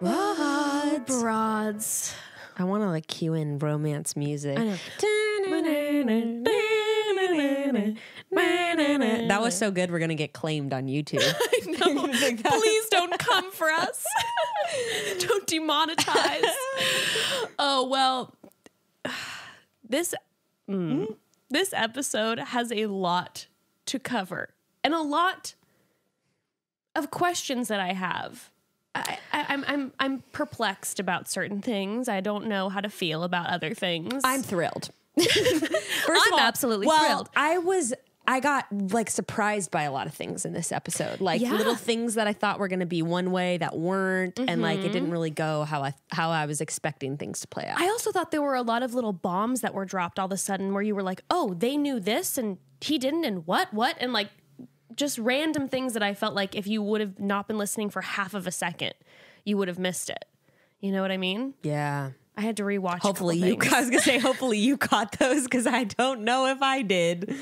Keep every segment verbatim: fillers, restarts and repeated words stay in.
What? Broads. I want to like cue in romance music. I know. That was so good. We're going to get claimed on YouTube. I know. Please don't come for us. Don't demonetize. Oh, well, this, mm. this episode has a lot to cover and a lot of questions that I have. I, I, I'm I'm I'm perplexed about certain things. I don't know how to feel about other things. I'm thrilled. First I'm of all, absolutely well, thrilled. I was I got like surprised by a lot of things in this episode, like yeah. little things that I thought were going to be one way that weren't, mm-hmm. and like it didn't really go how I how I was expecting things to play out. I also thought there were a lot of little bombs that were dropped all of a sudden, where you were like, oh, they knew this and he didn't, and what what and like. Just random things that I felt like if you would have not been listening for half of a second, you would have missed it. You know what I mean? Yeah. I had to rewatch. Hopefully you. I was gonna say, hopefully you caught those because I don't know if I did.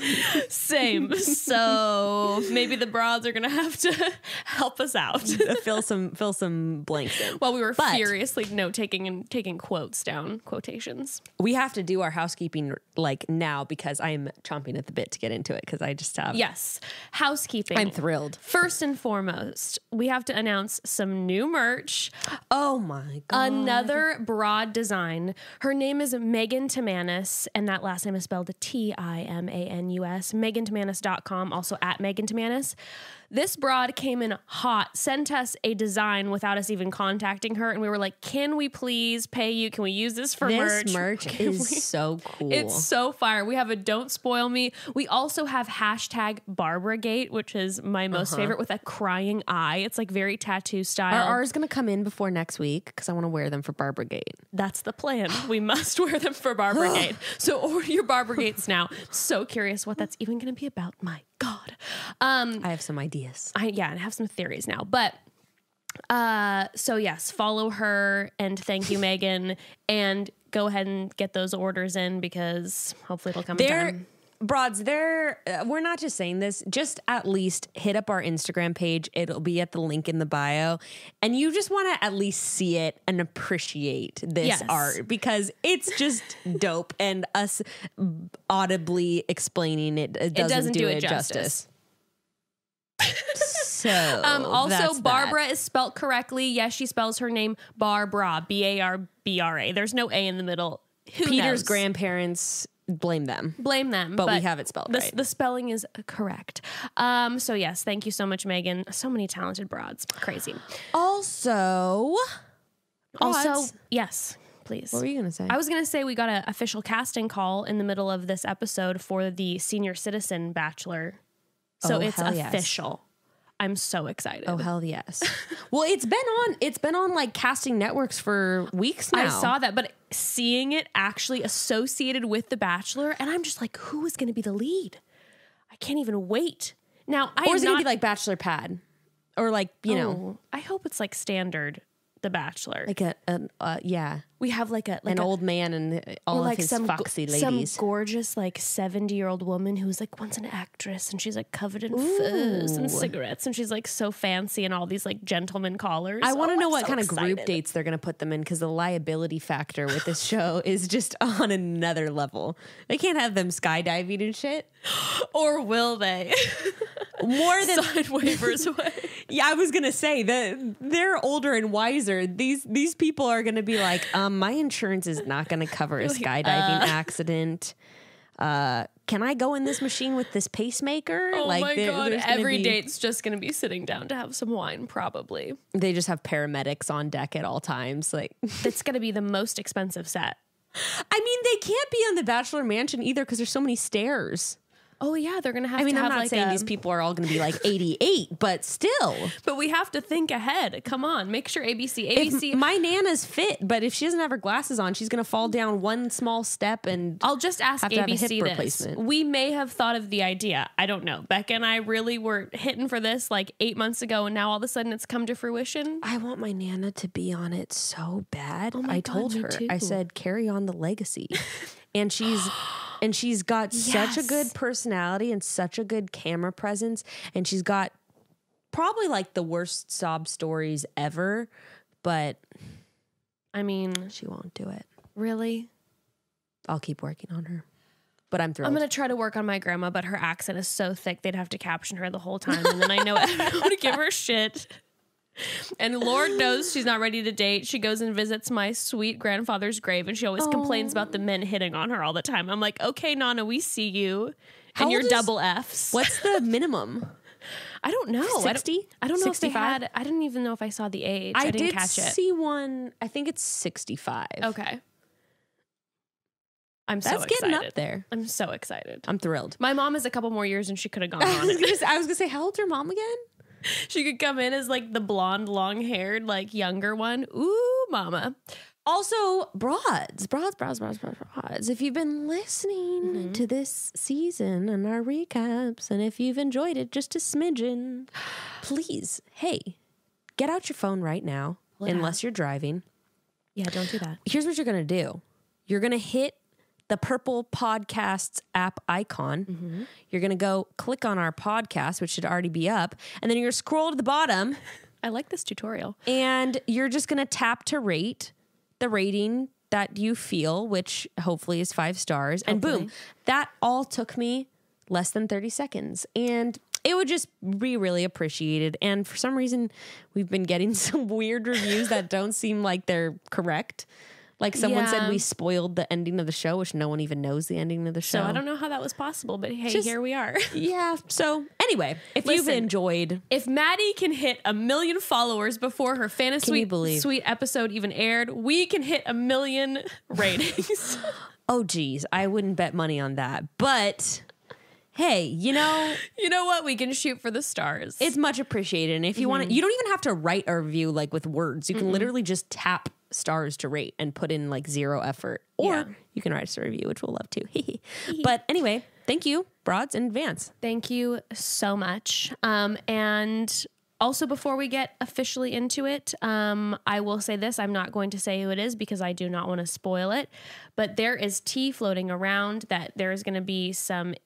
Same. So maybe the broads are gonna have to help us out. fill some fill some blanks in. While we were but, furiously no taking and taking quotes down, quotations. We have to do our housekeeping like now because I'm chomping at the bit to get into it because I just have yes housekeeping. I'm thrilled. First and foremost, we have to announce some new merch. Oh my god! Another broad design. Design. Her name is Megan Timanus, and that last name is spelled T I M A N U S. Megan Timanus dot com, also at Megan Timanus. This broad came in hot, sent us a design without us even contacting her, and we were like, can we please pay you? Can we use this for merch? This merch, merch is we? so cool. It's so fire. We have a Don't Spoil Me. We also have hashtag Barbara Gate, which is my most uh-huh. favorite, with a crying eye. It's like very tattoo style. Our R is going to come in before next week because I want to wear them for Barbara Gate. That's That's the plan. We must wear them for Barbara Gate. So order your Barbara Gates now. So curious what that's even going to be about. My God. Um, I have some ideas. I, yeah, and I have some theories now. But uh, so yes, follow her and thank you, Megan. And go ahead and get those orders in because hopefully it'll come in time. Broads, there. Uh, we're not just saying this. Just at least hit up our Instagram page. It'll be at the link in the bio, and you just want to at least see it and appreciate this yes. art because it's just dope. And us audibly explaining it, it, doesn't, it doesn't do, do it justice. justice. So um, also, Barbara that. is spelt correctly. Yes, she spells her name Barbara, B A R B R A. There's no A in the middle. Who Peter's knows? grandparents. Blame them. Blame them. But, but we have it spelled the, right. The spelling is correct. Um, so yes, thank you so much, Megan. So many talented broads. Crazy. Also, broads. also yes, please. What were you going to say? I was going to say we got an official casting call in the middle of this episode for the senior citizen bachelor. So oh, it's official. Yes. I'm so excited. Oh, hell yes. Well, it's been on, it's been on like casting networks for weeks now. I saw that, but seeing it actually associated with The Bachelor, and I'm just like, who is going to be the lead? I can't even wait. Now, I Or is it going to be like Bachelor Pad? Or like, you oh, know. I hope it's like standard The Bachelor. Like a, an, uh, yeah. We have like a- like An a, old man and all of like his some foxy ladies. Some gorgeous like seventy-year-old woman who's like once an actress and she's like covered in Ooh. furs and cigarettes and she's like so fancy and all these like gentleman callers. I want to oh, know I'm what so kind excited. of group dates they're going to put them in because the liability factor with this show is just on another level. They can't have them skydiving and shit. Or will they? More than- Side waivers away. Yeah, I was going to say that they're older and wiser. These, these people are going to be like, um, my insurance is not going to cover a skydiving uh, accident. Uh, can I go in this machine with this pacemaker? Oh like my God. Every be, date's just going to be sitting down to have some wine, probably. They just have paramedics on deck at all times. Like It's going to be the most expensive set. I mean, they can't be on the Bachelor Mansion either because there's so many stairs. Oh, yeah, they're going to have I mean, to have I'm not like saying a, these people are all going to be like eighty-eight, but still. But we have to think ahead. Come on. Make sure A B C. A B C. If my Nana's fit, but if she doesn't have her glasses on, she's going to fall down one small step and I'll just ask have A B C to have a hip replacement. This. We may have thought of the idea. I don't know. Becca and I really were hitting for this like eight months ago, and now all of a sudden it's come to fruition. I want my Nana to be on it so bad. Oh my I God, told her. Too. I said, carry on the legacy. And she's... And she's got yes. such a good personality and such a good camera presence. And she's got probably like the worst sob stories ever, But I mean, she won't do it. Really? I'll keep working on her. But I'm thrilled. I'm going to try to work on my grandma, but her accent is so thick they'd have to caption her the whole time. And then I know everyone would give her shit. And Lord knows she's not ready to date. She goes and visits my sweet grandfather's grave, and she always Aww. complains about the men hitting on her all the time. I'm like, okay, Nana, we see you. How and your double F's. What's the minimum? I don't know. sixty? I don't, I don't know sixty-five? If they had. I didn't even know if I saw the age. I, I didn't did catch it. I see one. I think it's sixty-five. Okay. I'm That's so excited. That's getting up there. I'm so excited. I'm thrilled. My mom is a couple more years and she could have gone on. I was going to say, how old's your mom again? She could come in as like the blonde, long-haired, like younger one. Ooh, mama. Also, broads, broads, broads, broads, broads, broads. If you've been listening mm-hmm. to this season and our recaps, and if you've enjoyed it just a smidgen, please, hey, get out your phone right now, Let unless out. you're driving. Yeah, don't do that. Here's what you're going to do. You're going to hit the purple podcasts app icon. Mm-hmm. You're going to go click on our podcast, which should already be up, and then you're going to scroll to the bottom. I like this tutorial. And you're just going to tap to rate the rating that you feel, which hopefully is five stars. Hopefully. And boom, that all took me less than thirty seconds. And it would just be really appreciated. And for some reason, we've been getting some weird reviews that don't seem like they're correct. Like someone yeah. said we spoiled the ending of the show, which no one even knows the ending of the show. So I don't know how that was possible, but hey, Just, here we are. Yeah. So anyway, if Listen, you've enjoyed. If Maddie can hit a million followers before her fantasy suite, suite episode even aired, we can hit a million ratings. Oh, geez. I wouldn't bet money on that. But hey, you know. You know what? We can shoot for the stars. It's much appreciated. And if you mm-hmm. want to, you don't even have to write a review like with words. You can mm-hmm. literally just tap stars to rate and put in like zero effort, or yeah. you can write us a review, which we'll love to. But anyway, thank you, broads, in advance. Thank you so much. Um, and also, before we get officially into it, um, I will say this. I'm not going to say who it is because I do not want to spoil it, but there is tea floating around that there is going to be some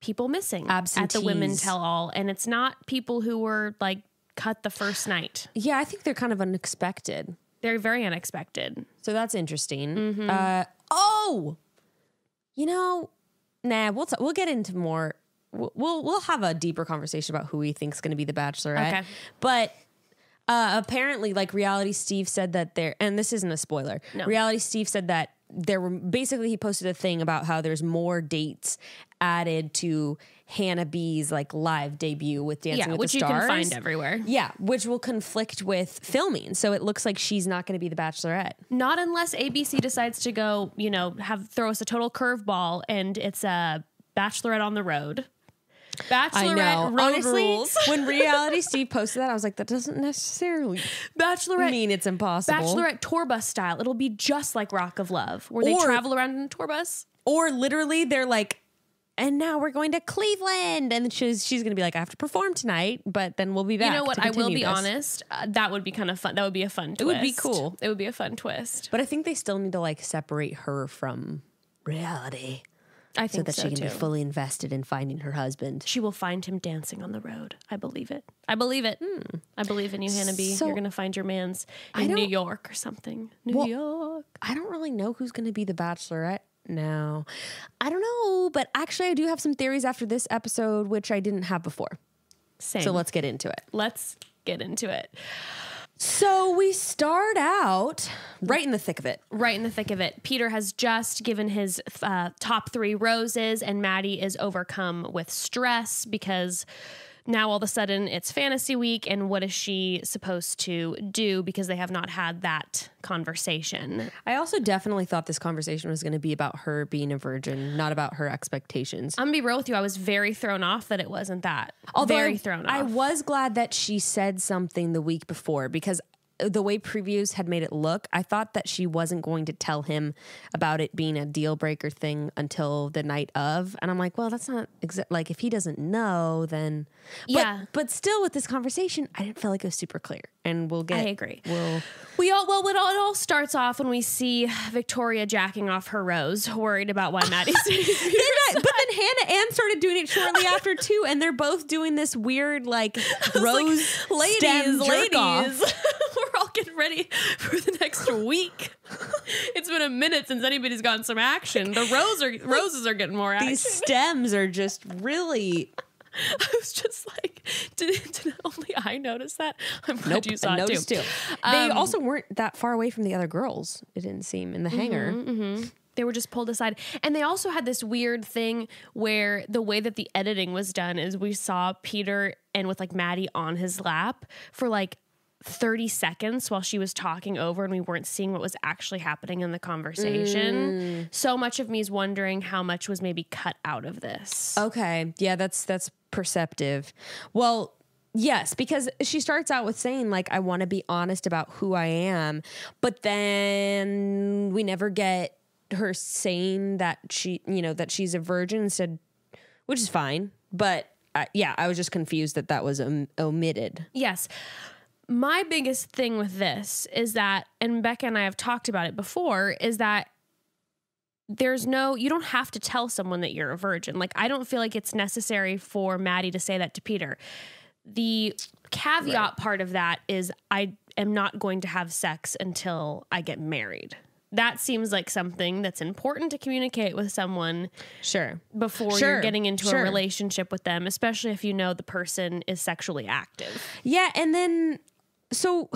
people missing Absentees. at the Women Tell All, and it's not people who were like cut the first night. Yeah, I think they're kind of unexpected. They're very unexpected. So that's interesting. Mm-hmm. Uh, oh, you know, nah, we'll, t we'll get into more. We'll, we'll, we'll have a deeper conversation about who we think's going to be the Bachelorette. Okay. But uh, apparently like Reality Steve said that there, and this isn't a spoiler. No. Reality Steve said that there were basically, he posted a thing about how there's more dates added to Hannah B's like live debut with Dancing yeah, with the Stars. Yeah, which you can find everywhere. Yeah, which will conflict with filming. So it looks like she's not going to be the Bachelorette. Not unless A B C decides to go, you know, have throw us a total curveball and it's a Bachelorette on the road. Bachelorette I know. road Honestly, rules. When Reality Steve posted that, I was like, that doesn't necessarily Bachelorette mean it's impossible. Bachelorette tour bus style. It'll be just like Rock of Love, where or, they travel around in a tour bus. Or literally they're like, and now we're going to Cleveland. And she's, she's going to be like, I have to perform tonight, but then we'll be back. You know what? I will be this. honest. Uh, that would be kind of fun. That would be a fun twist. It would be cool. It would be a fun twist. But I think they still need to like separate her from reality. I think so. That so she can too. be fully invested in finding her husband. She will find him dancing on the road. I believe it. I believe it. Mm. I believe in you, Hannah B. So, you're going to find your man's in New York or something. New well, York. I don't really know who's going to be the Bachelorette. No, I don't know, but actually I do have some theories after this episode, which I didn't have before. Same. So let's get into it. Let's get into it. So we start out right in the thick of it. Right in the thick of it. Peter has just given his uh, top three roses, and Maddie is overcome with stress because now all of a sudden it's fantasy week, and what is she supposed to do because they have not had that conversation. I also definitely thought this conversation was going to be about her being a virgin, not about her expectations. I'm going to be real with you. I was very thrown off that it wasn't that. Although very thrown off. I was glad that she said something the week before, because the way previews had made it look, I thought that she wasn't going to tell him about it being a deal breaker thing until the night of. And I'm like, well, that's not exact. Like if he doesn't know, then but, yeah. But still, with this conversation, I didn't feel like it was super clear. And we'll get. I agree. We'll we all well. It all, it all starts off when we see Victoria jacking off her rose, worried about why Maddie's. But then Hannah Ann started doing it shortly after too, and they're both doing this weird like rose like, ladies, stem ladies. Jerk off. All getting ready for the next week. It's been a minute since anybody's gotten some action. The rose are, roses are getting more action. These stems are just really... I was just like, did, did only I notice that? I'm glad nope, you saw I it too. too. Um, they also weren't that far away from the other girls, it didn't seem, in the mm-hmm, hangar. Mm-hmm. They were just pulled aside. And they also had this weird thing where the way that the editing was done is we saw Peter and with like Maddie on his lap for like thirty seconds while she was talking over, and we weren't seeing what was actually happening in the conversation. Mm. So much of me is wondering how much was maybe cut out of this. Okay. Yeah, that's that's perceptive. Well, yes, because she starts out with saying like, I want to be honest about who I am, but then we never get her saying that she, you know, that she's a virgin instead, which is fine. But uh, yeah, I was just confused that that was um, omitted. Yes. My biggest thing with this is that, and Becca and I have talked about it before, is that there's no, you don't have to tell someone that you're a virgin. Like, I don't feel like it's necessary for Maddie to say that to Peter. The caveat right. part of that is I am not going to have sex until I get married. That seems like something that's important to communicate with someone sure. before sure. you're getting into sure. a relationship with them, especially if you know the person is sexually active. Yeah, and then... So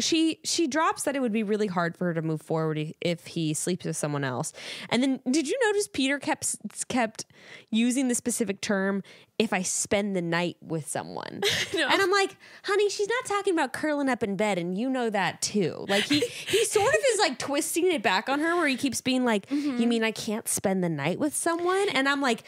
she she drops that it would be really hard for her to move forward if he sleeps with someone else. And then did you notice Peter kept kept using the specific term, if I spend the night with someone? No. And I'm like, honey, she's not talking about curling up in bed, and you know that too. Like he, he sort of is like twisting it back on her where he keeps being like, mm-hmm. you mean I can't spend the night with someone? And I'm like...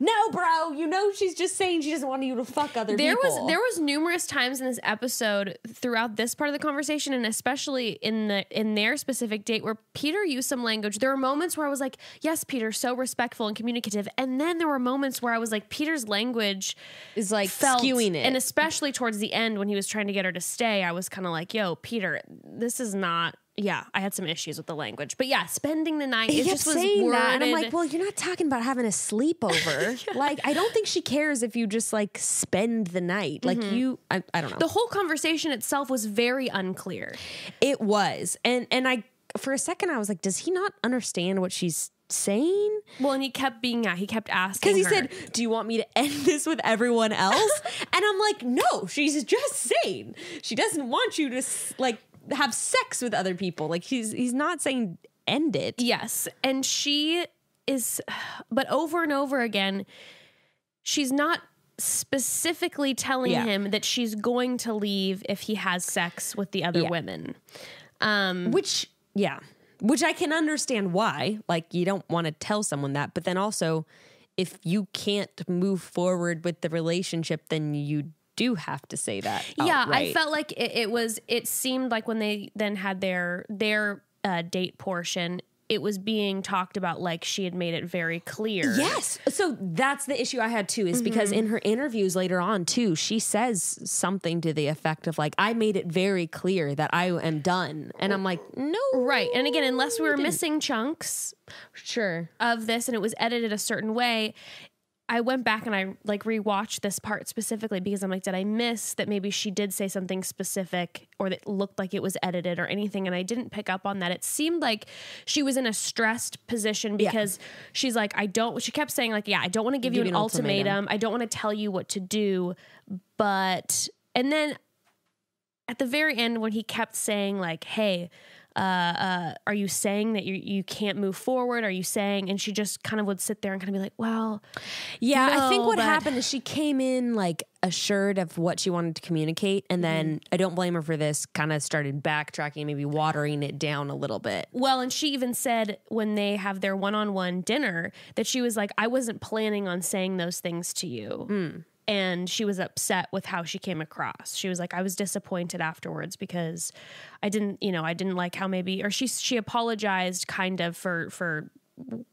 No, bro, you know she's just saying she doesn't want you to fuck other there people. Was, there was numerous times in this episode throughout this part of the conversation, and especially in the in their specific date, where Peter used some language. There were moments where I was like, yes, Peter, so respectful and communicative. And then there were moments where I was like, Peter's language is like felt, skewing it. And especially towards the end when he was trying to get her to stay, I was kind of like, yo, Peter, this is not... Yeah, I had some issues with the language. But yeah, spending the night, he it just was worded. That, and I'm like, well, you're not talking about having a sleepover. Yeah. Like, I don't think she cares if you just, like, spend the night. Like, mm-hmm. you, I, I don't know. The whole conversation itself was very unclear. It was. And, and I, for a second, I was like, does he not understand what she's saying? Well, and he kept being, yeah, he kept asking because he her. said, do you want me to end this with everyone else? And I'm like, no, she's just saying. She doesn't want you to, like, have sex with other people. Like he's he's not saying end it. Yes. And she is, but over and over again, she's not specifically telling yeah. him that she's going to leave if he has sex with the other yeah. women. Um, which, yeah, which I can understand why, like you don't want to tell someone that, but then also if you can't move forward with the relationship, then you do have to say that. Yeah, outright. I felt like it, it was, it seemed like when they then had their, their uh, date portion, it was being talked about like she had made it very clear. Yes. So that's the issue I had too, is mm-hmm. because in her interviews later on too, she says something to the effect of like, I made it very clear that I am done. And I'm like, no. Right. And again, unless we were missing chunks sure. of this and it was edited a certain way, I went back and I like rewatched this part specifically because I'm like, did I miss that maybe she did say something specific or that looked like it was edited or anything? And I didn't pick up on that. It seemed like she was in a stressed position because yeah. she's like, I don't, she kept saying like, yeah, I don't want to give, give you an, an ultimatum. ultimatum. I don't want to tell you what to do. But, and then at the very end when he kept saying like, hey, Uh, uh, are you saying that you, you can't move forward? Are you saying, and she just kind of would sit there and kind of be like, well, yeah, no, I think what happened is she came in like assured of what she wanted to communicate. And then mm-hmm. I don't blame her for this, kind of started backtracking, maybe watering it down a little bit. Well, and she even said when they have their one-on-one dinner that she was like, I wasn't planning on saying those things to you. Mm. And she was upset with how she came across. She was like, I was disappointed afterwards because I didn't, you know, I didn't like how maybe, or she, she apologized kind of for, for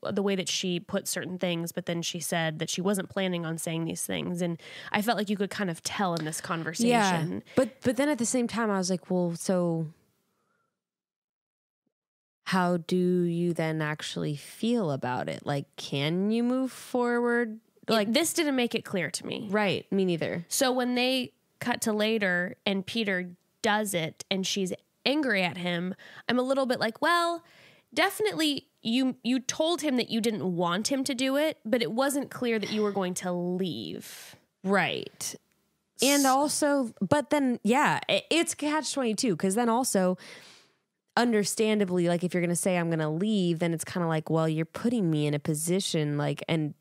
the way that she put certain things, but then she said that she wasn't planning on saying these things. And I felt like you could kind of tell in this conversation. Yeah, but, but then at the same time, I was like, well, so how do you then actually feel about it? Like, can you move forward? Like, this didn't make it clear to me. Right. Me neither. So when they cut to later and Peter does it and she's angry at him, I'm a little bit like, well, definitely you you told him that you didn't want him to do it, but it wasn't clear that you were going to leave. Right. And also, but then, yeah, it's catch twenty-two, because then also, understandably, like, if you're going to say I'm going to leave, then it's kind of like, well, you're putting me in a position, like, and...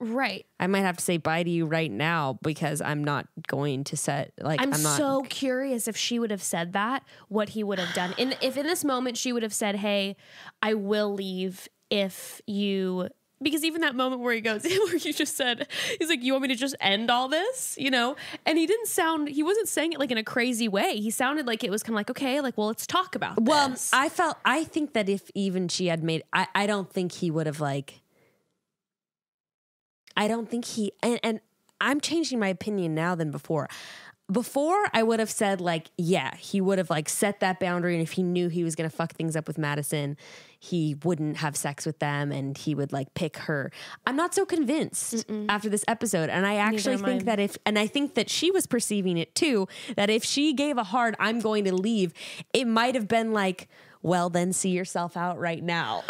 Right. I might have to say bye to you right now because I'm not going to set, like, I'm, I'm not. So curious if she would have said that, what he would have done. And if in this moment she would have said, hey, I will leave if you, because even that moment where he goes, where you just said, he's like, you want me to just end all this, you know? And he didn't sound, he wasn't saying it like in a crazy way. He sounded like it was kind of like, okay, like, well, let's talk about well, this. Well, I felt, I think that if even she had made, I, I don't think he would have like, I don't think he, and, and I'm changing my opinion now than before. Before, I would have said, like, yeah, he would have, like, set that boundary, and if he knew he was going to fuck things up with Madison, he wouldn't have sex with them, and he would, like, pick her. I'm not so convinced Mm-mm. after this episode, and I actually Neither think mine. that if, and I think that she was perceiving it, too, that if she gave a hard, I'm going to leave, it might have been, like, well, then see yourself out right now.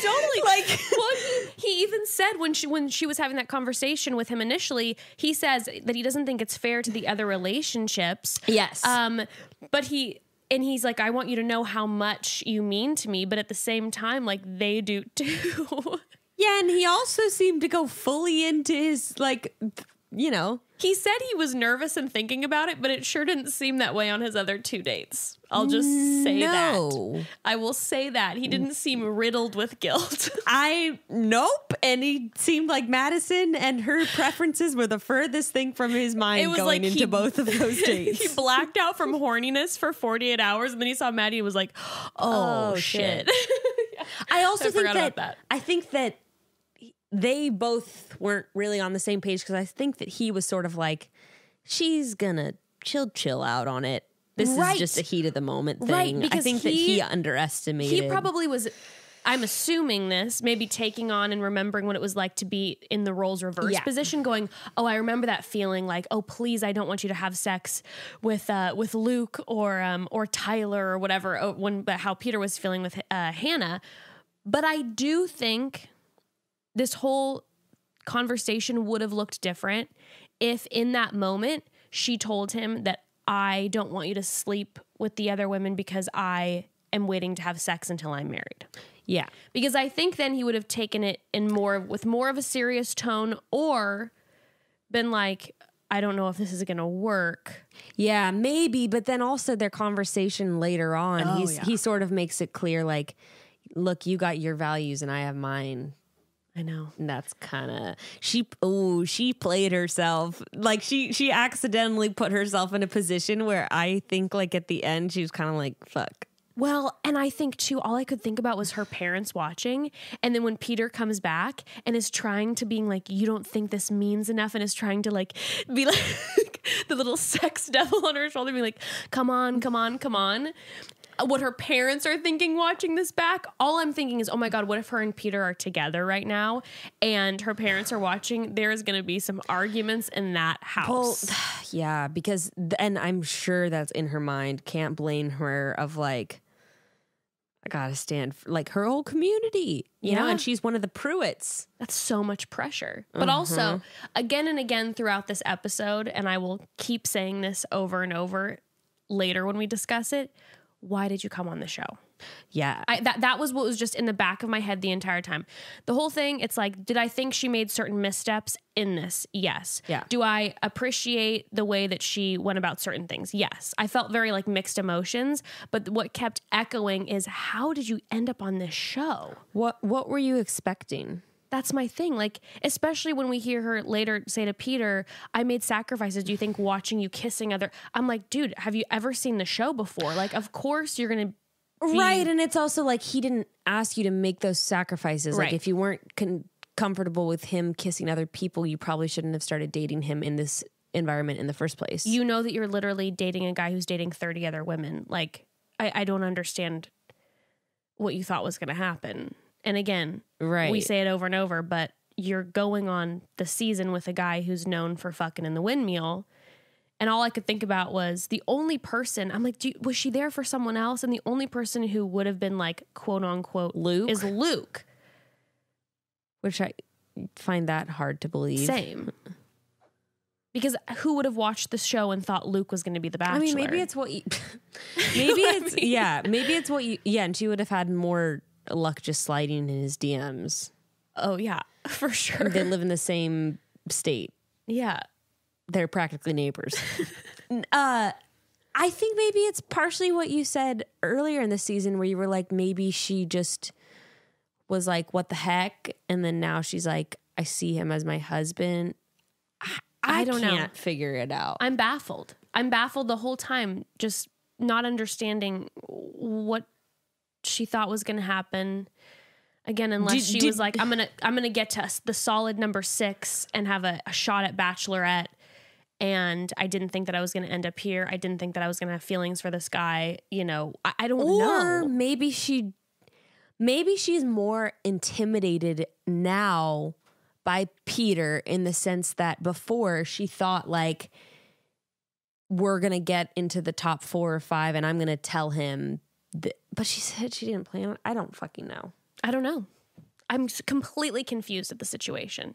Totally. Like, well, he, he even said when she when she was having that conversation with him initially, he says that he doesn't think it's fair to the other relationships. Yes. Um, but he and he's like, I want you to know how much you mean to me, but at the same time, like, they do too. Yeah, and he also seemed to go fully into his, like, you know. He said he was nervous and thinking about it, but it sure didn't seem that way on his other two dates. I'll just say no. that. I will say that. He didn't seem riddled with guilt. I, nope. And he seemed like Madison and her preferences were the furthest thing from his mind it was going like into he, both of those dates. He blacked out from horniness for forty-eight hours, and then he saw Maddie and was like, oh, oh shit. shit. Yeah. I also I think that, that I think that they both weren't really on the same page, because I think that he was sort of like, she's gonna chill, chill out on it. This right. is just a heat of the moment thing. Right, because I think he, that he underestimated. He probably was, I'm assuming this, maybe taking on and remembering what it was like to be in the roles reverse yeah. position, going, oh, I remember that feeling, like, oh, please, I don't want you to have sex with uh, with Luke or um, or Tyler or whatever, oh, when, but how Peter was feeling with uh, Hannah. But I do think this whole conversation would have looked different if in that moment she told him that I don't want you to sleep with the other women because I am waiting to have sex until I'm married. Yeah. Because I think then he would have taken it in more with more of a serious tone, or been like, I don't know if this is going to work. Yeah, maybe. But then also their conversation later on, oh, he's, yeah. he sort of makes it clear, like, look, you got your values and I have mine. I know. And that's kind of, she, oh, she played herself. Like, she, she accidentally put herself in a position where I think, like, at the end, she was kind of like, fuck. Well, and I think, too, all I could think about was her parents watching. And then when Peter comes back and is trying to being like, you don't think this means enough, and is trying to, like, be like the little sex devil on her shoulder, be like, come on, come on, come on. What her parents are thinking watching this back. All I'm thinking is, oh my God, what if her and Peter are together right now and her parents are watching? There is going to be some arguments in that house. Well, yeah, because, and I'm sure that's in her mind. Can't blame her of, like, I got to stand for, like, her whole community, you yeah. know, and she's one of the Pruitts. That's so much pressure. But mm-hmm. also, again and again throughout this episode, and I will keep saying this over and over later when we discuss it, why did you come on the show? Yeah. I, that, that was what was just in the back of my head the entire time. The whole thing, it's like, did I think she made certain missteps in this? Yes. Yeah. Do I appreciate the way that she went about certain things? Yes. I felt very, like, mixed emotions, but what kept echoing is, how did you end up on this show? What, what were you expecting? That's my thing. Like, especially when we hear her later say to Peter, I made sacrifices. Do you think watching you kissing other... I'm like, dude, have you ever seen the show before? Like, of course you're going to be... Right, and it's also like, he didn't ask you to make those sacrifices. Right. Like, if you weren't con comfortable with him kissing other people, you probably shouldn't have started dating him in this environment in the first place. You know that you're literally dating a guy who's dating thirty other women. Like, I, I don't understand what you thought was going to happen. And again, right. we say it over and over, but you're going on the season with a guy who's known for fucking in the windmill, And all I could think about was the only person, I'm like, do you, was she there for someone else? And the only person who would have been like, quote unquote, Luke is Luke. Which I find that hard to believe. Same. Because who would have watched the show and thought Luke was going to be the Bachelor? I mean, maybe it's what you, maybe it's, I mean? yeah, maybe it's what you, yeah. And she would have had more luck just sliding in his D Ms. Oh yeah, for sure. They live in the same state. Yeah. They're practically neighbors. uh, I think maybe it's partially what you said earlier in the season where you were like, maybe she just was like, what the heck? And then now she's like, I see him as my husband. I, I, I don't can't know. Figure it out. I'm baffled. I'm baffled the whole time, just not understanding what she thought was going to happen. Again, unless did, she did, was like, I'm going to I'm gonna get to the solid number six and have a, a shot at Bachelorette. And I didn't think that I was going to end up here. I didn't think that I was going to have feelings for this guy. You know, I, I don't or know. Or maybe she, maybe she's more intimidated now by Peter in the sense that before she thought like, we're going to get into the top four or five and I'm going to tell him. Th- but she said she didn't plan on. I don't fucking know. I don't know. I'm completely confused at the situation.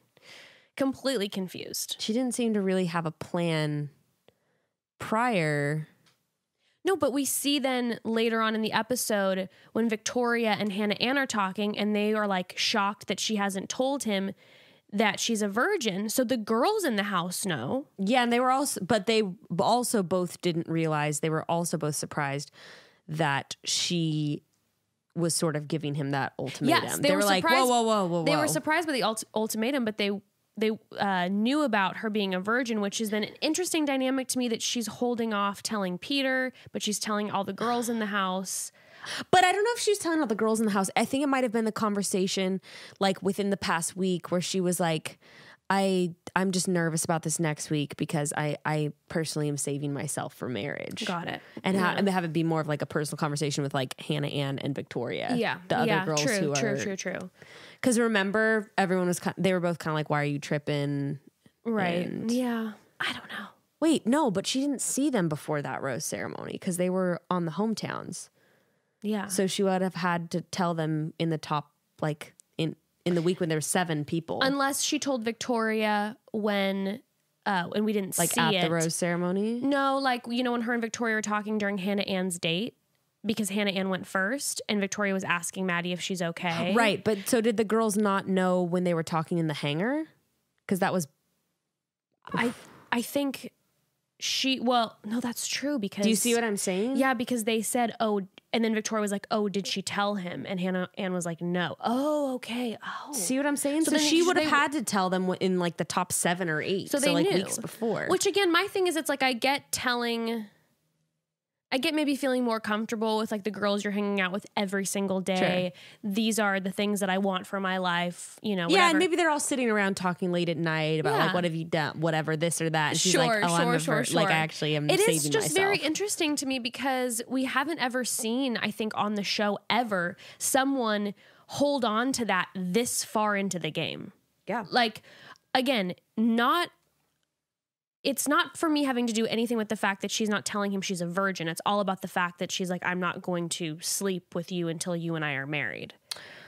Completely confused. She didn't seem to really have a plan prior. No, but we see then later on in the episode when Victoria and Hannah Ann are talking and they are like shocked that she hasn't told him that she's a virgin. So the girls in the house know. Yeah, and they were also, but they also both didn't realize, they were also both surprised that she was sort of giving him that ultimatum. Yes, they, they were, were like, whoa, whoa, whoa, whoa, whoa. They were surprised by the ult- ultimatum, but they they uh, knew about her being a virgin, which has been an interesting dynamic to me that she's holding off telling Peter, but she's telling all the girls in the house. But I don't know if she was telling all the girls in the house. I think it might have been the conversation like within the past week where she was like, I, I'm just nervous about this next week because I, I personally am saving myself for marriage. Got it. And yeah. ha- and have it be more of like a personal conversation with like Hannah Ann and Victoria. Yeah. The other yeah. girls true, who true, are. True, true, true. Because remember, everyone was, they were both kind of like, why are you tripping? Right. And yeah. I don't know. Wait, no, but she didn't see them before that rose ceremony because they were on the hometowns. Yeah. So she would have had to tell them in the top, like, in the week when there were seven people. Unless she told Victoria when, uh, and we didn't like see it. Like at the rose ceremony? No, like, you know, when her and Victoria were talking during Hannah Ann's date, because Hannah Ann went first and Victoria was asking Maddie if she's okay. Right, but so did the girls not know when they were talking in the hangar? Because that was... I I think she... Well, no, that's true because... Do you see what I'm saying? Yeah, because they said, oh... And then Victoria was like, oh, did she tell him? And Hannah Ann was like, no. Oh, okay. Oh. See what I'm saying? So, so she would have had to tell them in like the top seven or eight. So, so they like knew. Weeks before. Which again, my thing is it's like I get telling, I get maybe feeling more comfortable with like the girls you're hanging out with every single day. Sure. These are the things that I want for my life, you know, whatever. Yeah, and maybe they're all sitting around talking late at night about yeah. like, what have you done? Whatever, this or that. And she's sure, like, oh, sure, I'm a vir- sure, like, I actually am it saving myself. It is just myself. Very interesting to me because we haven't ever seen, I think on the show ever, someone hold on to that this far into the game. Yeah. Like, again, not... It's not for me having to do anything with the fact that she's not telling him she's a virgin. It's all about the fact that she's like, I'm not going to sleep with you until you and I are married.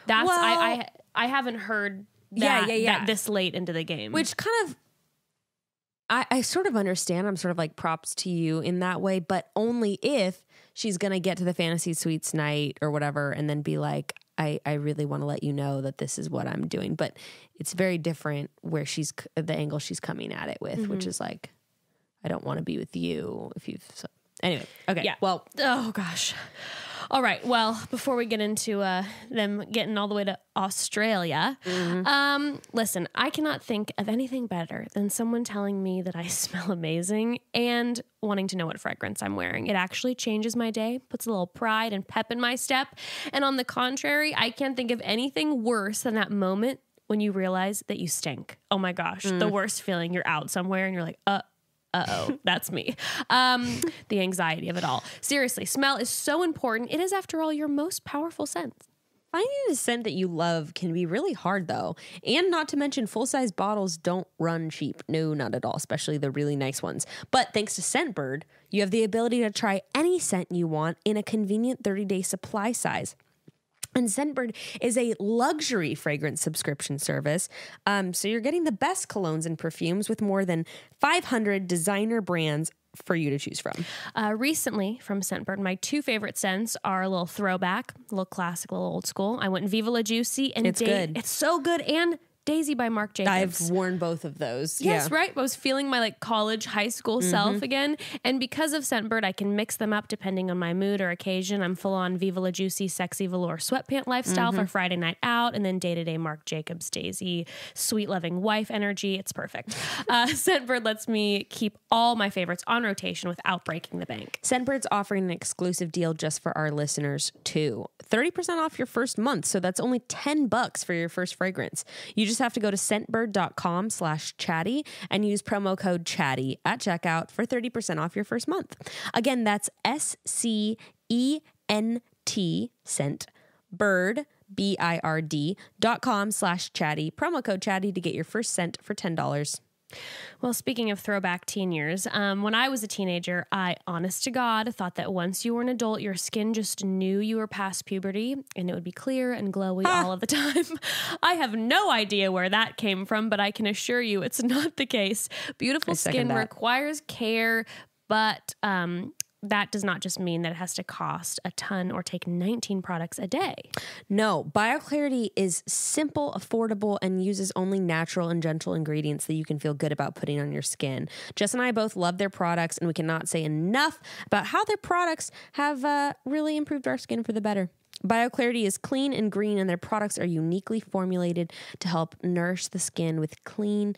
That's well, I, I I haven't heard that, yeah, yeah, yeah. that this late into the game. Which kind of, I, I sort of understand. I'm sort of like props to you in that way, but only if she's going to get to the fantasy suites night or whatever and then be like, I, I really want to let you know that this is what I'm doing. But it's very different where she's, the angle she's coming at it with, mm-hmm. which is like, I don't want to be with you if you've, so. Anyway. Okay. Yeah. Well, oh gosh. All right. Well, before we get into uh, them getting all the way to Australia, mm-hmm. um, listen, I cannot think of anything better than someone telling me that I smell amazing and wanting to know what fragrance I'm wearing. It actually changes my day, puts a little pride and pep in my step. And on the contrary, I can't think of anything worse than that moment when you realize that you stink. Oh my gosh. Mm. The worst feeling. You're out somewhere and you're like, uh, Uh-oh, that's me. Um, the anxiety of it all. Seriously, smell is so important. It is, after all, your most powerful sense. Finding a scent that you love can be really hard, though. And not to mention, full-size bottles don't run cheap. No, not at all, especially the really nice ones. But thanks to Scentbird, you have the ability to try any scent you want in a convenient thirty-day supply size. And Scentbird is a luxury fragrance subscription service, um, so you're getting the best colognes and perfumes with more than five hundred designer brands for you to choose from. Uh, recently, from Scentbird, my two favorite scents are a little throwback, a little classic, a little old school. I went Viva La Juicy and it's da good. It's so good. And Daisy by Marc Jacobs. I've worn both of those. Yes, yeah. Right. I was feeling my like college, high school mm-hmm. self again, and because of Scentbird, I can mix them up depending on my mood or occasion. I'm full on Viva La Juicy, sexy velour sweatpant lifestyle mm-hmm. for Friday night out, and then day to day Marc Jacobs, Daisy, sweet loving wife energy. It's perfect. Uh, Scentbird lets me keep all my favorites on rotation without breaking the bank. Scentbird's offering an exclusive deal just for our listeners too: thirty percent off your first month. So that's only ten bucks for your first fragrance. You just have to go to scentbird.com slash chatty and use promo code chatty at checkout for thirty percent off your first month. Again, that's S C E N T, Scentbird, B I R D, dot com slash chatty, promo code chatty to get your first scent for ten dollars. Well, speaking of throwback teen years, um, when I was a teenager, I, honest to God, thought that once you were an adult, your skin just knew you were past puberty and it would be clear and glowy ah. all of the time. I have no idea where that came from, but I can assure you it's not the case. Beautiful skin requires care, but... Um, that does not just mean that it has to cost a ton or take nineteen products a day. No, BioClarity is simple, affordable, and uses only natural and gentle ingredients that you can feel good about putting on your skin. Jess and I both love their products, and we cannot say enough about how their products have uh, really improved our skin for the better. BioClarity is clean and green, and their products are uniquely formulated to help nourish the skin with clean,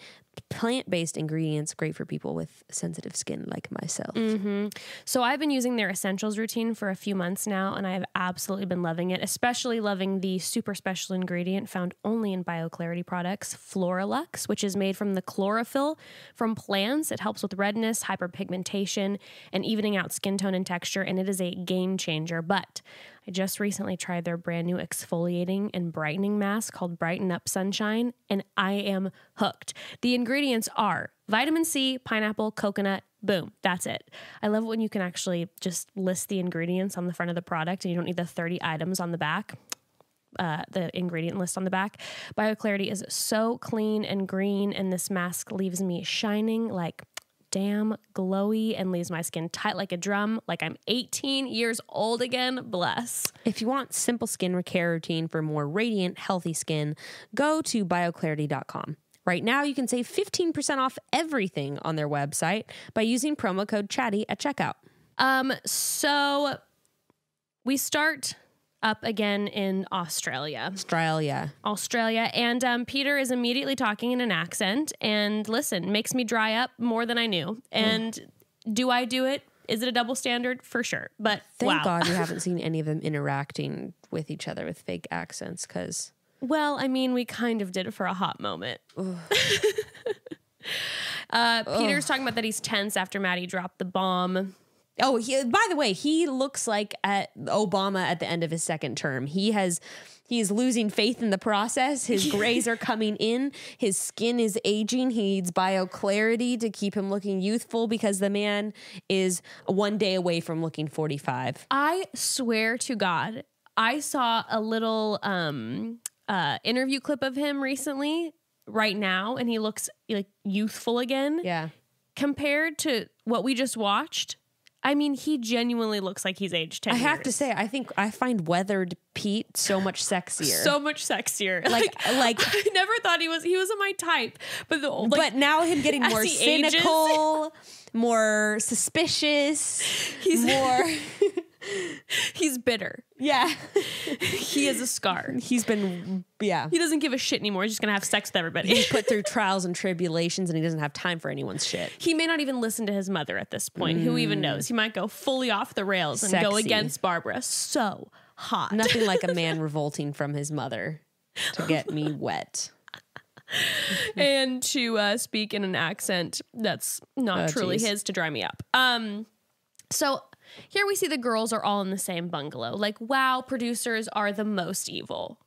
plant-based ingredients, great for people with sensitive skin like myself. Mm-hmm. So I've been using their essentials routine for a few months now, and I've absolutely been loving it, especially loving the super special ingredient found only in BioClarity products, Floralux, which is made from the chlorophyll from plants. It helps with redness, hyperpigmentation, and evening out skin tone and texture, and it is a game changer. But I just recently tried their brand new exfoliating and brightening mask called Brighten Up Sunshine, and I am hooked. The ingredients are vitamin C, pineapple, coconut, boom, that's it. I love it when you can actually just list the ingredients on the front of the product and you don't need the thirty items on the back. Uh, the ingredient list on the back. BioClarity is so clean and green, and this mask leaves me shining like damn glowy and leaves my skin tight like a drum, like I'm eighteen years old again. Bless. If you want simple skin care routine for more radiant, healthy skin, go to bioclarity dot com. Right now, you can save fifteen percent off everything on their website by using promo code chatty at checkout. Um, so we start up again in Australia. Australia. Australia. And um, Peter is immediately talking in an accent. And listen, makes me dry up more than I knew. And mm. do I do it? Is it a double standard? For sure. But thank wow. God we haven't seen any of them interacting with each other with fake accents, because... Well, I mean, we kind of did it for a hot moment. uh, Peter's Ugh. talking about that he's tense after Maddie dropped the bomb. Oh, he, by the way, he looks like at Obama at the end of his second term. He has, he is losing faith in the process. His grays are coming in. His skin is aging. He needs BioClarity to keep him looking youthful, because the man is one day away from looking forty-five. I swear to God, I saw a little... Um, Uh, interview clip of him recently, right now, and he looks like youthful again. Yeah. Compared to what we just watched, I mean, he genuinely looks like he's aged ten years. I have to say, I think I find weathered Pete so much sexier. So much sexier. Like, like, like I never thought he was. He wasn't my type. But the old, like, but now him getting more cynical, ages, more suspicious. He's more. He's bitter. Yeah. He is a scar. He's been, yeah. He doesn't give a shit anymore. He's just going to have sex with everybody. He's put through trials and tribulations, and he doesn't have time for anyone's shit. He may not even listen to his mother at this point. Mm. Who even knows? He might go fully off the rails and Sexy. go against Barbara. So hot. Nothing like a man revolting from his mother to get me wet. And to uh, speak in an accent that's not oh, truly geez. his to dry me up. Um, so... Here we see the girls are all in the same bungalow. Like, wow, producers are the most evil.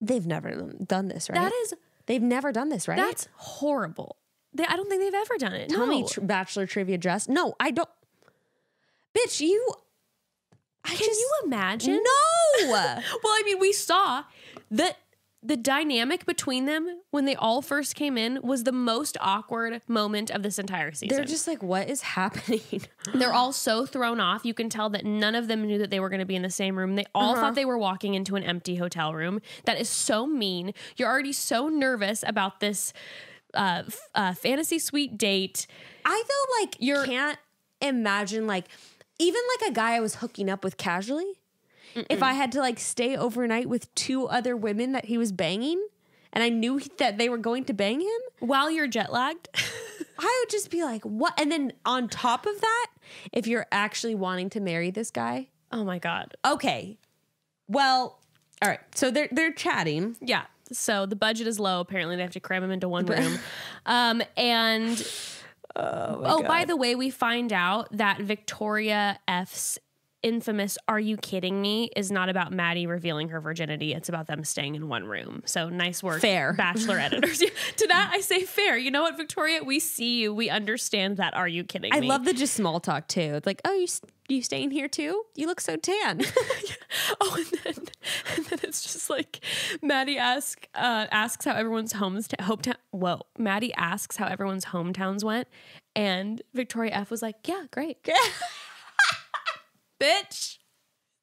They've never done this, right? That is... They've never done this, right? That's horrible. They, I don't think they've ever done it. No. Tell me tr- Bachelor Trivia dress. No, I don't. Bitch, you... I Can just, you imagine? No! Well, I mean, we saw that the dynamic between them when they all first came in was the most awkward moment of this entire season. They're just like, what is happening? They're all so thrown off. You can tell that none of them knew that they were going to be in the same room. They all uh-huh. thought they were walking into an empty hotel room. That is so mean. You're already so nervous about this uh, f- uh, fantasy suite date. I feel like you can't imagine, like... Even like a guy I was hooking up with casually, Mm-mm. if I had to like stay overnight with two other women that he was banging and I knew that they were going to bang him. While you're jet lagged. I would just be like, what? And then on top of that, if you're actually wanting to marry this guy. Oh my God. Okay. Well, all right. So they're, they're chatting. Yeah. So the budget is low. Apparently they have to cram him into one room. um, and... Oh, oh by the way, we find out that Victoria F's infamous "Are you kidding me?" is not about Maddie revealing her virginity. It's about them staying in one room. So nice work, fair Bachelor editors. To that, I say fair. You know what, Victoria? We see you. We understand that. Are you kidding I me? I love the just small talk too. It's like, oh, you you staying here too? You look so tan. Oh, and then and then it's just like Maddie asks uh, asks how everyone's homes to hometown. Whoa, Maddie asks how everyone's hometowns went, and Victoria F was like, yeah, great. Bitch,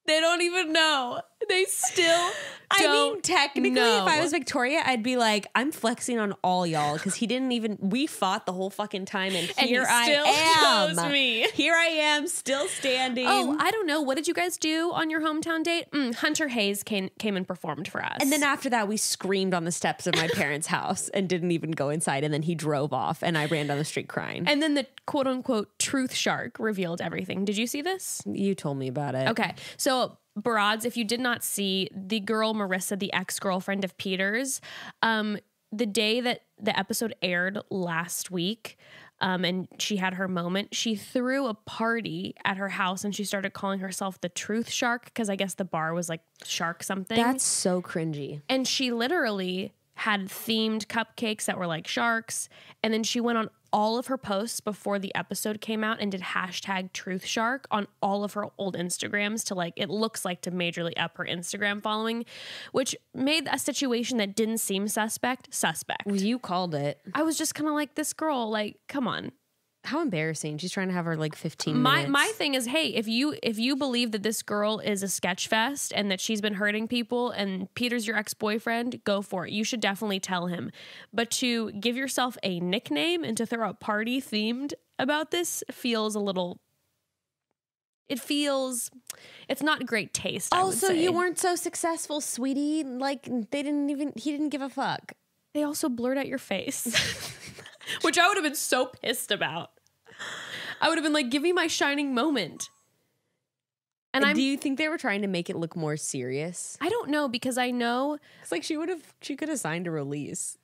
they don't even know. They still I don't mean, technically, know. If I was Victoria, I'd be like, I'm flexing on all y'all because he didn't even, we fought the whole fucking time and, and here he still I am. Knows me. Here I am, still standing. Oh, I don't know. What did you guys do on your hometown date? Mm, Hunter Hayes came, came and performed for us. And then after that, we screamed on the steps of my parents' house and didn't even go inside. And then he drove off and I ran down the street crying. And then the quote unquote truth shark revealed everything. Did you see this? You told me about it. Okay. So... Broads, if you did not see, the girl Marissa, the ex-girlfriend of Peter's, um, the day that the episode aired last week, um, and she had her moment, she threw a party at her house and she started calling herself the Truth Shark because I guess the bar was like shark something. That's so cringy. And she literally had themed cupcakes that were like sharks, and then she went on all of her posts before the episode came out and did hashtag Truth Shark on all of her old Instagrams to like, it looks like to majorly up her Instagram following, which made a situation that didn't seem suspect, suspect. Well, you called it. I was just kind of like, this girl, like, come on. How embarrassing. She's trying to have her like fifteen my, minutes. My thing is, hey, if you, if you believe that this girl is a sketch fest and that she's been hurting people and Peter's your ex-boyfriend, go for it. You should definitely tell him. But to give yourself a nickname and to throw a party themed about this feels a little... It feels... It's not great taste, I would say. Also, you weren't so successful, sweetie. Like, they didn't even... He didn't give a fuck. They also blurred at your face. Which I would have been so pissed about. I would have been like, give me my shining moment. And I'm, do you think they were trying to make it look more serious? I don't know, because I know it's like she would have she could have signed a release.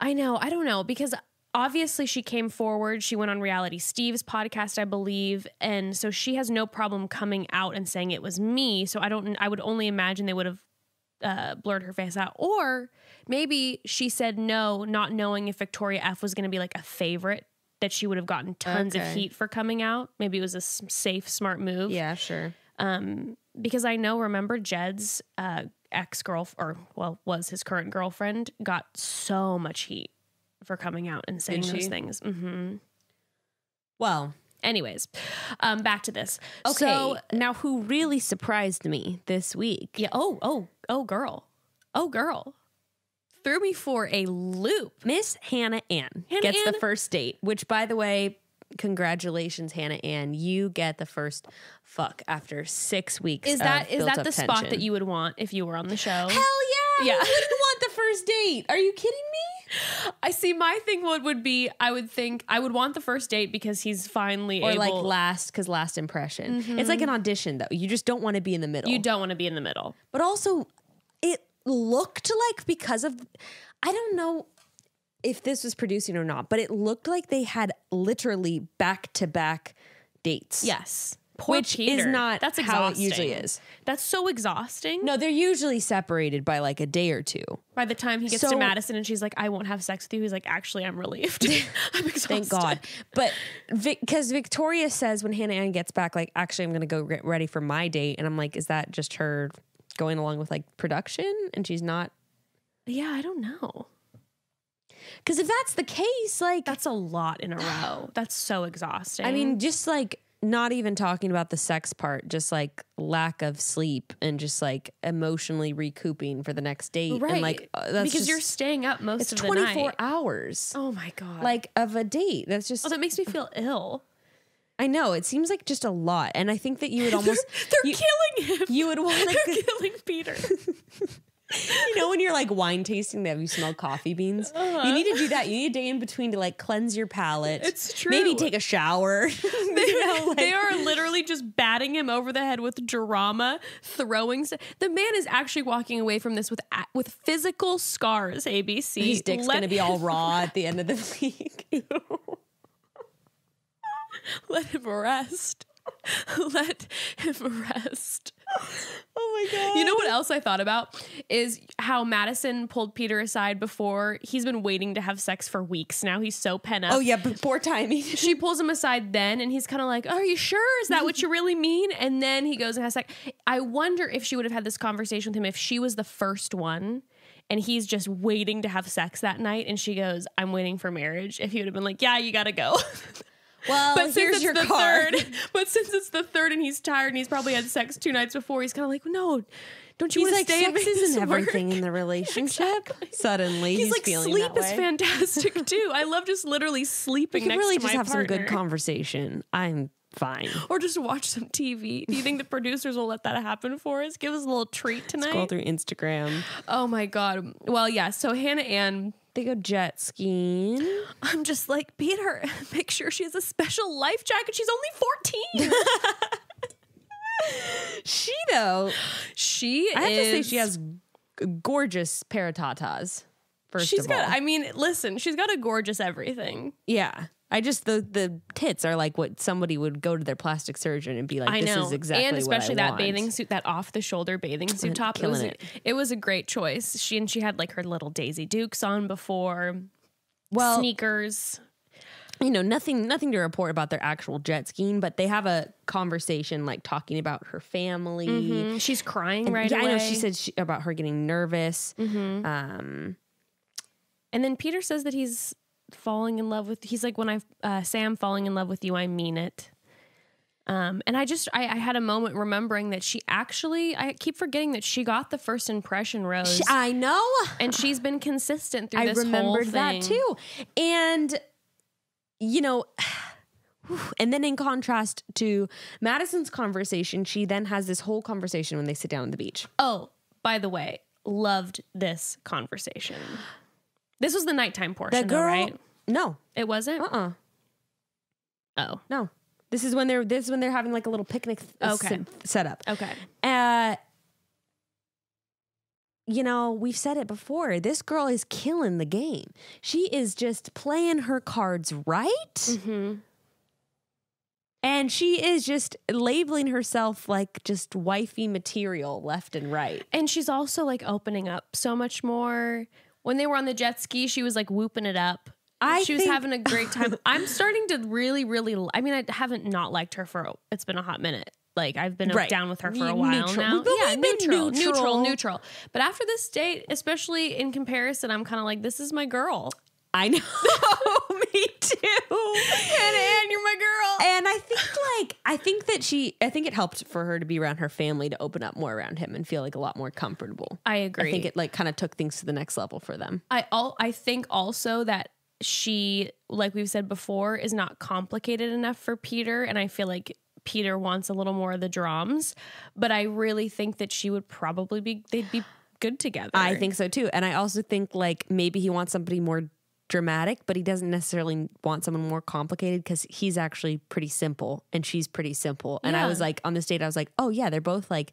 I know. I don't know, because obviously she came forward. She went on Reality Steve's podcast, I believe. And so she has no problem coming out and saying it was me. So I don't I would only imagine they would have uh, blurred her face out. Or maybe she said no, not knowing if Victoria F was going to be like a favorite, that she would have gotten tons okay. of heat for coming out. Maybe it was a s- safe, smart move. Yeah, sure. Um, because I know, remember Jed's uh, ex-girlfriend, or well, was his current girlfriend, got so much heat for coming out and saying those things. Mm-hmm. Well, anyways, um, back to this. Okay, so, now who really surprised me this week? Yeah. Oh, oh, oh, girl. Oh, girl. Threw me for a loop. Miss Hannah Ann Hannah gets Ann. the first date, which, by the way, congratulations, Hannah Ann. You get the first fuck after six weeks. Is that is that the tension. Spot that you would want if you were on the show? Hell yeah! Yeah, you wouldn't want the first date. Are you kidding me? I see. My thing would would be I would think I would want the first date because he's finally or able, like last because last impression. Mm-hmm. It's like an audition though. You just don't want to be in the middle. You don't want to be in the middle, but also it. Looked like because of I don't know if this was producing or not, but it looked like they had literally back to back dates. Yes. Poor which Peter. Is not That's how it usually is. That's so exhausting. No, they're usually separated by like a day or two. By the time he gets so, to Madison and she's like, I won't have sex with you. He's like, actually, I'm relieved. I'm exhausted. Thank God. But because Vic- Victoria says when Hannah Ann gets back, like, actually, I'm going to go get ready for my date. And I'm like, is that just her going along with like production? And she's not. Yeah, I don't know. Because if that's the case, like. That's a lot in a row. That's so exhausting. I mean, just like. Not even talking about the sex part, just like lack of sleep and just like emotionally recouping for the next date. Right. And like, uh, that's because just, you're staying up most of the night. It's twenty-four hours. Oh my God. Like of a date. That's just. Oh, that makes me feel ill. I know. It seems like just a lot. And I think that you would almost. they're they're you, killing him. You would want like. They're killing Peter. You know, when you're like wine tasting, they have you smell coffee beans. Uh-huh. You need to do that. You need a day in between to like cleanse your palate. It's true. Maybe take a shower. They, you know, like, they are literally just batting him over the head with drama, throwing. St- the man is actually walking away from this with a- with physical scars. A B C. His dick's Let- gonna be all raw at the end of the week. Let him rest. Let him rest. Oh my God. You know what else I thought about is how Madison pulled Peter aside before. He's been waiting to have sex for weeks now. He's so pent up. Oh yeah, but poor timing. She pulls him aside then and he's kind of like, oh, are you sure? Is that what you really mean? And then he goes and has sex. I wonder if she would have had this conversation with him if she was the first one and he's just waiting to have sex that night and she goes, I'm waiting for marriage. If he would have been like, yeah, you gotta go. Well, but here's since it's your the card. Third, but since it's the third and he's tired and he's probably had sex two nights before, he's kind of like, no, don't you want to like, stay? He's like, sex isn't everything in the relationship. Exactly. Suddenly, he's, he's like, feeling sleep that is way. Fantastic too. I love just literally sleeping next really to my partner. You really just have some good conversation. I'm fine. Or just watch some T V. Do you think the producers will let that happen for us? Give us a little treat tonight. Scroll through Instagram. Oh my God. Well, yeah. So Hannah Ann. They go jet skiing. I'm just like, Peter, make sure she has a special life jacket. She's only fourteen. She, though. She I is, have to say she has g- gorgeous paratatas, first she's of got, all. I mean, listen, she's got a gorgeous everything. Yeah. I just, the the tits are like what somebody would go to their plastic surgeon and be like, I this know. Is exactly what I want. And especially that want. Bathing suit, that off-the-shoulder bathing suit I'm top. It was, it. it was a great choice. She and she had like her little Daisy Dukes on before, well, sneakers. You know, nothing nothing to report about their actual jet skiing, but they have a conversation like talking about her family. Mm-hmm. She's crying and, right yeah, away. I know, she said she, about her getting nervous. Mm-hmm. Um, and then Peter says that he's... falling in love with he's like when I uh, say I'm falling in love with you, I mean it. Um, and I just I, I had a moment remembering that she actually I keep forgetting that she got the first impression rose. She, I know, and she's been consistent through I this whole thing. I remembered that too, and you know. And then in contrast to Madison's conversation, she then has this whole conversation when they sit down on the beach. Oh, by the way, loved this conversation. This was the nighttime portion, the girl, though, right? No, it wasn't. Uh uh-uh. uh. Oh no, this is when they're this is when they're having like a little picnic th- okay. s- set up. Okay. Uh, you know, we've said it before. This girl is killing the game. She is just playing her cards right, mm-hmm. and she is just labeling herself like just wifey material left and right. And she's also like opening up so much more. When they were on the jet ski, she was like whooping it up. I she was having a great time. I'm starting to really, really. I mean, I haven't not liked her for. It's been a hot minute. Like I've been right. down with her for a while neutral. Now. But yeah, neutral, neutral, neutral, neutral. But after this date, especially in comparison, I'm kind of like, this is my girl. I know. Me too. And Ann, you're my girl. And I think like I think that she I think it helped for her to be around her family to open up more around him and feel like a lot more comfortable. I agree. I think it like kind of took things to the next level for them. I all I think also that she, like we've said before, is not complicated enough for Peter, and I feel like Peter wants a little more of the drums, but I really think that she would probably be they'd be good together. I think so too. And I also think like maybe he wants somebody more dramatic, but he doesn't necessarily want someone more complicated because he's actually pretty simple and she's pretty simple. And yeah. I was like, on this date, I was like, oh yeah, they're both like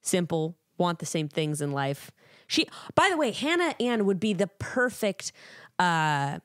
simple, want the same things in life. She, by the way, Hannah Ann would be the perfect uh,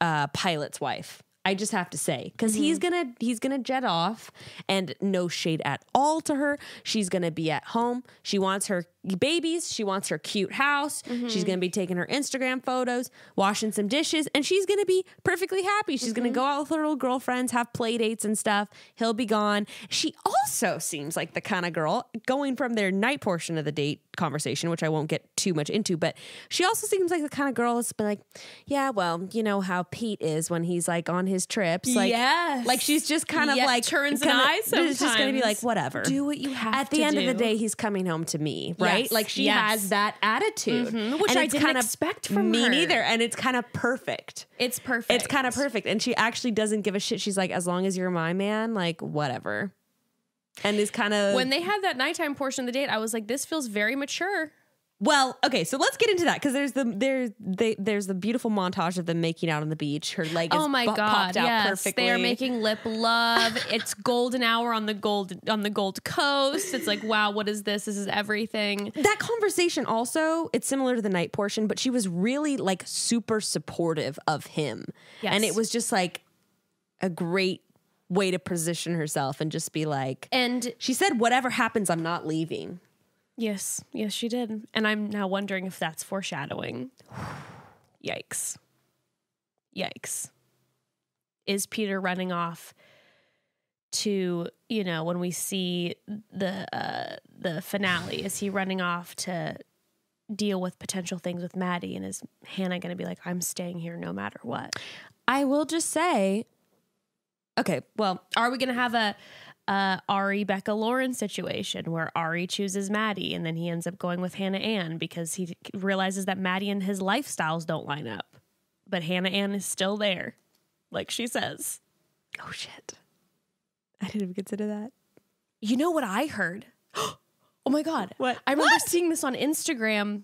uh, pilot's wife. I just have to say, because mm-hmm. he's gonna he's gonna jet off, and no shade at all to her. She's gonna be at home. She wants her babies. She wants her cute house. Mm-hmm. She's gonna be taking her Instagram photos, washing some dishes, and she's gonna be perfectly happy. She's mm-hmm. gonna go out with her little girlfriends, have play dates and stuff. He'll be gone. She also seems like the kind of girl, going from their night portion of the date conversation, which I won't get too much into, but she also seems like the kind of girl that's been like, yeah, well, you know how Pete is when he's like on his trips, like, yes. like she's just kind of yes. like turns kinda, an eye sometimes. It's just gonna be like, whatever, do what you have at to the end do. Of the day, he's coming home to me, right? Yes. Like she yes. has that attitude, mm-hmm. which and I didn't expect from me her. Neither, and it's kind of perfect. It's perfect. It's kind of perfect, and she actually doesn't give a shit. She's like, as long as you're my man, like whatever. And is kind of when they had that nighttime portion of the date, I was like, this feels very mature. Well, okay, so let's get into that, because there's the there's they, there's the beautiful montage of them making out on the beach. Her leg is oh my god, popped out yes. perfectly. They are making lip love. It's golden hour on the gold on the Gold Coast. It's like, wow, what is this? This is everything. That conversation also, it's similar to the night portion, but she was really like super supportive of him, yes. and it was just like a great way to position herself and just be like, and she said, whatever happens, I'm not leaving. Yes. Yes, she did. And I'm now wondering if that's foreshadowing. Yikes. Yikes. Is Peter running off to, you know, when we see the, uh, the finale, is he running off to deal with potential things with Maddie? And is Hannah going to be like, I'm staying here no matter what? I will just say, okay, well, are we going to have a uh, Ari, Becca, Lauren situation where Ari chooses Maddie and then he ends up going with Hannah Ann because he realizes that Maddie and his lifestyles don't line up, but Hannah Ann is still there, like she says. Oh, shit. I didn't even consider that. You know what I heard? Oh, my God. What? I remember what? seeing this on Instagram.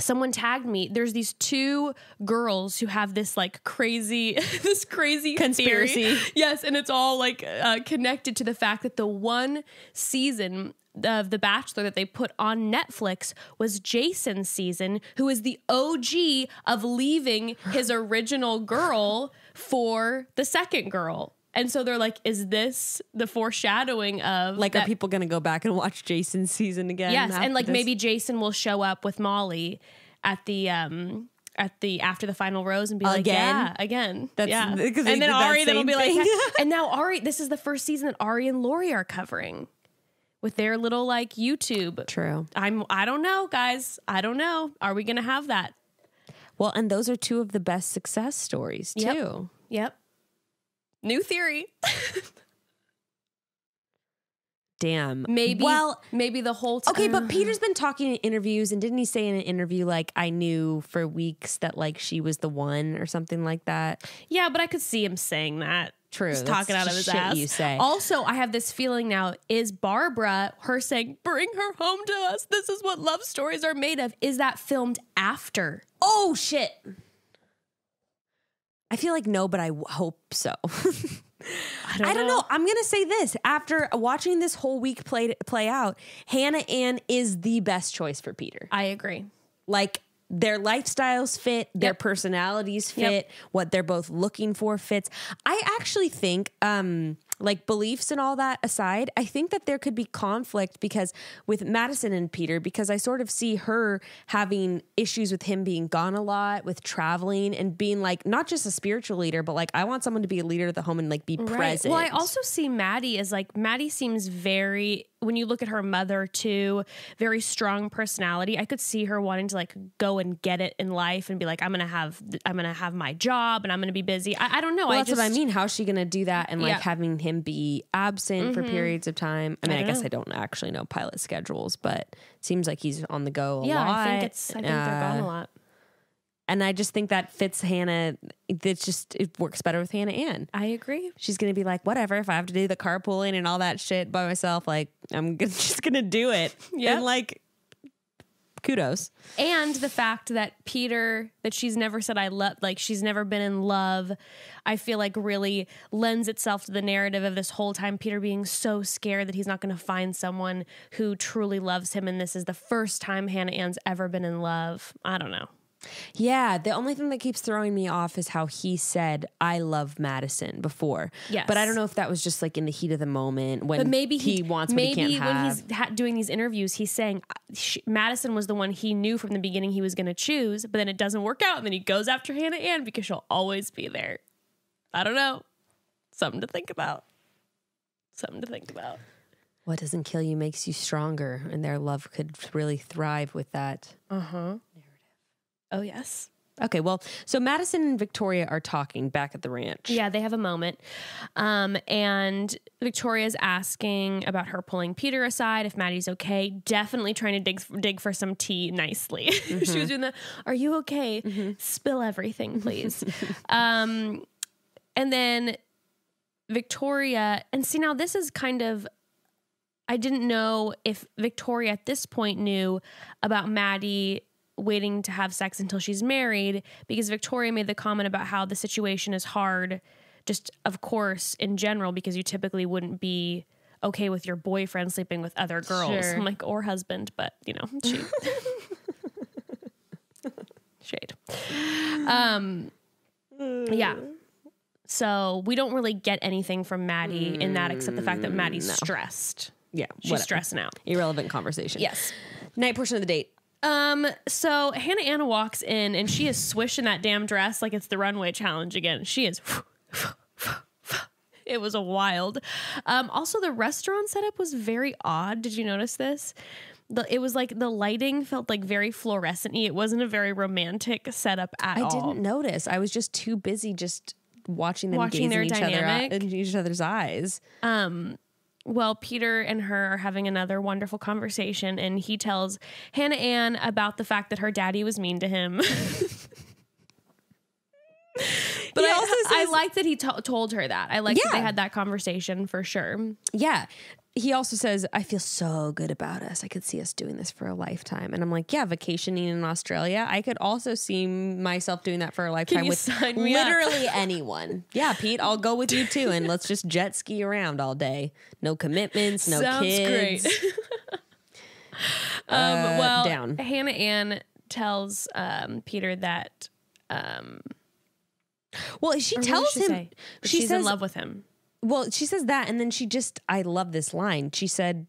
Someone tagged me. There's these two girls who have this like crazy, this crazy conspiracy. Theory. Yes. And it's all like uh, connected to the fact that the one season of The Bachelor that they put on Netflix was Jason's season, who is the O G of leaving his original girl for the second girl. And so they're like, is this the foreshadowing of... Like, that, are people going to go back and watch Jason's season again? Yes, and like this? Maybe Jason will show up with Molly at the... um at the after the final rose and be again? like, yeah, again. That's, yeah. And then that Ari, that'll be like... Yeah. And now Ari, this is the first season that Ari and Lori are covering with their little like YouTube. True. I'm, I don't know, guys. I don't know. Are we going to have that? Well, and those are two of the best success stories too. Yep. Yep. New theory. Damn. Maybe. Well, maybe the whole time. Okay, but Peter's been talking in interviews, and didn't he say in an interview, like, I knew for weeks that, like, she was the one or something like that? Yeah, but I could see him saying that. True. Just talking out of his ass. You say. Also, I have this feeling now, is Barbara, her saying, bring her home to us, this is what love stories are made of, is that filmed after? Oh, shit. I feel like no, but I w hope so. I don't, I don't know. know. I'm going to say this. After watching this whole week play, play out, Hannah Ann is the best choice for Peter. I agree. Like, their lifestyles fit, their yep. personalities fit, yep. what they're both looking for fits. I actually think, um, like, beliefs and all that aside, I think that there could be conflict because with Madison and Peter, because I sort of see her having issues with him being gone a lot, with traveling and being like, not just a spiritual leader, but like, I want someone to be a leader at the home and like be right. present. Well, I also see Maddie as like, Maddie seems very, when you look at her mother too, very strong personality. I could see her wanting to like go and get it in life and be like, I'm going to have, I'm going to have my job and I'm going to be busy. I, I don't know. Well, I that's just, what I mean. How's she going to do that? And like yeah. having him be absent mm-hmm. for periods of time. I mean, I, I guess know. I don't actually know pilot schedules, but it seems like he's on the go a yeah, lot. Yeah, I think it's, I think uh, they're gone a lot. And I just think that fits Hannah. It's just, it works better with Hannah Ann. I agree. She's going to be like, whatever, if I have to do the carpooling and all that shit by myself, like, I'm g just going to do it. Yeah. And like, kudos. And the fact that Peter, that she's never said I love, like she's never been in love, I feel like really lends itself to the narrative of this whole time Peter being so scared that he's not going to find someone who truly loves him. And this is the first time Hannah Ann's ever been in love. I don't know. Yeah, the only thing that keeps throwing me off is how he said, I love Madison before. Yes. But I don't know if that was just like in the heat of the moment when but maybe he, he wants what maybe he can't when have. He's ha- doing these interviews, he's saying she, Madison was the one he knew from the beginning he was going to choose, but then it doesn't work out. And then he goes after Hannah Ann because she'll always be there. I don't know. Something to think about. Something to think about. What doesn't kill you makes you stronger. And their love could really thrive with that. Uh-huh. Oh, yes. Okay, well, so Madison and Victoria are talking back at the ranch. Yeah, they have a moment. Um, and Victoria's asking about her pulling Peter aside, if Maddie's okay. Definitely trying to dig dig for some tea nicely. Mm-hmm. She was doing the, are you okay? Mm-hmm. Spill everything, please. um, and then Victoria, and see now this is kind of, I didn't know if Victoria at this point knew about Maddie waiting to have sex until she's married, because Victoria made the comment about how the situation is hard, just of course in general, because you typically wouldn't be okay with your boyfriend sleeping with other girls. Sure. I'm like, or husband, but you know, shade. shade. Um, yeah. So we don't really get anything from Maddie mm, in that, except the fact that Maddie's no. stressed. Yeah. She's whatever. Stressing out. Irrelevant conversation. Yes. Night portion of the date. Um, so Hannah Ann walks in and she is swishing that damn dress like it's the runway challenge again. She is, it was a wild. Um, also the restaurant setup was very odd. Did you notice this? The, it was like the lighting felt like very fluorescent-y. It wasn't a very romantic setup at I all. I didn't notice. I was just too busy just watching them watching gaze in each, dynamic. Other, in each other's eyes. Um, Well, Peter and her are having another wonderful conversation, and he tells Hannah Ann about the fact that her daddy was mean to him. But I, also says, I like that he to- told her that. I like yeah. that they had that conversation for sure. Yeah. He also says, I feel so good about us. I could see us doing this for a lifetime. And I'm like, yeah, vacationing in Australia. I could also see myself doing that for a lifetime with literally up? anyone. Yeah, Pete, I'll go with you too. And let's just jet ski around all day. No commitments, no Sounds kids. Sounds great. um, uh, well, down. Hannah Ann tells um, Peter that... Um, well, she tells she him... Say? She She's says, in love with him. Well, she says that, and then she just, I love this line. She said,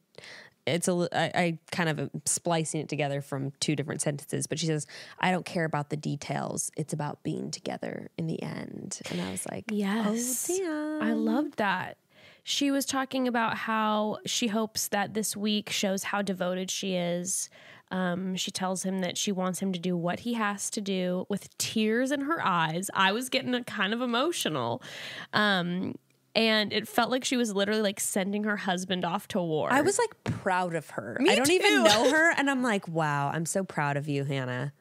it's a, I, I kind of am splicing it together from two different sentences, but she says, I don't care about the details. It's about being together in the end. And I was like, yes, oh, damn. I loved that. She was talking about how she hopes that this week shows how devoted she is. Um, she tells him that she wants him to do what he has to do with tears in her eyes. I was getting kind of emotional. Um, And it felt like she was literally like sending her husband off to war. I was like proud of her. Me I don't too. even know her. And I'm like, wow, I'm so proud of you, Hannah.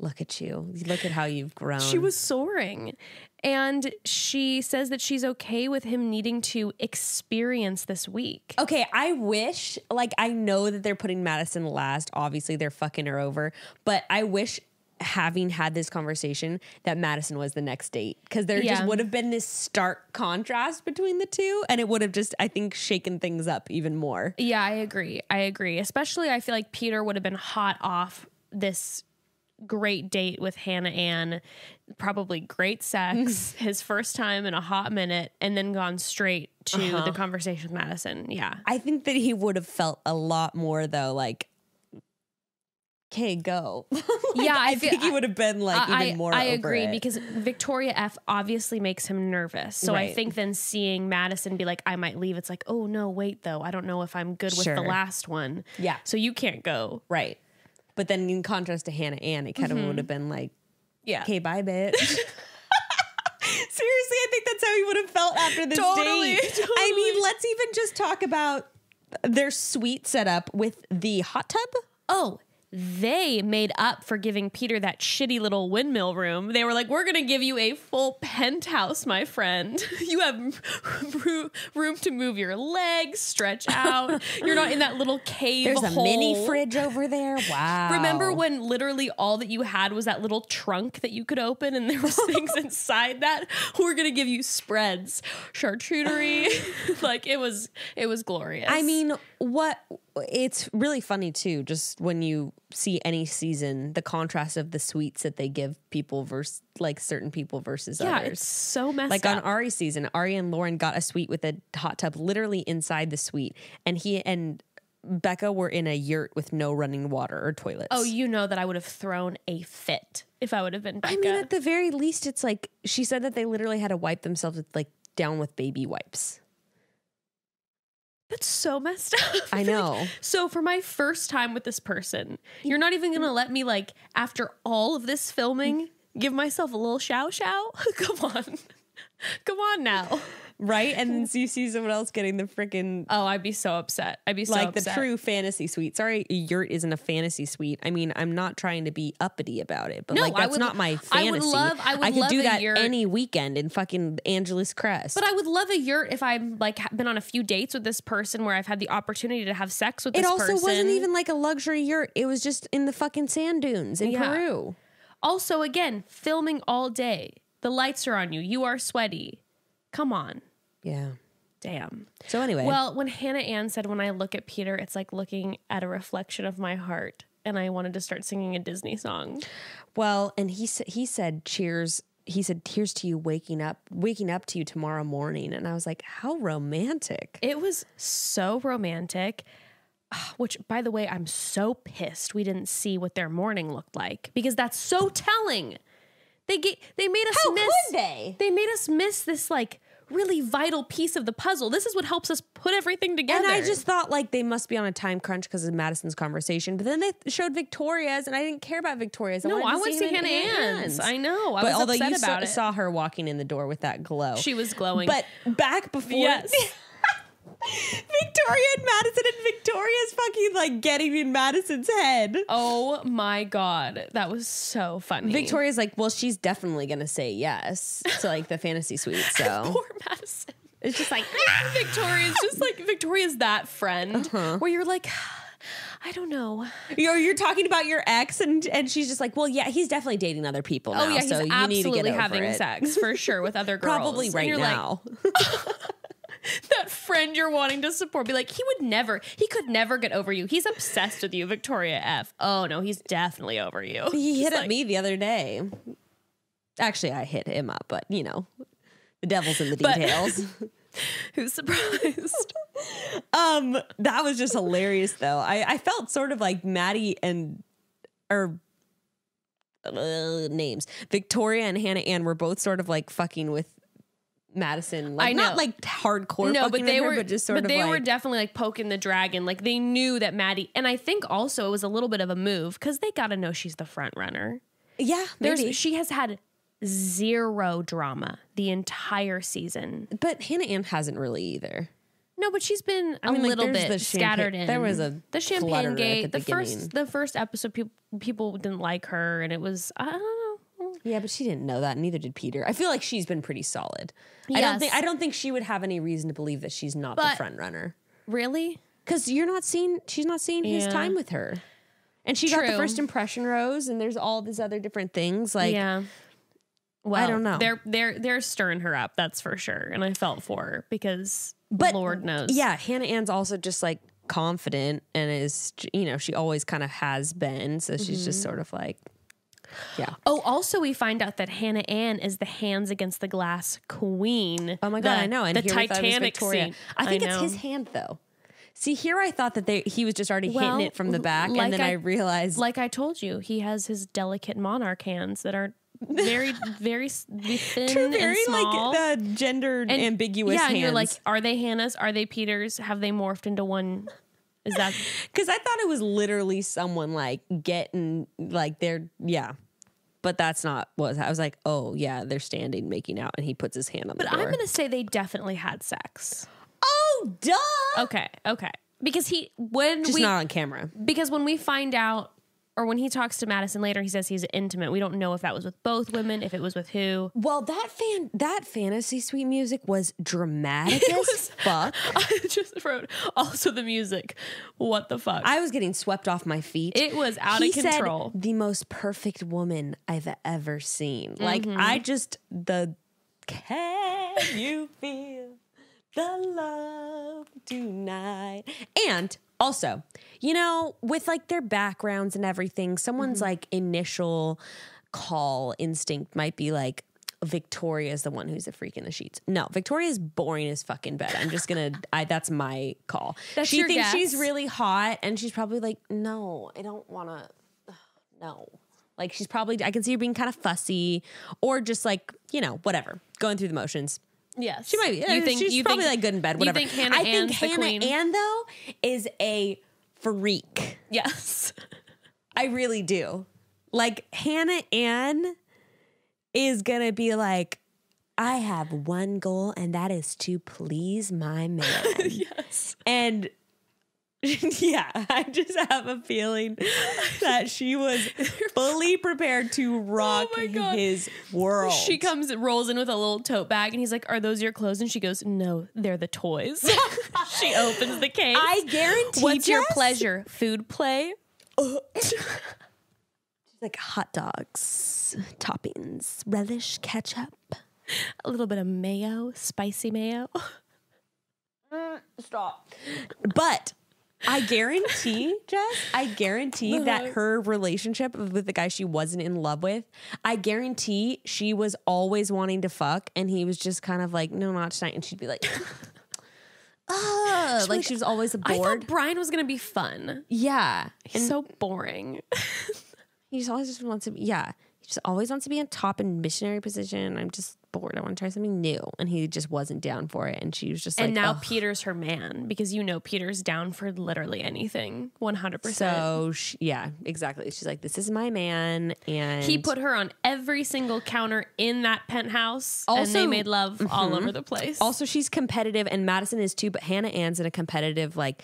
Look at you. Look at how you've grown. She was soaring. And she says that she's okay with him needing to experience this week. Okay, I wish, like, I know that they're putting Madison last. Obviously, they're fucking her over. But I wish... having had this conversation that Madison was the next date, because there yeah. just would have been this stark contrast between the two, and it would have just, I think, shaken things up even more. Yeah, I agree. I agree. Especially I feel like Peter would have been hot off this great date with Hannah Ann, probably great sex, his first time in a hot minute, and then gone straight to uh-huh. the conversation with Madison. Yeah. I think that he would have felt a lot more though, like, okay, go. like, yeah, I, I feel, think he would have been like I, even more. I, I over agree it. Because Victoria F obviously makes him nervous. So right. I think then seeing Madison be like, I might leave. It's like, oh no, wait though. I don't know if I'm good sure. with the last one. Yeah. So you can't go. Right. But then in contrast to Hannah Ann, it kind mm-hmm. of would have been like, yeah, okay, bye, bitch. Seriously, I think that's how he would have felt after this totally, date. Totally. I mean, let's even just talk about their sweet setup with the hot tub. Oh. They made up for giving Peter that shitty little windmill room. They were like, we're going to give you a full penthouse, my friend. You have room to move your legs, stretch out. You're not in that little cave There's hole. There's a mini fridge over there. Wow. Remember when literally all that you had was that little trunk that you could open and there was things inside that? We're going to give you spreads, charcuterie. Like it was, it was glorious. I mean, what... it's really funny too, just when you see any season, the contrast of the sweets that they give people versus like certain people versus yeah, others. Yeah, it's so messed like up. Like on Ari's season, Ari and Lauren got a suite with a hot tub literally inside the suite, and he and Becca were in a yurt with no running water or toilets. Oh, you know that I would have thrown a fit if I would have been Becca. I mean, at the very least, it's like she said that they literally had to wipe themselves with, like, down with baby wipes. That's so messed up. I know. Like, so for my first time with this person, you're not even going to let me, like, after all of this filming, give myself a little show show? Come on. Come on now. Right? And then so you see someone else getting the freaking... Oh, I'd be so upset. I'd be so like upset. Like the true fantasy suite. Sorry, a yurt isn't a fantasy suite. I mean, I'm not trying to be uppity about it, but no, like that's would, not my fantasy. I would love I would I could love do that yurt. Any weekend in fucking Angeles Crest. But I would love a yurt if I've like been on a few dates with this person where I've had the opportunity to have sex with it this person. It also wasn't even like a luxury yurt. It was just in the fucking sand dunes in yeah. Peru. Also, again, filming all day. The lights are on you. You are sweaty. Come on. Yeah. Damn. So anyway. Well, when Hannah Ann said, when I look at Peter, it's like looking at a reflection of my heart. And I wanted to start singing a Disney song. Well, and he, he said, cheers. He said, here's to you waking up, waking up to you tomorrow morning. And I was like, how romantic. It was so romantic. Which, by the way, I'm so pissed we didn't see what their morning looked like. Because that's so telling. They get, they made us how miss. Could they? They made us miss this like really vital piece of the puzzle. This is what helps us put everything together. And I just thought like they must be on a time crunch because of Madison's conversation. But then they showed Victoria's, and I didn't care about Victoria's. I no, I want to see Hannah Ann's. I know. I but was although upset you about so, it. saw her walking in the door with that glow, she was glowing. But back before, yes. Victoria and Madison, and Victoria's fucking like getting in Madison's head. Oh my god, that was so funny. Victoria's like, well, she's definitely gonna say yes to like the fantasy suite. So poor Madison. It's just like Victoria's just like Victoria's that friend uh-huh. where you're like, I don't know. You're you're talking about your ex, and and she's just like, well, yeah, he's definitely dating other people. Oh now, yeah, he's so absolutely you need to get over having it. sex for sure with other girls, probably right and you're now. Like, that friend you're wanting to support be like, he would never, he could never get over you. He's obsessed with you, Victoria F. Oh no, he's definitely over you. He he's hit like, at me the other day. Actually, I hit him up, but you know, the devil's in the details. Who's surprised? um, that was just hilarious though. I, I felt sort of like Maddie and, or uh, names, Victoria and Hannah Ann were both sort of like fucking with Madison, like, I know. Not like hardcore, no, but they her, were but just sort but of they like, were definitely like poking the dragon. Like they knew that Maddie, and I think also it was a little bit of a move because they got to know she's the front runner. Yeah, maybe. There's, she has had zero drama the entire season, but Hannah Ann hasn't really either. No, but she's been I mean, a little like, bit the scattered in. There was a the champagne gate. At the the first the first episode, people people didn't like her, and it was I don't know. Yeah, but she didn't know that. Neither did Peter. I feel like she's been pretty solid. Yes. I don't think I don't think she would have any reason to believe that she's not but the front runner. Really? Because you're not seeing she's not seeing yeah. his time with her, and she True. got the first impression rose. And there's all these other different things. Like, yeah. Well, I don't know. They're they're they're stirring her up. That's for sure. And I felt for her because, but Lord knows. Yeah, Hannah Ann's also just like confident and is you know she always kind of has been. So mm-hmm. she's just sort of like. Yeah. Oh, also we find out that Hannah Ann is the hands against the glass queen. Oh my god, the, I know. And the Titanic scene. I think I it's his hand though. See, here I thought that they he was just already well, hitting it from the back, like and then I, I realized, like I told you, he has his delicate monarch hands that are very, very thin True, very, and small. Like the gender and, ambiguous. Yeah, hands. And you're like, are they Hannah's? Are they Peter's? Have they morphed into one? Is that because I thought it was literally someone like getting like they're yeah, but that's not what I was like. Oh yeah, they're standing making out, and he puts his hand on. But the door. I'm gonna say they definitely had sex. Oh duh. Okay, okay. Because he when just we, not on camera. Because when we find out, or when he talks to Madison later, he says he's intimate. We don't know if that was with both women, if it was with who. Well, that fan that fantasy suite music was dramatic as was, fuck. I just wrote also the music. What the fuck? I was getting swept off my feet. It was out he of control. Said, the most perfect woman I've ever seen. Mm-hmm. Like I just the can you feel the love tonight? And Also, you know, with like their backgrounds and everything, someone's mm-hmm. like initial call instinct might be like, Victoria's the one who's a freak in the sheets. No, Victoria's boring as fucking bed. I'm just gonna, I, that's my call. That's she your thinks guess. She's really hot and she's probably like, no, I don't wanna, no. Like she's probably, I can see her being kind of fussy or just like, you know, whatever, going through the motions. Yes. She might be, you think, she's you probably think, like good in bed, whatever. You think Hannah I think Hannah queen. Ann though is a freak. Yes. I really do. Like Hannah Ann is gonna be like, I have one goal and that is to please my man. Yes. And yeah, I just have a feeling that she was fully prepared to rock oh his world. She comes, rolls in with a little tote bag and he's like, are those your clothes? And she goes, no, they're the toys. She opens the case. I guarantee What's us? Your pleasure? Food play? She's like, hot dogs, toppings, relish, ketchup, a little bit of mayo, spicy mayo. Mm, stop. But I guarantee, Jess, I guarantee that her relationship with the guy she wasn't in love with, I guarantee she was always wanting to fuck and he was just kind of like, no, not tonight. And she'd be like, oh, like, like she was always bored. I thought Brian was going to be fun. Yeah. He's and so boring. He just always just wants to be, yeah. He just always wants to be on top in missionary position. I'm just bored. I want to try something new. And he just wasn't down for it. And she was just and like, and now ugh. Peter's her man, because you know Peter's down for literally anything. one hundred percent. So she, yeah, exactly. She's like, this is my man. And he put her on every single counter in that penthouse. Also, and they made love mm-hmm. all over the place. Also, she's competitive and Madison is too, but Hannah Ann's in a competitive, like,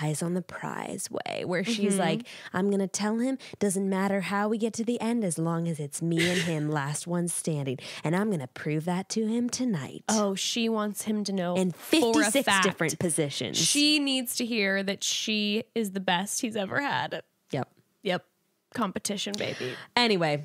eyes on the prize way, where she's mm-hmm. like, I'm gonna tell him, doesn't matter how we get to the end, as long as it's me and him, last one standing, and I'm gonna prove that to him tonight. Oh, she wants him to know in fifty-six different positions. She needs to hear that she is the best he's ever had. Yep. Yep. Competition, baby. Anyway,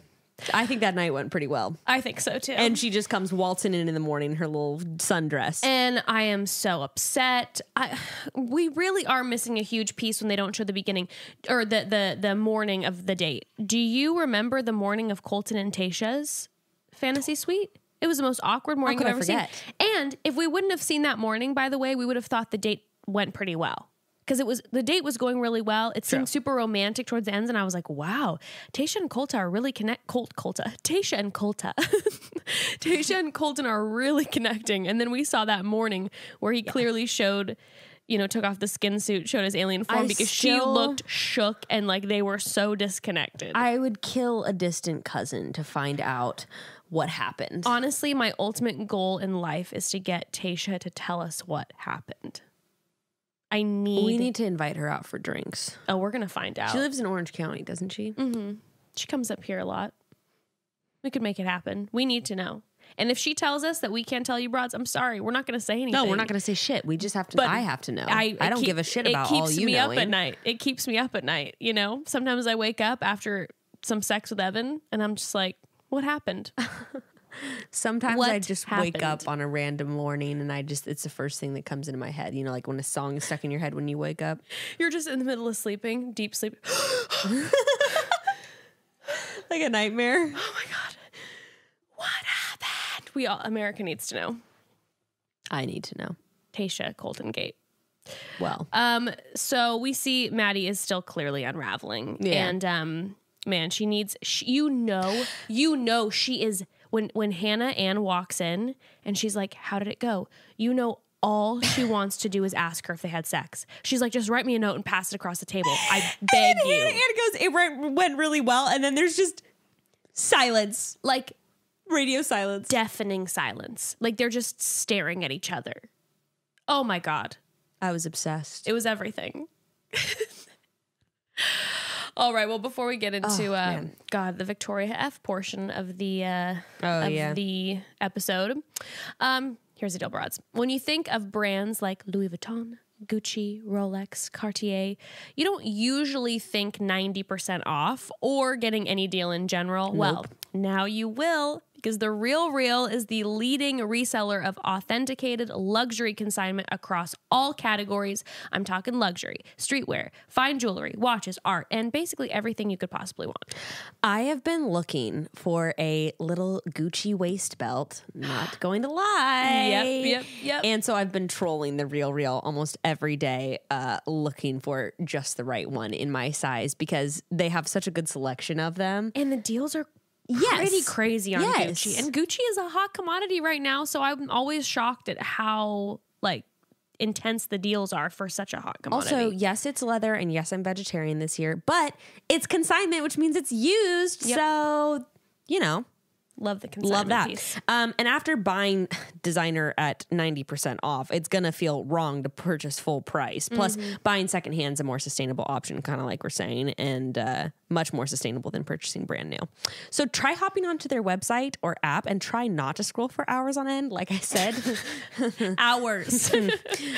I think that night went pretty well. I think so too. And she just comes waltzing in in the morning, her little sundress. And I am so upset. I, we really are missing a huge piece when they don't show the beginning or the, the, the morning of the date. Do you remember the morning of Colton and Tayshia's fantasy suite? It was the most awkward morning I've ever forget? seen. And if we wouldn't have seen that morning, by the way, we would have thought the date went pretty well. Because it was the date was going really well. It seemed True. super romantic towards the ends, and I was like, "Wow, Tayshia and Colton are really connect. Colt, Colta, Tayshia and Colta, Tayshia and Colton are really connecting." And then we saw that morning where he yeah. clearly showed, you know, took off the skin suit, showed his alien form I because still, she looked shook and like they were so disconnected. I would kill a distant cousin to find out what happened. Honestly, my ultimate goal in life is to get Tayshia to tell us what happened. I need... We need to invite her out for drinks. Oh, we're going to find out. She lives in Orange County, doesn't she? Mm-hmm. She comes up here a lot. We could make it happen. We need to know. And if she tells us that we can't tell you broads, I'm sorry. We're not going to say anything. No, we're not going to say shit. We just have to... But I have to know. I, I don't keep, give a shit about all you knowing. It keeps me up at night. It keeps me up at night, you know? Sometimes I wake up after some sex with Evan, and I'm just like, what happened? Sometimes what I just happened? wake up on a random morning and I just, it's the first thing that comes into my head. You know, like when a song is stuck in your head when you wake up. You're just in the middle of sleeping, deep sleep. Like a nightmare. Oh my God. What happened? We all, America needs to know. I need to know. Tayshia, Colton Gate. Well. Um, so we see Maddie is still clearly unraveling. Yeah. And um, man, she needs, she, you know, you know she is... When when Hannah Ann walks in and she's like, how did it go? You know, all she wants to do is ask her if they had sex. She's like, just write me a note and pass it across the table. I beg and you. Hannah Ann goes, it went, went really well. And then there's just silence, like radio silence, deafening silence. Like they're just staring at each other. Oh my God. I was obsessed. It was everything. All right. Well, before we get into oh, uh, God, the Victoria F portion of the uh, oh, of yeah. the episode, um, here's the deal, broads. When you think of brands like Louis Vuitton, Gucci, Rolex, Cartier, you don't usually think ninety percent off or getting any deal in general. Nope. Well, now you will because The Real Real is the leading reseller of authenticated luxury consignment across all categories. I'm talking luxury, streetwear, fine jewelry, watches, art, and basically everything you could possibly want. I have been looking for a little Gucci waist belt, not going to lie. Yep, yep, yep. And so I've been trolling The Real Real almost every day, uh, looking for just the right one in my size because they have such a good selection of them. And the deals are Yes. pretty crazy on yes. Gucci. And Gucci is a hot commodity right now, so I'm always shocked at how, like, intense the deals are for such a hot commodity. Also, yes, it's leather, and yes, I'm vegetarian this year, but it's consignment, which means it's used, yep. so, you know. Love the consignment Love that. Piece. Um, and after buying designer at ninety percent off, it's going to feel wrong to purchase full price. Plus, mm-hmm. buying secondhand is a more sustainable option, kind of like we're saying, and uh, much more sustainable than purchasing brand new. So try hopping onto their website or app and try not to scroll for hours on end, like I said. Hours.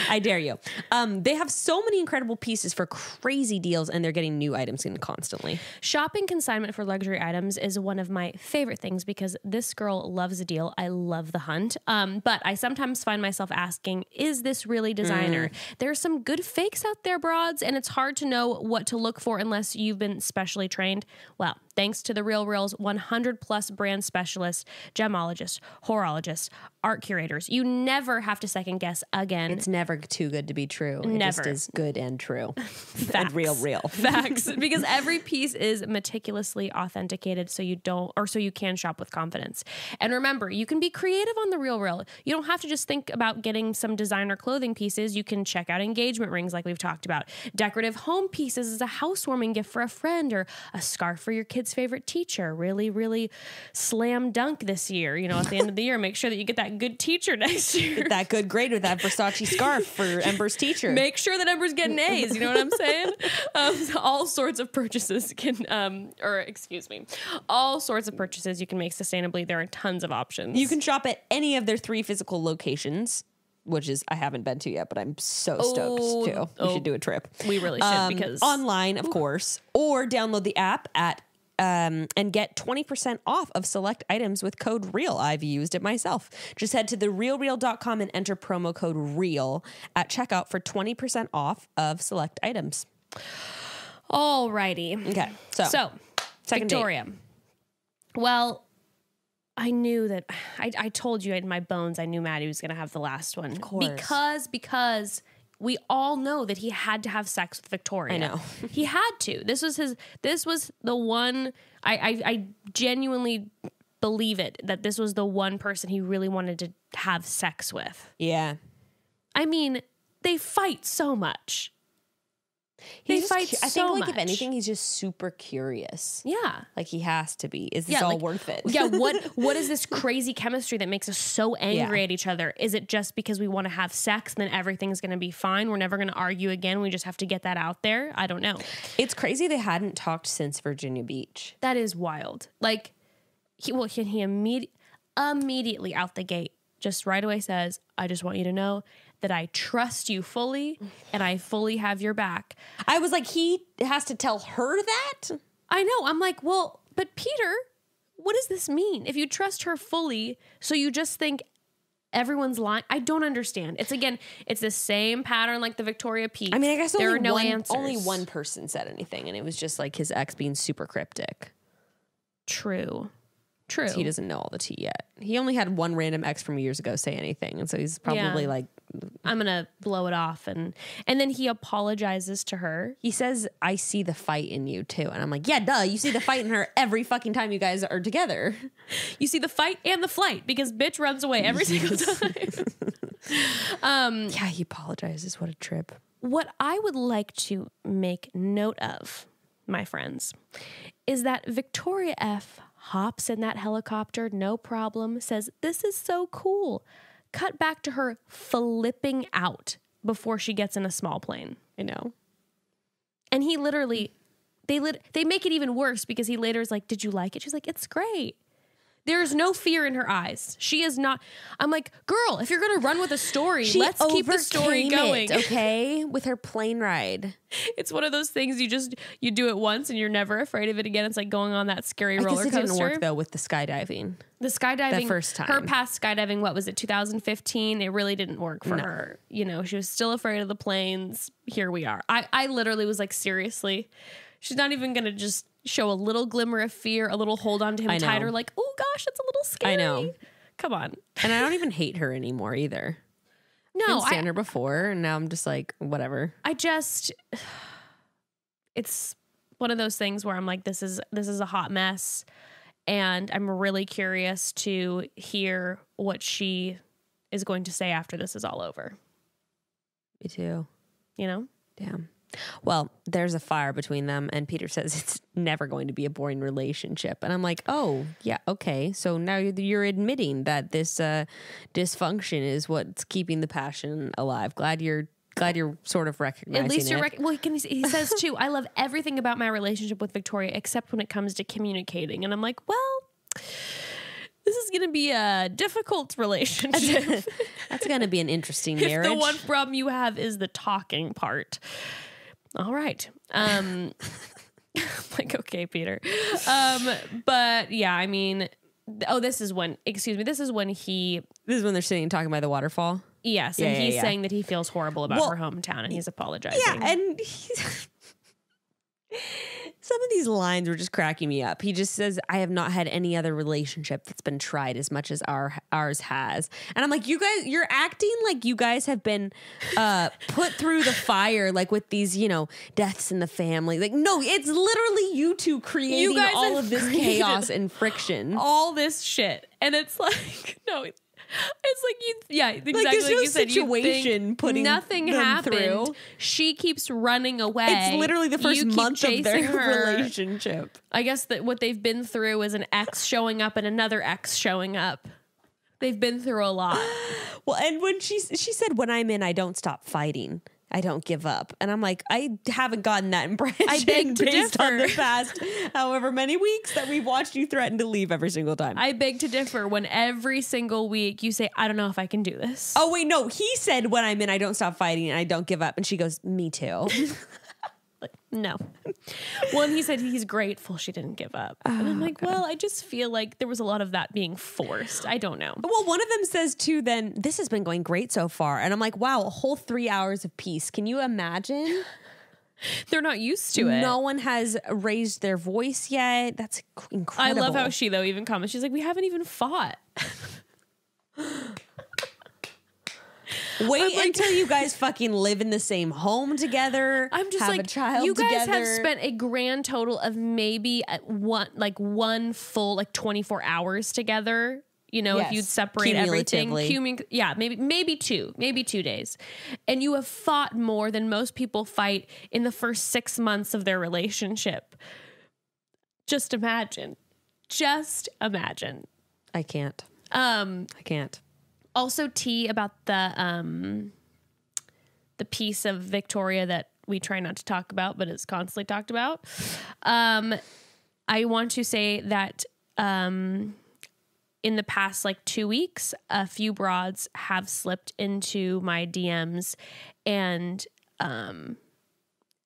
I dare you. Um, they have so many incredible pieces for crazy deals, and they're getting new items in constantly. Shopping consignment for luxury items is one of my favorite things because this girl loves a deal. I love the hunt. Um, but I sometimes find myself asking, is this really designer? Mm. There's some good fakes out there, broads, and it's hard to know what to look for unless you've been specially trained. Well, thanks to The Real Real's one hundred plus brand specialists, gemologists, horologists, art curators. You never have to second guess again. It's never too good to be true. Never. It just is good and true. Facts. And real, real. Facts. Because every piece is meticulously authenticated so you don't, or so you can shop with confidence. And remember, you can be creative on The Real Real. You don't have to just think about getting some designer clothing pieces. You can check out engagement rings like we've talked about. Decorative home pieces as a housewarming gift for a friend or a scarf for your kids' favorite teacher. Really, really slam dunk this year, you know, at the end of the year. Make sure that you get that good teacher next year. Get that good grade with that Versace scarf for Ember's teacher. Make sure that Ember's getting A's, you know what I'm saying? Um, so all sorts of purchases can, um, or excuse me, all sorts of purchases you can make sustainably. There are tons of options. You can shop at any of their three physical locations, which is, I haven't been to yet, but I'm so stoked oh, too. We oh, should do a trip. We really should um, because... Online, of course, or download the app at Um, and get twenty percent off of select items with code REAL. I've used it myself. Just head to the real real dot com and enter promo code REAL at checkout for twenty percent off of select items. Alrighty. Okay. So, so second Victoria. Date. Well, I knew that I, I told you in my bones, I knew Maddie was going to have the last one. Of course. Because, because... we all know that he had to have sex with Victoria. I know. He had to. This was his, this was the one, I, I, I genuinely believe it, that this was the one person he really wanted to have sex with. Yeah. I mean, they fight so much. He's they fight cu- so much. I think, like, much. If anything, he's just super curious. Yeah. Like, he has to be. Is this yeah, all like, worth it? Yeah. What What is this crazy chemistry that makes us so angry yeah. at each other? Is it just because we want to have sex and then everything's going to be fine? We're never going to argue again. We just have to get that out there. I don't know. It's crazy they hadn't talked since Virginia Beach. That is wild. Like, he, well, he, he immediately, immediately out the gate, just right away says, I just want you to know that I trust you fully and I fully have your back. I was like, he has to tell her that? I know. I'm like, well, but Peter, what does this mean? If you trust her fully, so you just think everyone's lying. I don't understand. It's again, it's the same pattern like the Victoria P. I mean, I guess there are no one, answers. Only one person said anything, and it was just like his ex being super cryptic. True. True. He doesn't know all the tea yet. He only had one random ex from years ago say anything, and so he's probably yeah. like, I'm gonna blow it off. And and then he apologizes to her. He says, I see the fight in you too. And I'm like, yeah, duh, you see the fight in her every fucking time you guys are together. You see the fight and the flight because bitch runs away every single time. um, yeah, he apologizes. What a trip. What I would like to make note of, my friends, is that Victoria F hops in that helicopter, no problem, says, this is so cool. Cut back to her flipping out before she gets in a small plane. I know. And he literally, they lit, they make it even worse because he later is like, did you like it? She's like, it's great. There's no fear in her eyes. She is not. I'm like, girl, if you're going to run with a story, she let's keep the story going. It, okay. With her plane ride. It's one of those things you just, you do it once and you're never afraid of it again. It's like going on that scary I roller guess it coaster. It didn't work though with the skydiving. The skydiving. The first time. Her past skydiving, what was it, two thousand fifteen? It really didn't work for no. her. You know, she was still afraid of the planes. Here we are. I, I literally was like, seriously, she's not even going to just show a little glimmer of fear, a little hold on to him tighter, like, oh gosh, that's a little scary. I know. Come on. And I don't even hate her anymore either. No. I didn't stand I, her before, and now I'm just like, whatever. I just, it's one of those things where I'm like, this is this is a hot mess, and I'm really curious to hear what she is going to say after this is all over. Me too. You know? Damn. Well, there's a fire between them, and Peter says it's never going to be a boring relationship. And I'm like, oh, yeah, okay. So now you're admitting that this uh, dysfunction is what's keeping the passion alive. Glad you're glad you're sort of recognizing it. At least you're rec- well, he, can, he says, too, I love everything about my relationship with Victoria except when it comes to communicating. And I'm like, well, this is going to be a difficult relationship. That's going to be an interesting marriage. If the one problem you have is the talking part. All right. Um, I'm like, okay, Peter. Um, but yeah, I mean, oh, this is when, excuse me, this is when he. This is when they're sitting and talking by the waterfall. Yes. Yeah, and yeah, he's yeah. saying that he feels horrible about well, her hometown, and he's apologizing. Yeah. And he's, some of these lines were just cracking me up. He just says, I have not had any other relationship that's been tried as much as our ours has. And I'm like, you guys, you're acting like you guys have been uh, put through the fire, like with these, you know, deaths in the family. Like, no, it's literally you two creating you all of this chaos and friction. All this shit. And it's like, no, it's like, you, yeah, exactly like, there's like no you said. Situation you putting nothing them happened. Through. She keeps running away. It's literally the first you month of their her. Relationship. I guess that what they've been through is an ex showing up and another ex showing up. They've been through a lot. Well, and when she she said, "When I'm in, I don't stop fighting. I don't give up." And I'm like, I haven't gotten that impression I beg to based differ. On the past however many weeks that we've watched you threaten to leave every single time. I beg to differ when every single week you say, I don't know if I can do this. Oh, wait, no. He said, when I'm in, I don't stop fighting and I don't give up. And she goes, me too. Like, no. Well, and he said he's grateful she didn't give up. Oh, and I'm like, God. Well, I just feel like there was a lot of that being forced. I don't know. Well, one of them says too, then this has been going great so far. And I'm like, wow, a whole three hours of peace. Can you imagine? They're not used to it. No one has raised their voice yet. That's incredible. I love how she though even comments. She's like, we haven't even fought. Wait like, until you guys fucking live in the same home together. I'm just have like, a child you guys together. Have spent a grand total of maybe one, like one full, like twenty-four hours together. You know, yes. If you'd separate everything, Cumin- yeah, maybe, maybe two, maybe two days. And you have fought more than most people fight in the first six months of their relationship. Just imagine, just imagine. I can't, um, I can't. Also tea about the um the piece of Victoria that we try not to talk about but is constantly talked about. Um I want to say that um in the past like two weeks, a few broads have slipped into my D Ms and um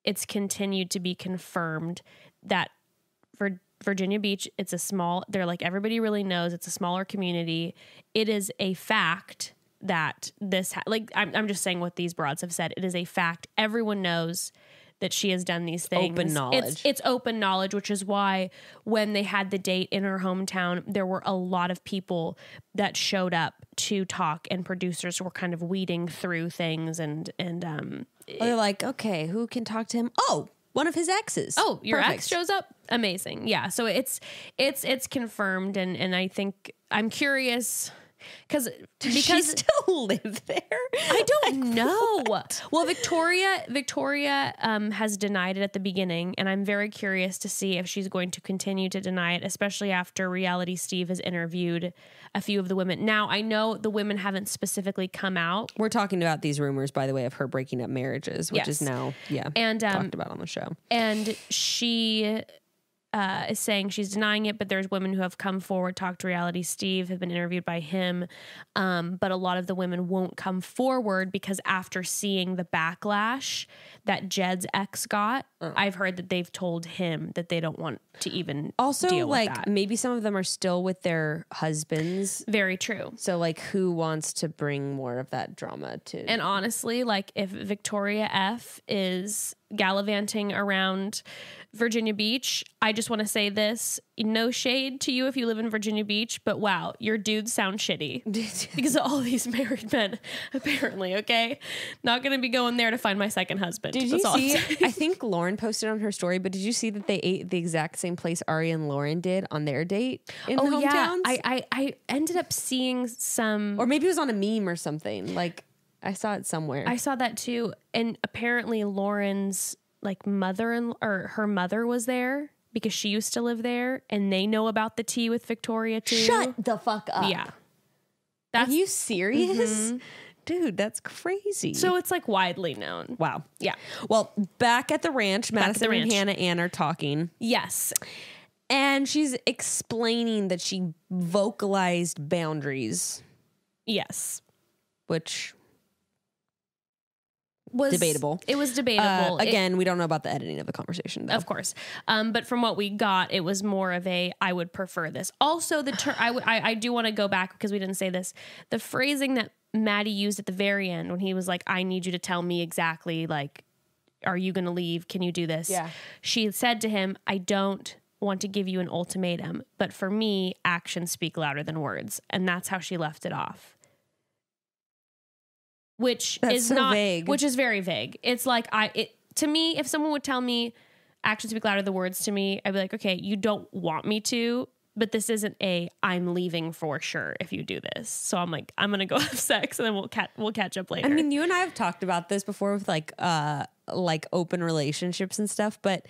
it's continued to be confirmed that for Virginia Beach, it's a small, they're like, everybody really knows it's a smaller community. It is a fact that this, ha- like, I'm, I'm just saying what these broads have said. It is a fact. Everyone knows that she has done these things. Open knowledge. It's, it's open knowledge, which is why when they had the date in her hometown, there were a lot of people that showed up to talk and producers were kind of weeding through things. And, and, um, well, they're like, okay, who can talk to him? Oh, one of his exes. Oh, your Perfect. Ex shows up? Amazing. Yeah. So it's, it's, it's confirmed. And, and I think I'm curious because, does she still live there? I don't like, know. What? Well, Victoria, Victoria, um, has denied it at the beginning and I'm very curious to see if she's going to continue to deny it, especially after Reality Steve has interviewed a few of the women. Now I know the women haven't specifically come out. We're talking about these rumors, by the way, of her breaking up marriages, which yes. is now yeah and um, talked about on the show. And she uh, is saying she's denying it, but there's women who have come forward, talked to Reality Steve, have been interviewed by him. Um, but a lot of the women won't come forward because after seeing the backlash that Jed's ex got, oh. I've heard that they've told him that they don't want to even also deal like with that. Maybe some of them are still with their husbands. Very true. So like, who wants to bring more of that drama to? And honestly, like if Victoria F is gallivanting around Virginia Beach, I just want to say this, no shade to you if you live in Virginia Beach, but wow, your dudes sound shitty because of all these married men apparently. Okay, not gonna be going there to find my second husband. Did That's you all see I think Lauren posted on her story, but did you see that they ate the exact same place Ari and Lauren did on their date in oh, the hometowns? Yeah. I, I, I ended up seeing some, or maybe it was on a meme or something, like I saw it somewhere. I saw that too. And apparently Lauren's like mother and or her mother was there because she used to live there, and they know about the tea with Victoria too. Shut the fuck up. Yeah. That's, are you serious? Mm-hmm. Dude, that's crazy. So it's like widely known. Wow. Yeah. Well, back at the ranch, Madison and Hannah Ann are talking. Yes. And she's explaining that she vocalized boundaries. Yes. Which... was debatable. It was debatable. Uh, again, it, we don't know about the editing of the conversation, though. Of course. Um, but from what we got, it was more of a, I would prefer this. Also, the ter- I, w- I, I do want to go back because we didn't say this. The phrasing that Maddie used at the very end when he was like, I need you to tell me exactly, like, are you going to leave? Can you do this? Yeah. She said to him, I don't want to give you an ultimatum, but for me, actions speak louder than words. And that's how she left it off. Which That's is so not, vague. Which is very vague. It's like, I, it, to me, if someone would tell me actions speak louder than words to me, I'd be like, okay, you don't want me to, but this isn't a, I'm leaving for sure if you do this. So I'm like, I'm going to go have sex and then we'll catch, we'll catch up later. I mean, you and I have talked about this before with like, uh, like open relationships and stuff, but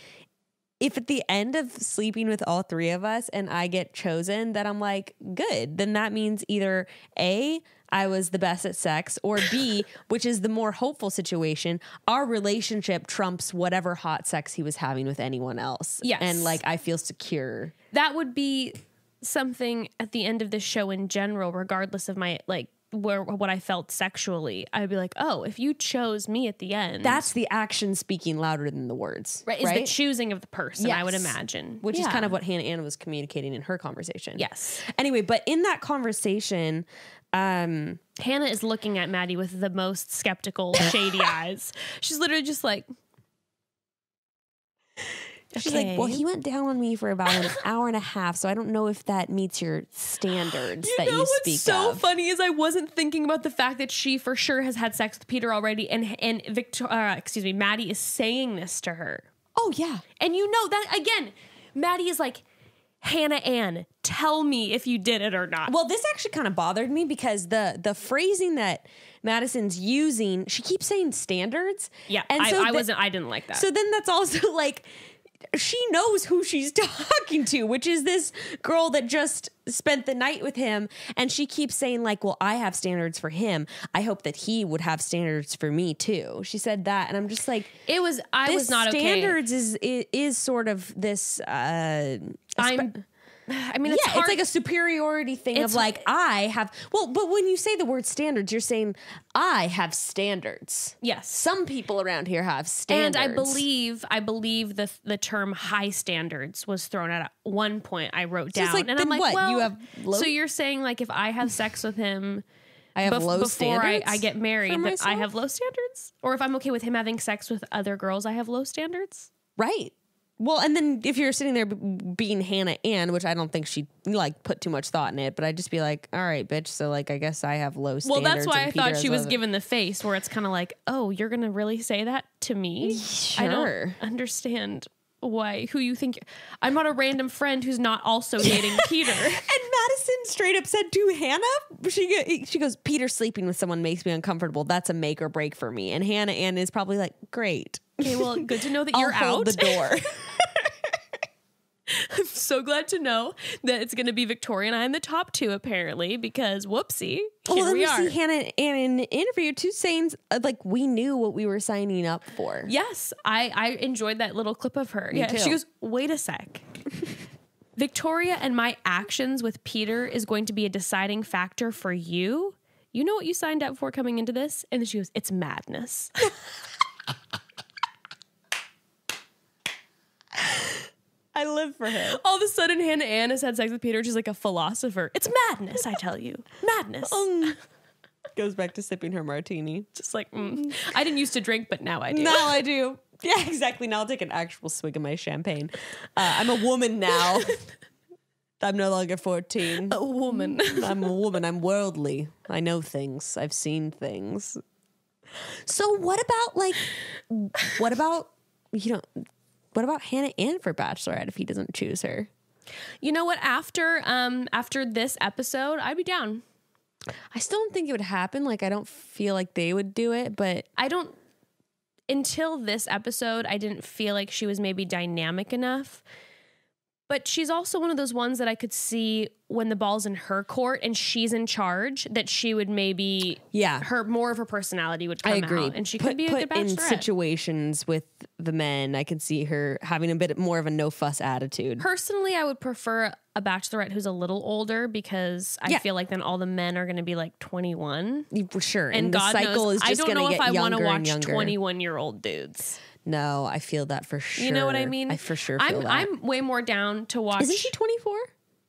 if at the end of sleeping with all three of us and I get chosen, that I'm like, good, then that means either A, I was the best at sex, or B, which is the more hopeful situation, our relationship trumps whatever hot sex he was having with anyone else. Yes. And like, I feel secure. That would be something at the end of the show in general, regardless of my, like, where what I felt sexually. I'd be like, oh, if you chose me at the end. That's the action speaking louder than the words. Right. Is right? The choosing of the person, yes. I would imagine. Which yeah. is kind of what Hannah Ann was communicating in her conversation. Yes. Anyway, but in that conversation... Um, Hannah is looking at Maddie with the most skeptical, shady eyes. She's literally just like, she's okay. like, well, he went down on me for about an hour and a half, so I don't know if that meets your standards you that know you speak what's so of. Funny is I wasn't thinking about the fact that she for sure has had sex with Peter already, and and Victor, uh, excuse me, Maddie is saying this to her. Oh yeah, and you know that again, Maddie is like, Hannah Ann, tell me if you did it or not. Well, this actually kind of bothered me because the the phrasing that Madison's using, she keeps saying standards. Yeah, and I, so I th- wasn't. I didn't like that. So then that's also like, she knows who she's talking to, which is this girl that just spent the night with him. And she keeps saying like, well, I have standards for him. I hope that he would have standards for me too. She said that. And I'm just like, it was, I was not okay. Standards is, is, is sort of this, uh, I'm, I mean, it's yeah, hard. It's like a superiority thing it's of like, I have, well, but when you say the word standards, you're saying I have standards. Yes. Some people around here have standards. And I believe, I believe the, the term high standards was thrown out at one point. I wrote so down like, and I'm like, what? Well, you have low- so you're saying like, if I have sex with him, I have bef- low before standards I, I get married, that I have low standards, or if I'm okay with him having sex with other girls, I have low standards. Right. Well, and then if you're sitting there being Hannah Ann, which I don't think she like put too much thought in it, but I'd just be like, all right, bitch. So like, I guess I have low standards. Well, that's why I Peter thought she was given the face where it's kind of like, oh, you're going to really say that to me? Sure. I don't understand why, who you think. I'm not a random friend who's not also dating Peter. And Madison straight up said to Hannah, she, she goes, Peter sleeping with someone makes me uncomfortable. That's a make or break for me. And Hannah Ann is probably like, great. Okay, well, good to know that you're I'll hold out. The door. I'm so glad to know that it's going to be Victoria and I in the top two, apparently, because whoopsie, well, here then we are. See Hannah Ann in the interview, too, saying, like, we knew what we were signing up for. Yes, I, I enjoyed that little clip of her. Me yeah, too. She goes, wait a sec. Victoria and my actions with Peter is going to be a deciding factor for you. You know what you signed up for coming into this? And then she goes, it's madness. I live for him. All of a sudden, Hannah Ann has had sex with Peter. She's like a philosopher. It's madness, I tell you. Madness. Um, goes back to sipping her martini. Just like, mm. I didn't used to drink, but now I do. Now I do. Yeah, exactly. Now I'll take an actual swig of my champagne. Uh, I'm a woman now. I'm no longer fourteen. A woman. I'm a woman. I'm worldly. I know things. I've seen things. So what about, like, what about, you know... What about Hannah Ann for Bachelorette if he doesn't choose her? You know what? After um, after this episode, I'd be down. I still don't think it would happen. Like, I don't feel like they would do it, but... I don't... Until this episode, I didn't feel like she was maybe dynamic enough. But she's also one of those ones that I could see when the ball's in her court and she's in charge, that she would maybe... Yeah. Her, more of her personality would come I agree. out. And she put, could be a good bachelorette. In situations with... the men, I can see her having a bit more of a no fuss attitude. Personally, I would prefer a bachelorette who's a little older, because I yeah. feel like then all the men are going to be like twenty-one. Sure. And, and God the cycle knows, is just going to get younger. I don't know if I want to watch twenty-one year old dudes. No, I feel that for sure. You know what I mean? I for sure feel I'm, that. I'm way more down to watch. Isn't she twenty-four?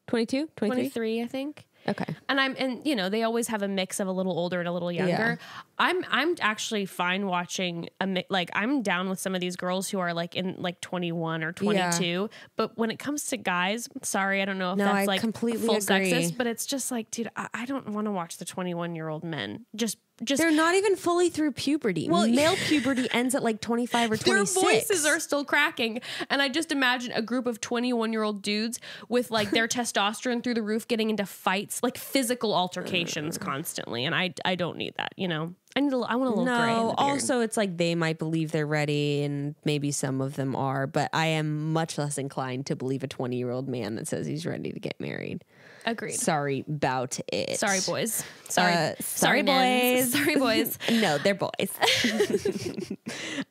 twenty-two? twenty-three? twenty-three, I think. Okay. And I'm, and you know, they always have a mix of a little older and a little younger. Yeah. I'm, I'm actually fine watching a mi- like, I'm down with some of these girls who are like in like twenty-one or twenty-two, yeah. But when it comes to guys, sorry, I don't know if no, that's I like completely full agree. sexist, but it's just like, dude, I, I don't want to watch the twenty-one year old men. Just, just. They're not even fully through puberty. Well, male puberty ends at like twenty-five or twenty-six. Their voices are still cracking. And I just imagine a group of twenty-one year old dudes with like their testosterone through the roof getting into fights, like physical altercations constantly. And I, I don't need that, you know? I need a, I want a little no, gray in the beard. Also, it's like they might believe they're ready, and maybe some of them are, but I am much less inclined to believe a twenty year old man that says he's ready to get married. Agreed. Sorry about it. Sorry, boys. Sorry. Uh, sorry, sorry, boys. Sorry, boys. No, they're boys.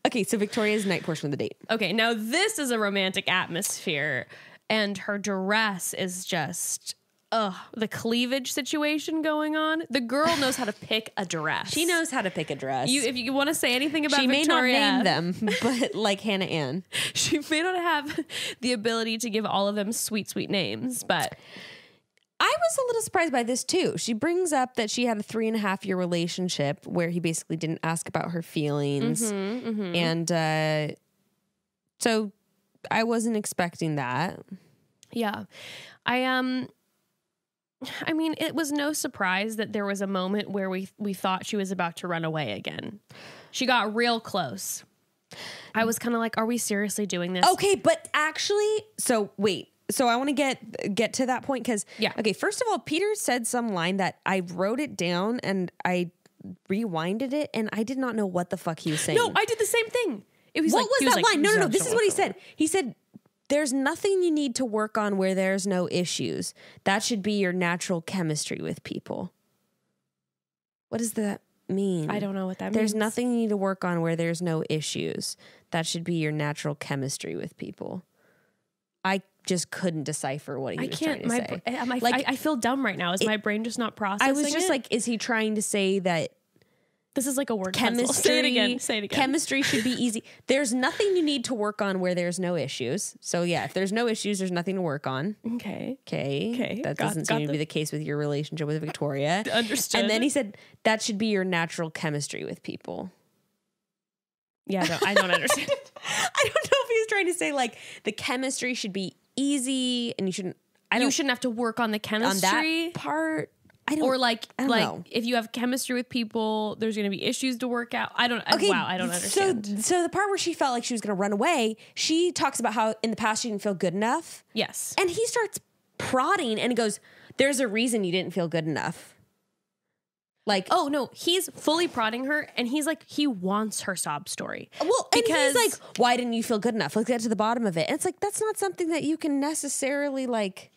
Okay, so Victoria's night portion of the date. Okay, now this is a romantic atmosphere, and her dress is just... Ugh, the cleavage situation going on. The girl knows how to pick a dress. She knows how to pick a dress. You, if you want to say anything about she Victoria, she may not name them, but like Hannah Ann, she may not have the ability to give all of them sweet, sweet names. But I was a little surprised by this too. She brings up that she had a three and a half year relationship where he basically didn't ask about her feelings, mm-hmm, mm-hmm. and uh, so I wasn't expecting that. Yeah, I um. I mean, it was no surprise that there was a moment where we we thought she was about to run away again. She got real close. I was kind of like, are we seriously doing this? Okay, but actually, so wait. So I want to get get to that point because, yeah. Okay, first of all, Peter said some line that I wrote it down and I rewinded it and I did not know what the fuck he was saying. No, I did the same thing. It was what like, was he that was line? Like, no, no, no, this is what he said. He said... There's nothing you need to work on where there's no issues. That should be your natural chemistry with people. What does that mean? I don't know what that means. There's nothing you need to work on where there's no issues. That should be your natural chemistry with people. I just couldn't decipher what he I was can't, trying to my, say. I, I, like, I, I feel dumb right now. Is it, my brain just not processing I was just it? Like, is he trying to say that this is like a word chemistry. Pencil. Say it again. Say it again. Chemistry should be easy. There's nothing you need to work on where there's no issues. So yeah, if there's no issues, there's nothing to work on. Okay. Okay. Okay. That got, doesn't got seem the- to be the case with your relationship with Victoria. Understood. And then he said that should be your natural chemistry with people. Yeah, I don't, I don't understand. I don't know if he's trying to say like the chemistry should be easy and you shouldn't. I don't, you shouldn't have to work on the chemistry on that part. I don't, or like, I don't like know. If you have chemistry with people, there's going to be issues to work out. I don't. Okay, I, wow, I don't understand. So, so the part where she felt like she was going to run away, she talks about how in the past she didn't feel good enough. Yes, and he starts prodding and he goes, "There's a reason you didn't feel good enough." Like, oh no, he's fully prodding her, and he's like, he wants her sob story. Well, because and he's like, why didn't you feel good enough? Let's get to the bottom of it. And it's like that's not something that you can necessarily like.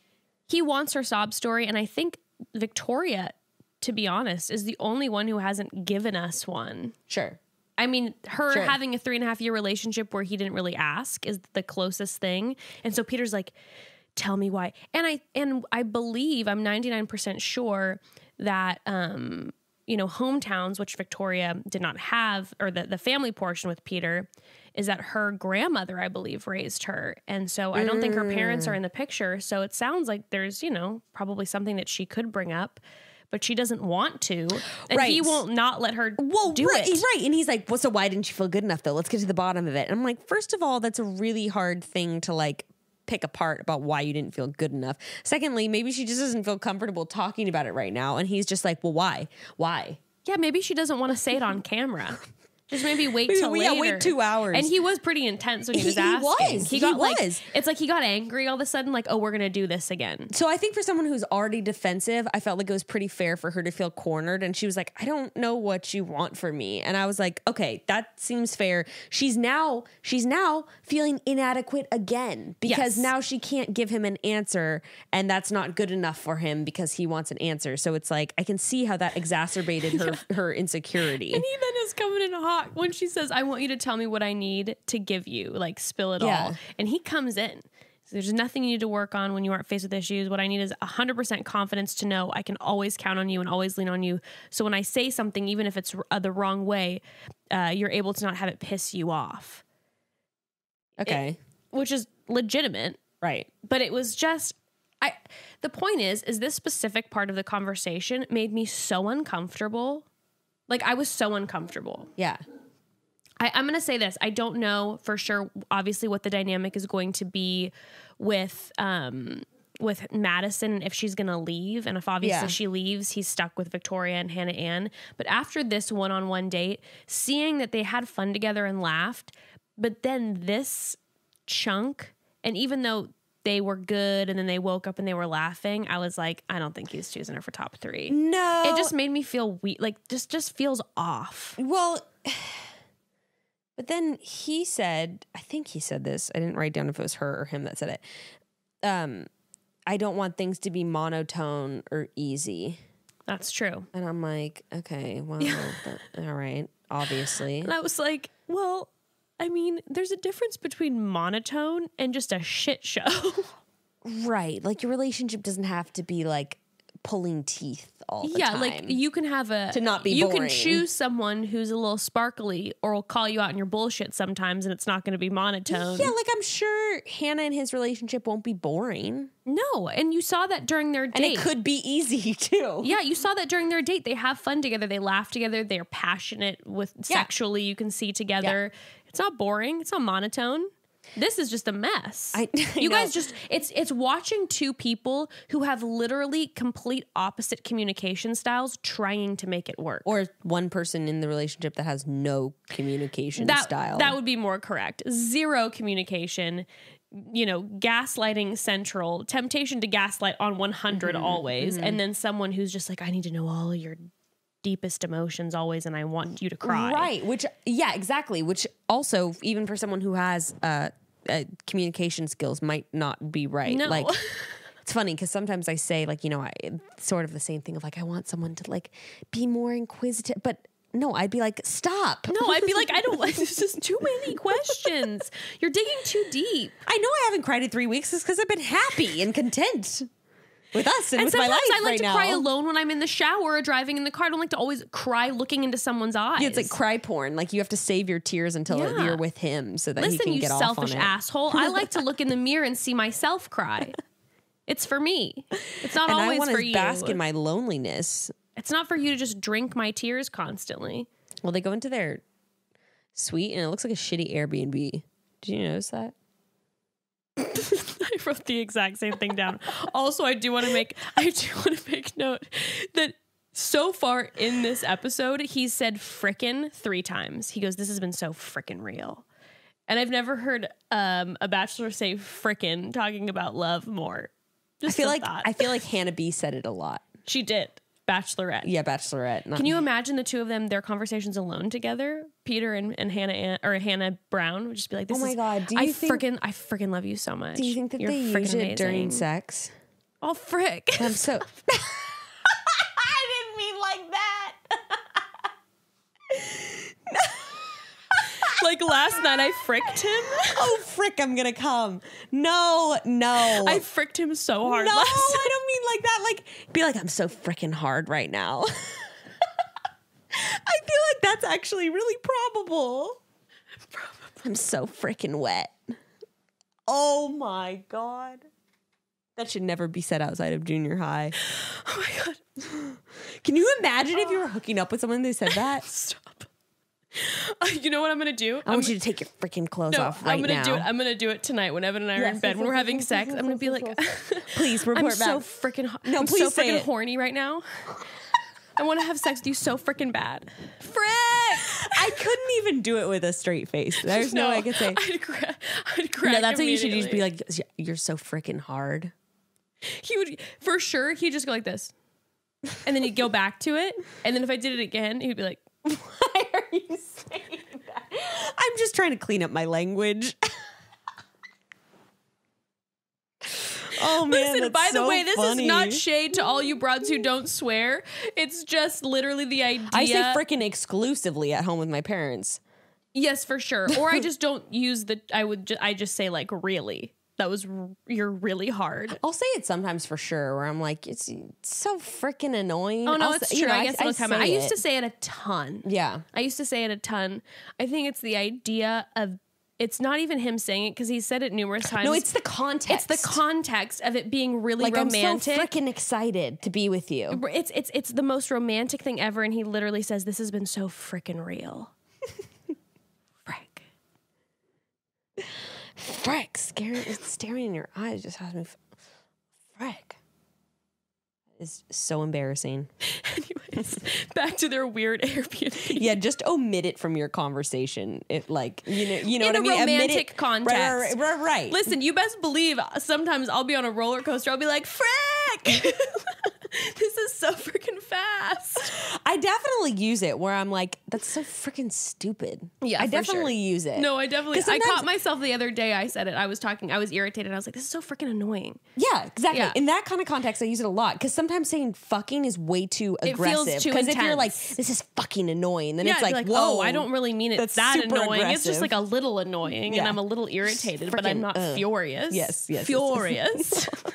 He wants her sob story, and I think. Victoria, to be honest, is the only one who hasn't given us one. Sure. I mean, her sure. having a three and a half year relationship where he didn't really ask is the closest thing. And so Peter's like, tell me why. And I, and I believe I'm ninety-nine percent sure that, um, you know, hometowns, which Victoria did not have, or the, the family portion with Peter, is that her grandmother, I believe, raised her. And so I don't mm. think her parents are in the picture. So it sounds like there's, you know, probably something that she could bring up, but she doesn't want to. And right. he won't not let her well, do right, it. He's right. And he's like, well, so why didn't you feel good enough though? Let's get to the bottom of it. And I'm like, first of all, that's a really hard thing to like pick apart about why you didn't feel good enough. Secondly, maybe she just doesn't feel comfortable talking about it right now. And he's just like, well, why? Why? Yeah, maybe she doesn't want to say it on camera. Just maybe wait maybe, till yeah, later. Wait two hours. And he was pretty intense when he was he, asking. He was. He, he got, was. Like, it's like he got angry all of a sudden, like, oh, we're going to do this again. So I think for someone who's already defensive, I felt like it was pretty fair for her to feel cornered. And she was like, I don't know what you want from me. And I was like, okay, that seems fair. She's now, she's now feeling inadequate again because yes. now she can't give him an answer. And that's not good enough for him because he wants an answer. So it's like, I can see how that exacerbated her, yeah. her insecurity. And he then is coming in hot. When she says, I want you to tell me what I need to give you, like spill it yeah. all. And he comes in. So there's nothing you need to work on when you aren't faced with issues. What I need is one hundred percent confidence to know I can always count on you and always lean on you. So when I say something, even if it's uh, the wrong way, uh, you're able to not have it piss you off. Okay. It, which is legitimate. Right. But it was just, I. the point is, is this specific part of the conversation made me so uncomfortable. Like, I was so uncomfortable. Yeah. I, I'm going to say this. I don't know for sure, obviously, what the dynamic is going to be with um, with Madison, if she's going to leave. And if obviously yeah. she leaves, he's stuck with Victoria and Hannah Ann. But after this one-on-one date, seeing that they had fun together and laughed, but then this chunk, and even though they were good and then they woke up and they were laughing, I was like, I don't think he's choosing her for top three. No. It just made me feel weak. Like, just, just feels off. Well, but then he said, I think he said this. I didn't write down if it was her or him that said it. Um, I don't want things to be monotone or easy. That's true. And I'm like, okay, well, that, all right, obviously. And I was like, well, I mean, there's a difference between monotone and just a shit show. Right. Like, your relationship doesn't have to be, like, pulling teeth all the yeah, time. Yeah, like, you can have a... To not be you boring. You can choose someone who's a little sparkly or will call you out on your bullshit sometimes, and it's not going to be monotone. Yeah, like, I'm sure Hannah and his relationship won't be boring. No, and you saw that during their date. And it could be easy, too. Yeah, you saw that during their date. They have fun together. They laugh together. They're passionate with yeah. sexually. You can see together... Yeah. It's not boring. It's not monotone. This is just a mess. I, I you know. guys just, it's it's watching two people who have literally complete opposite communication styles trying to make it work. Or one person in the relationship that has no communication that, style. That would be more correct. Zero communication, you know, gaslighting central, temptation to gaslight on one hundred mm-hmm. always. Mm-hmm. And then someone who's just like, I need to know all your deepest emotions always, and I want you to cry. Right, which, yeah, exactly, which also, even for someone who has uh, uh, communication skills, might not be right. No. Like, it's funny, because sometimes I say, like, you know, I sort of the same thing of, like, I want someone to, like, be more inquisitive, but... No, I'd be like, stop. No, I'd be like, I don't, there's just too many questions. You're digging too deep. I know I haven't cried in three weeks, it's because I've been happy and content. With us and, and with my life I like right to now. Cry alone when I'm in the shower or driving in the car. I don't like to always cry looking into someone's eyes. Yeah, it's like cry porn. Like, you have to save your tears until yeah. you're with him so that Listen, he can get off on it. Listen, you selfish asshole. I like to look in the mirror and see myself cry. It's for me. It's not and always I for you. I want to bask in my loneliness. It's not for you to just drink my tears constantly. Well, they go into their suite and it looks like a shitty Airbnb. Did you notice that? I wrote the exact same thing down. Also, I do want to make I do want to make note that so far in this episode, he said frickin' three times. He goes, "This has been so frickin' real." And I've never heard um, a bachelor say frickin' talking about love more. Just I feel like thought. I feel like Hannah B said it a lot. She did. Bachelorette. Yeah, Bachelorette. Can you me. imagine the two of them, their conversations alone together? Peter and, and Hannah Ann, or Hannah Brown would just be like, this oh my is, God, do you I think, freaking, I freaking love you so much. Do you think that You're they use it amazing. during sex? Oh, frick. I'm so... I didn't mean like that. like last night I fricked him. Oh, frick, I'm gonna come. No, no. I fricked him so hard. No, last I don't mean like that. Like, be like, I'm so frickin' hard right now. I feel like that's actually really probable. probable. I'm so frickin' wet. Oh my God. That should never be said outside of junior high. Oh my God. Can you imagine oh. if you were hooking up with someone and they said that? Stop. Uh, you know what I'm going to do? I want I'm, you to take your freaking clothes no, off right I'm gonna now. Do it. I'm going to do it tonight when Evan and I yes, are in bed. Yes, when we're yes, having yes, sex, yes, I'm going to be yes, like, please report I'm back. So freaking ho- no, I'm so freaking horny right now. I want to have sex with you so freaking bad. Frick! I couldn't even do it with a straight face. There's no, no way I could say. I'd, cra- I'd crack No, that's what you should just be like, you're so freaking hard. He would, for sure, he'd just go like this. And then he'd go back to it. And then if I did it again, he'd be like, why are you saying that? I'm just trying to clean up my language. Oh man, listen, by the way, this is not shade to all you broads who don't swear. It's just literally the idea. I say frickin' exclusively at home with my parents. Yes, for sure. Or I just don't use the, I would, ju- I just say like, really. That was, you're really hard. I'll say it sometimes for sure, where I'm like, it's, it's so freaking annoying. Oh, no, I'll it's say, true. You know, I guess I, it'll I come out. It. I used to say it a ton. Yeah. I used to say it a ton. I think it's the idea of, it's not even him saying it because he said it numerous times. No, it's the context. It's the context of it being really like, romantic. I'm so freaking excited to be with you. It's, it's, it's the most romantic thing ever, and he literally says, this has been so freaking real. Frick. Frick, scary, staring in your eyes just has me. F- Frick. It's so embarrassing. Anyways, back to their weird Airbnb. Yeah, just omit it from your conversation. It like, you know, you know in what I mean? In a romantic it, context. Right, right, right. Listen, you best believe sometimes I'll be on a roller coaster. I'll be like, frick! This is so freaking fast. I definitely use it where I'm like, that's so freaking stupid. Yeah, I definitely sure. use it. No, I definitely. I caught myself the other day. I said it. I was talking. I was irritated. I was like, this is so freaking annoying. Yeah, exactly. Yeah. In that kind of context, I use it a lot because sometimes saying fucking is way too it aggressive. Because if you're like, this is fucking annoying, then yeah, it's like, like, whoa, oh, I don't really mean it that's that annoying. Aggressive. It's just like a little annoying, yeah. and I'm a little irritated, freaking, but I'm not uh, furious. Yes, yes, furious. Yes, yes.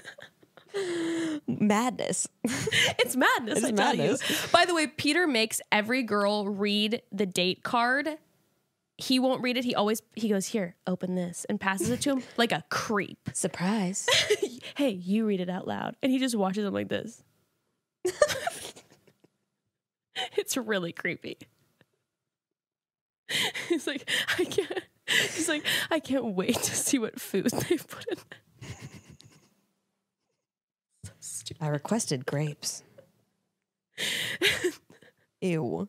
Madness. It's madness, it's I madness. Tell you. By the way, Peter makes every girl read the date card. He won't read it. He always, he goes, here, open this, and passes it to him like a creep. Surprise. Hey, you read it out loud. And he just watches them like this. It's really creepy. He's like, I can't, he's like, I can't wait to see what food they put in there. I requested grapes. Ew.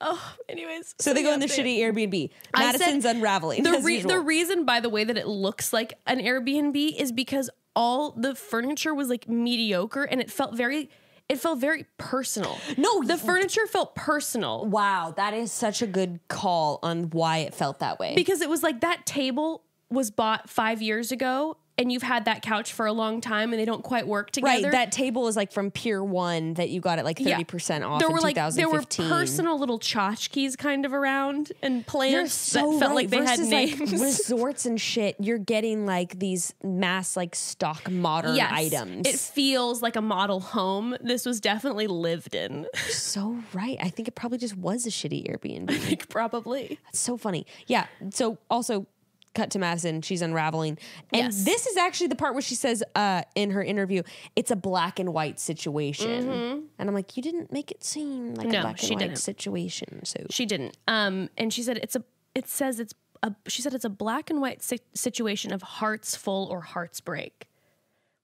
Oh, anyways. So, so they go in the shitty Airbnb. Madison's unraveling. The, re- the reason, by the way, that it looks like an Airbnb is because all the furniture was like mediocre, and it felt very, it felt very personal. No, the furniture felt personal. Wow, that is such a good call on why it felt that way. Because it was like that table was bought five years ago. And you've had that couch for a long time and they don't quite work together. Right, that table is like from Pier one that you got at like thirty percent yeah. off there in were like, twenty fifteen. There were personal little tchotchkes kind of around and plants so that felt right. like they Versus had names. Like resorts and shit, you're getting like these mass like stock modern yes, items. It feels like a model home. This was definitely lived in. So right. I think it probably just was a shitty Airbnb. I think probably. That's so funny. Yeah, so also... Cut to Madison. She's unraveling. And yes. this is actually the part where she says uh, in her interview, it's a black and white situation. Mm-hmm. And I'm like, you didn't make it seem like no, a black she and white didn't. Situation. So she didn't. Um, and she said it's a, it says it's a, she said it's a black and white si- situation of hearts full or hearts break,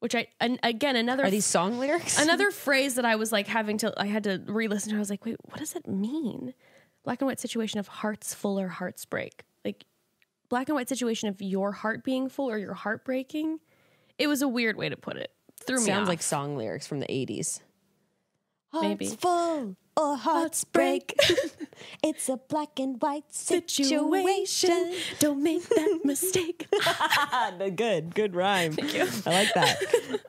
which I, and again, another, are these song lyrics? Another phrase that I was like having to, I had to re-listen to. I was like, wait, what does that mean? Black and white situation of hearts full or hearts break. Like, black and white situation of your heart being full or your heart breaking. It was a weird way to put it. Threw me off. Sounds like song lyrics from the eighties. Hearts maybe. Full or hearts break. It's a black and white situation. situation. Don't make that mistake. Good, good rhyme. Thank you. I like that.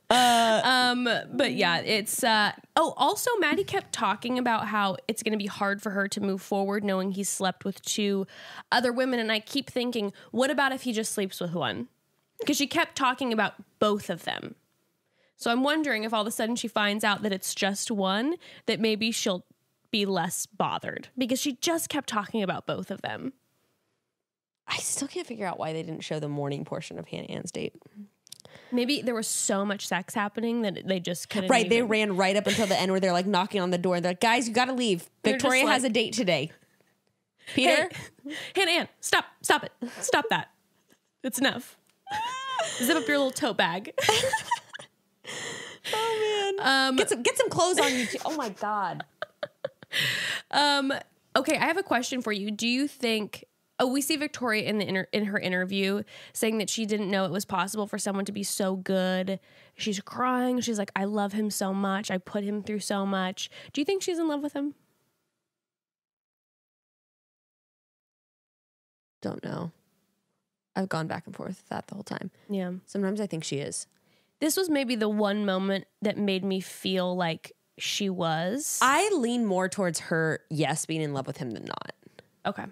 Uh, um, but yeah, it's. Uh, oh, also, Maddie kept talking about how it's going to be hard for her to move forward knowing he slept with two other women. And I keep thinking, what about if he just sleeps with one? Because she kept talking about both of them. So I'm wondering if all of a sudden she finds out that it's just one, that maybe she'll be less bothered because she just kept talking about both of them. I still can't figure out why they didn't show the morning portion of Hannah Ann's date. Maybe there was so much sex happening that they just couldn't. Right. Even. They ran right up until the end where they're like knocking on the door. They're like, guys, you got to leave. Victoria like, has a date today. Peter. Hey, Hannah Ann, stop, stop it. Stop that. It's enough. Zip up your little tote bag. Oh man! Um, get some get some clothes on you too. Oh my god. um. Okay, I have a question for you. Do you think? Oh, we see Victoria in the inter, in her interview saying that she didn't know it was possible for someone to be so good. She's crying. She's like, I love him so much. I put him through so much. Do you think she's in love with him? Don't know. I've gone back and forth with that the whole time. Yeah. Sometimes I think she is. This was maybe the one moment that made me feel like she was. I lean more towards her, yes, being in love with him than not. Okay.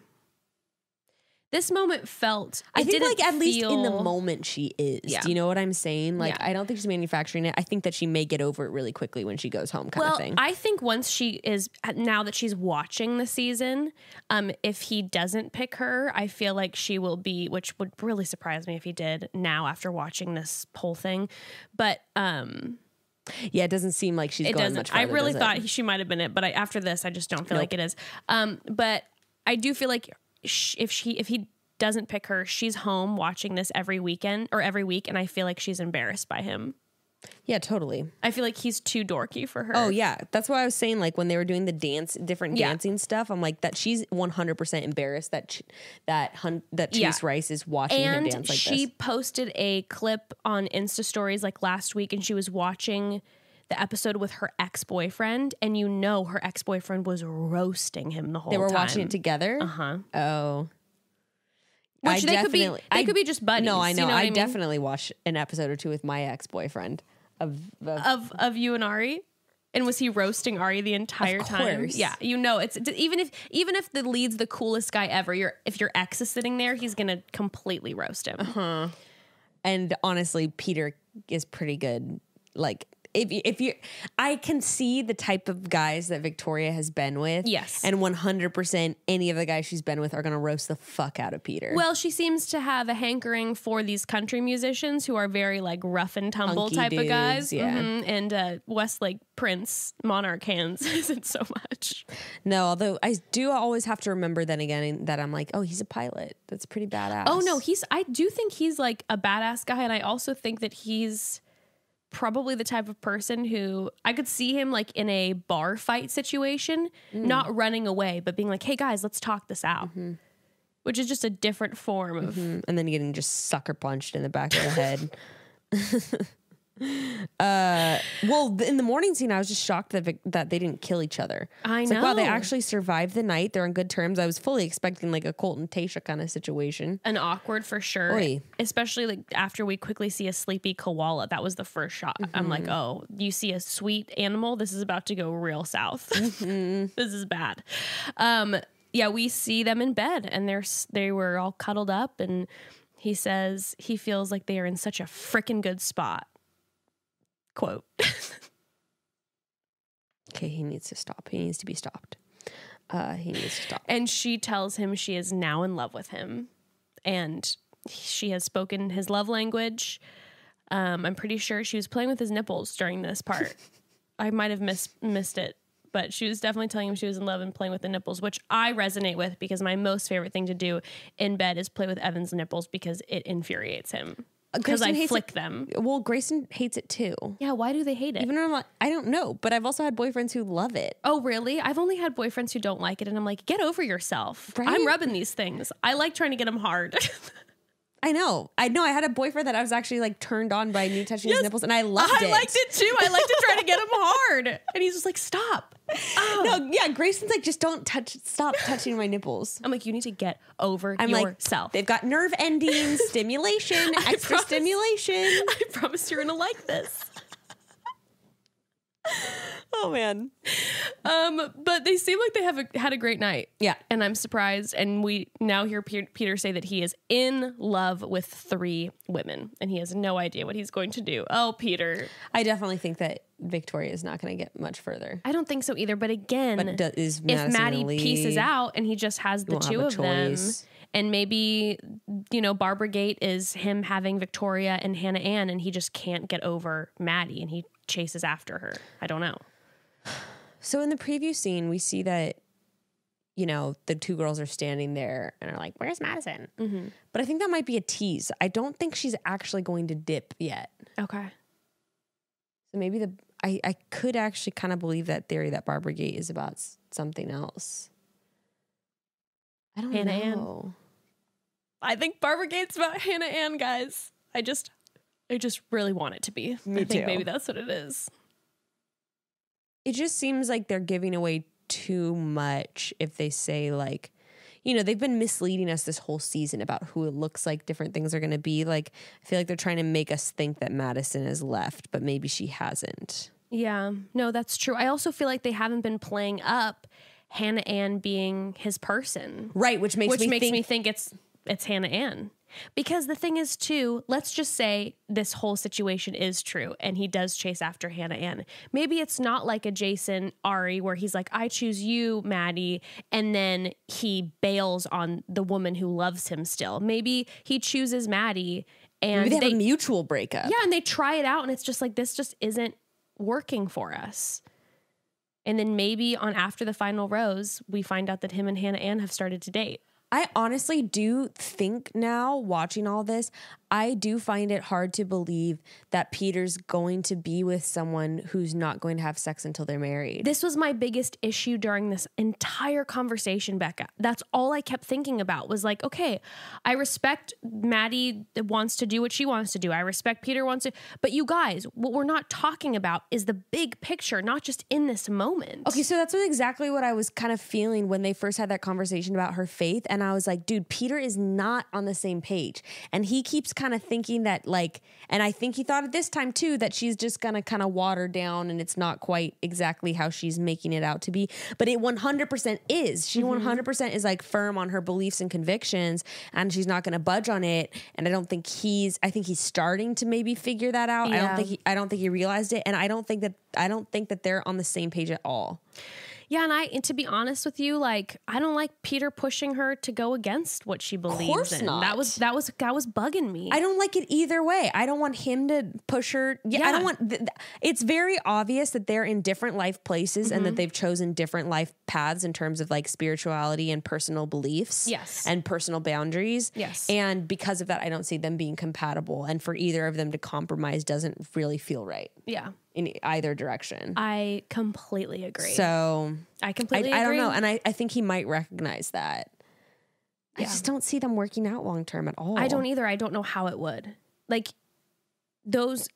This moment felt, I think like at feel, least in the moment she is. Yeah. Do you know what I'm saying? Like, yeah. I don't think she's manufacturing it. I think that she may get over it really quickly when she goes home kind well, of thing. I think once she is, now that she's watching the season, um, if he doesn't pick her, I feel like she will be, which would really surprise me if he did now after watching this whole thing. But um, yeah, it doesn't seem like she's it going doesn't. much farther, I really thought it? she might have been it, but I, after this, I just don't feel nope. like it is. Um, but I do feel like... if she if he doesn't pick her, she's home watching this every weekend or every week, and I feel like she's embarrassed by him. Yeah, totally. I feel like he's too dorky for her. Oh yeah, that's why I was saying like when they were doing the dance, different yeah. dancing stuff, I'm like that she's one hundred percent embarrassed that she, that hun, that Chase yeah. Rice is watching and him dance like she this. She posted a clip on Insta stories like last week, and she was watching the episode with her ex-boyfriend, and you know her ex-boyfriend was roasting him the whole time. They were time. watching it together? Uh-huh. Oh. Which I they could be they I, could be just buddies. No, I know. You know I, I mean? definitely watched an episode or two with my ex-boyfriend of the of of you and Ari. And was he roasting Ari the entire time? Yeah, you know, it's even if even if the lead's the coolest guy ever, your if your ex is sitting there, he's going to completely roast him. Uh-huh. And honestly, Peter is pretty good like If you, if you, I can see the type of guys that Victoria has been with. Yes. And one hundred percent any of the guys she's been with are going to roast the fuck out of Peter. Well, she seems to have a hankering for these country musicians who are very like rough and tumble Hunky type dudes, of guys. Yeah. Mm-hmm. And uh, Westlake Prince Monarch Hands isn't so much. No, although I do always have to remember then again that I'm like, oh, he's a pilot. That's pretty badass. Oh, no, he's, I do think he's like a badass guy. And I also think that he's probably the type of person who I could see him like in a bar fight situation, mm. not running away, but being like, hey guys, let's talk this out, mm-hmm. which is just a different form of, mm-hmm. and then getting just sucker punched in the back of the head. uh, well, in the morning scene, I was just shocked that, that they didn't kill each other. I it's know. Like, wow, they actually survived the night. They're on good terms. I was fully expecting like a Colton Tayshia kind of situation. An awkward for sure. Oy. Especially like after we quickly see a sleepy koala. That was the first shot. Mm-hmm. I'm like, oh, you see a sweet animal. This is about to go real south. Mm-hmm. This is bad. Um, yeah, we see them in bed and they're, they were all cuddled up and he says he feels like they are in such a freaking good spot. Quote. Okay, he needs to stop. He needs to be stopped. Uh, he needs to stop. And she tells him she is now in love with him, and she has spoken his love language. Um, I'm pretty sure she was playing with his nipples during this part. I might have miss, missed it, but she was definitely telling him she was in love and playing with the nipples, which I resonate with because my most favorite thing to do in bed is play with Evan's nipples because it infuriates him. Because I flick it. them. Well, Grayson hates it too. Yeah, why do they hate it? Even though I'm like, I don't know, but I've also had boyfriends who love it. Oh, really? I've only had boyfriends who don't like it, and I'm like, get over yourself. Right? I'm rubbing these things. I like trying to get them hard. I know. I know. I had a boyfriend that I was actually like turned on by me touching yes, his nipples, and I loved I it. I liked it too. I like to try to get him hard, and he's just like, "Stop." Oh. No, yeah. Grayson's like, "Just don't touch. Stop touching my nipples." I'm like, "You need to get over I'm yourself." Like, they've got nerve endings, stimulation, extra promise, stimulation. I promise you're gonna like this. Oh man. Um, but they seem like they have a, had a great night. Yeah. And I'm surprised. And we now hear Pe- Peter say that he is in love with three women and he has no idea what he's going to do. Oh, Peter. I definitely think that Victoria is not going to get much further. I don't think so either. But again, but do- is if Maddie pieces out and he just has the two of them, and maybe, you know, Barbara Gate is him having Victoria and Hannah Ann and he just can't get over Maddie and he chases after her. I don't know. So in the preview scene, we see that, you know, the two girls are standing there and are like, "Where's Madison?" Mm-hmm. But I think that might be a tease. I don't think she's actually going to dip yet. Okay. So maybe the, I, I could actually kind of believe that theory that Barbara Gate is about s- something else. I don't Hannah know. Ann. I think Barbara Gate's about Hannah Ann, guys. I just, I just really want it to be. Me I think too. Maybe that's what it is. It just seems like they're giving away too much if they say, like, you know, they've been misleading us this whole season about who it looks like different things are going to be. Like, I feel like they're trying to make us think that Madison has left, but maybe she hasn't. Yeah, no, that's true. I also feel like they haven't been playing up Hannah Ann being his person. Right, which makes, which me, makes think- me think it's it's Hannah Ann. Because the thing is, too, let's just say this whole situation is true and he does chase after Hannah Ann. Maybe it's not like a Jason Ari where he's like, "I choose you, Maddie," and then he bails on the woman who loves him still. Maybe he chooses Maddie and maybe they have they, a mutual breakup. Yeah, and they try it out and it's just like, this just isn't working for us. And then maybe on After the Final Rose, we find out that him and Hannah Ann have started to date. I honestly do think now, watching all this, I do find it hard to believe that Peter's going to be with someone who's not going to have sex until they're married. This was my biggest issue during this entire conversation, Becca. That's all I kept thinking about was like, okay, I respect Maddie wants to do what she wants to do. I respect Peter wants to, but you guys, what we're not talking about is the big picture, not just in this moment. Okay, so that's exactly what I was kind of feeling when they first had that conversation about her faith. And I was like, dude, Peter is not on the same page. And he keeps kind of thinking that, like, and I think he thought at this time too, that she's just going to kind of water down and it's not quite exactly how she's making it out to be. But it one hundred percent is. She mm-hmm. one hundred percent is like firm on her beliefs and convictions and she's not going to budge on it. And I don't think he's, I think he's starting to maybe figure that out. Yeah. I don't think he, I don't think he realized it. And I don't think that, I don't think that they're on the same page at all. Yeah, and I and to be honest with you, like, I don't like Peter pushing her to go against what she believes in. Of course not. That was that was that was bugging me. I don't like it either way. I don't want him to push her. Yeah, yeah. I don't want. Th- th- it's very obvious that they're in different life places mm-hmm. and that they've chosen different life paths in terms of like spirituality and personal beliefs. Yes, and personal boundaries. Yes, and because of that, I don't see them being compatible. And for either of them to compromise doesn't really feel right. Yeah. In either direction. I completely agree. So I completely I, I agree. I don't know. And I, I think he might recognize that. Yeah. I just don't see them working out long term at all. I don't either. I don't know how it would. Like those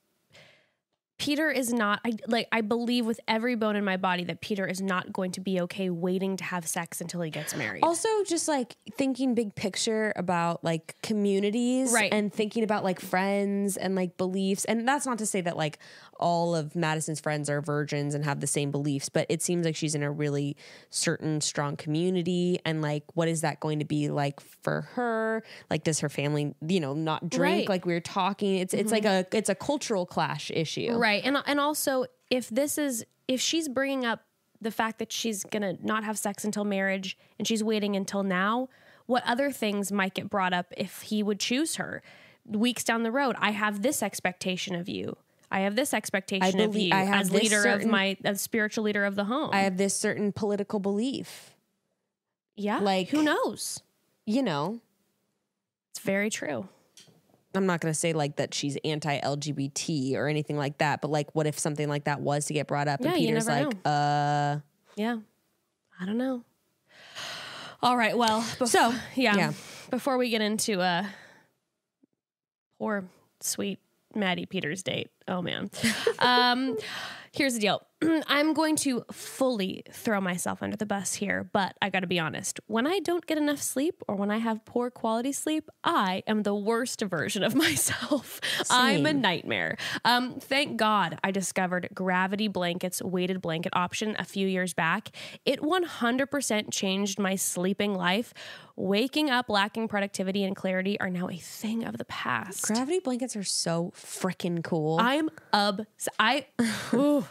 Peter is not I like I believe with every bone in my body that Peter is not going to be okay waiting to have sex until he gets married. Also just like thinking big picture about like communities right. and thinking about like friends and like beliefs. And that's not to say that like all of Madison's friends are virgins and have the same beliefs, but it seems like she's in a really certain strong community and like what is that going to be like for her? Like does her family, you know, not drink right. like we were talking. It's mm-hmm. it's like a it's a cultural clash issue. Right. Right. And and also if this is if she's bringing up the fact that she's going to not have sex until marriage and she's waiting until now, what other things might get brought up if he would choose her weeks down the road? I have this expectation of you. I have this expectation believe, of you I have as leader certain, of my as spiritual leader of the home. I have this certain political belief. Yeah. Like who knows? You know, it's very true. I'm not going to say like that she's anti-L G B T or anything like that, but like what if something like that was to get brought up yeah, and Peter's like, know. uh, yeah, I don't know. All right. Well, bef- so yeah, yeah, before we get into, uh, poor, sweet Maddie Peter's date. Oh, man. Um, here's the deal. I'm going to fully throw myself under the bus here, but I got to be honest. When I don't get enough sleep or when I have poor quality sleep, I am the worst version of myself. Same. I'm a nightmare. Um, thank God I discovered Gravity Blankets weighted blanket option a few years back. It one hundred percent changed my sleeping life. Waking up lacking productivity and clarity are now a thing of the past. Gravity blankets are so freaking cool. I'm obs- I, ooh,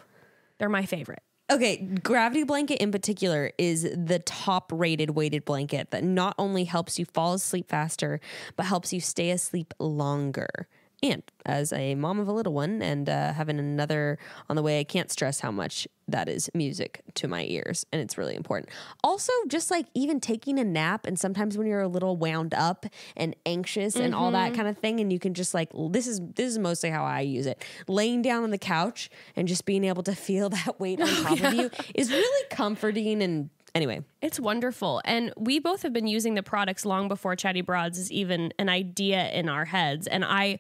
they're my favorite. Okay, Gravity Blanket in particular is the top rated weighted blanket that not only helps you fall asleep faster, but helps you stay asleep longer. And as a mom of a little one and uh, having another on the way, I can't stress how much that is music to my ears. And it's really important. Also, just like even taking a nap, and sometimes when you're a little wound up and anxious mm-hmm. and all that kind of thing, and you can just like, this is this is mostly how I use it. Laying down on the couch and just being able to feel that weight on top yeah. of you is really comforting and anyway. It's wonderful. And we both have been using the products long before Chatty Broads is even an idea in our heads. And I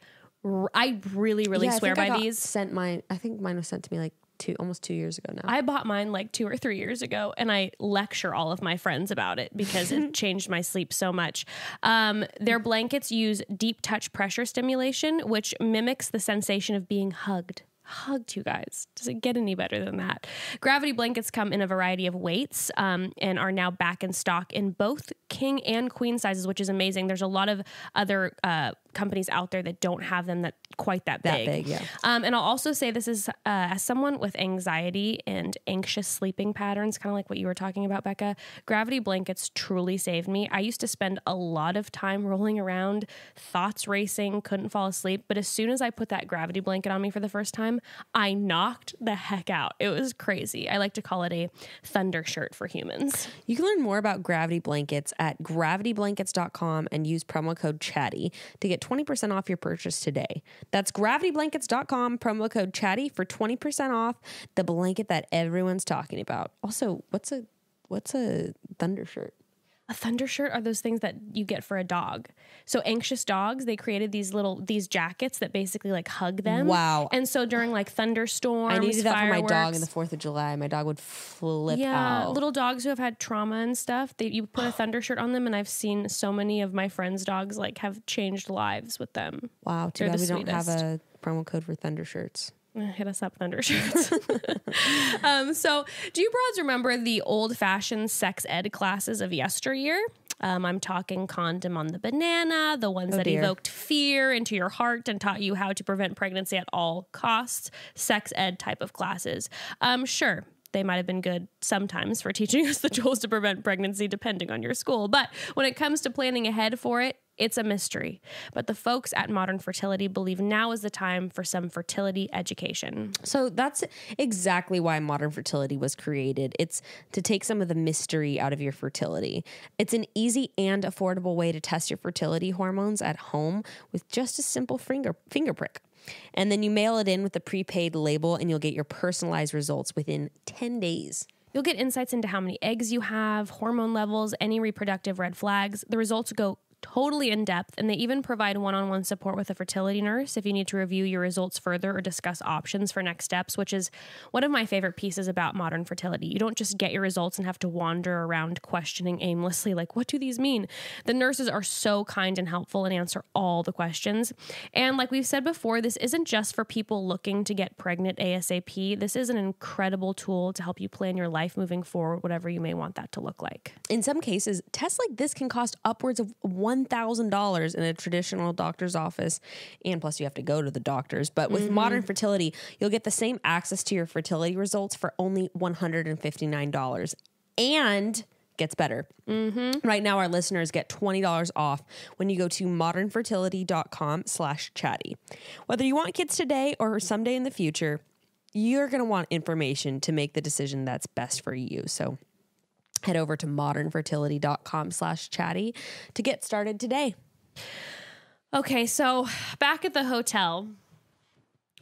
I really, really yeah, swear I by I these. Sent mine, I think mine was sent to me like two, almost two years ago now. I bought mine like two or three years ago, and I lecture all of my friends about it because it changed my sleep so much. Um, their blankets use deep touch pressure stimulation, which mimics the sensation of being hugged. Hugged, you guys. Does it get any better than that? Gravity blankets come in a variety of weights um, and are now back in stock in both king and queen sizes, which is amazing. There's a lot of other uh, companies out there that don't have them that quite that, that big. big yeah. um, and I'll also say this is uh, as someone with anxiety and anxious sleeping patterns, kind of like what you were talking about, Becca, Gravity Blankets truly saved me. I used to spend a lot of time rolling around, thoughts racing, couldn't fall asleep. But as soon as I put that Gravity Blanket on me for the first time, I knocked the heck out. It was crazy. I like to call it a thunder shirt for humans. You can learn more about Gravity Blankets at gravity blankets dot com and use promo code Chatty to get twenty percent off your purchase today. That's gravity blankets dot com, promo code Chatty for twenty percent off the blanket that everyone's talking about. Also, what's a what's a thunder shirt? A thunder shirt are those things that you get for a dog. So anxious dogs, they created these little, these jackets that basically like hug them. Wow. And so during like thunderstorms, I needed that fireworks, for my dog on the fourth of July. My dog would flip yeah, out. Yeah, little dogs who have had trauma and stuff, they, you put a thunder shirt on them, and I've seen so many of my friends' dogs like have changed lives with them. Wow, too They're bad we sweetest. don't have a promo code for thunder shirts. Hit us up, Thunder Shirts. um, so do you broads remember the old-fashioned sex ed classes of yesteryear? Um, I'm talking condom on the banana, the ones oh that dear. evoked fear into your heart and taught you how to prevent pregnancy at all costs, sex ed type of classes. Um, sure, they might have been good sometimes for teaching us the tools to prevent pregnancy depending on your school, but when it comes to planning ahead for it, it's a mystery, but the folks at Modern Fertility believe now is the time for some fertility education. So that's exactly why Modern Fertility was created. It's to take some of the mystery out of your fertility. It's an easy and affordable way to test your fertility hormones at home with just a simple finger, finger prick. And then you mail it in with a prepaid label, and you'll get your personalized results within ten days. You'll get insights into how many eggs you have, hormone levels, any reproductive red flags. The results go totally in depth, and they even provide one-on-one support with a fertility nurse if you need to review your results further or discuss options for next steps, which is one of my favorite pieces about Modern Fertility. You don't just get your results and have to wander around questioning aimlessly, like, what do these mean? The nurses are so kind and helpful and answer all the questions. And like we've said before, this isn't just for people looking to get pregnant ASAP. This is an incredible tool to help you plan your life moving forward, whatever you may want that to look like. In some cases, tests like this can cost upwards of one one thousand dollars in a traditional doctor's office, and plus you have to go to the doctors. But with mm-hmm. Modern Fertility, you'll get the same access to your fertility results for only one hundred fifty-nine dollars. And gets better. Mm-hmm. Right now, our listeners get twenty dollars off when you go to modern fertility dot com slash chatty. Whether you want kids today or someday in the future, you're going to want information to make the decision that's best for you. So head over to modern fertility dot com slash chatty to get started today. Okay, so back at the hotel,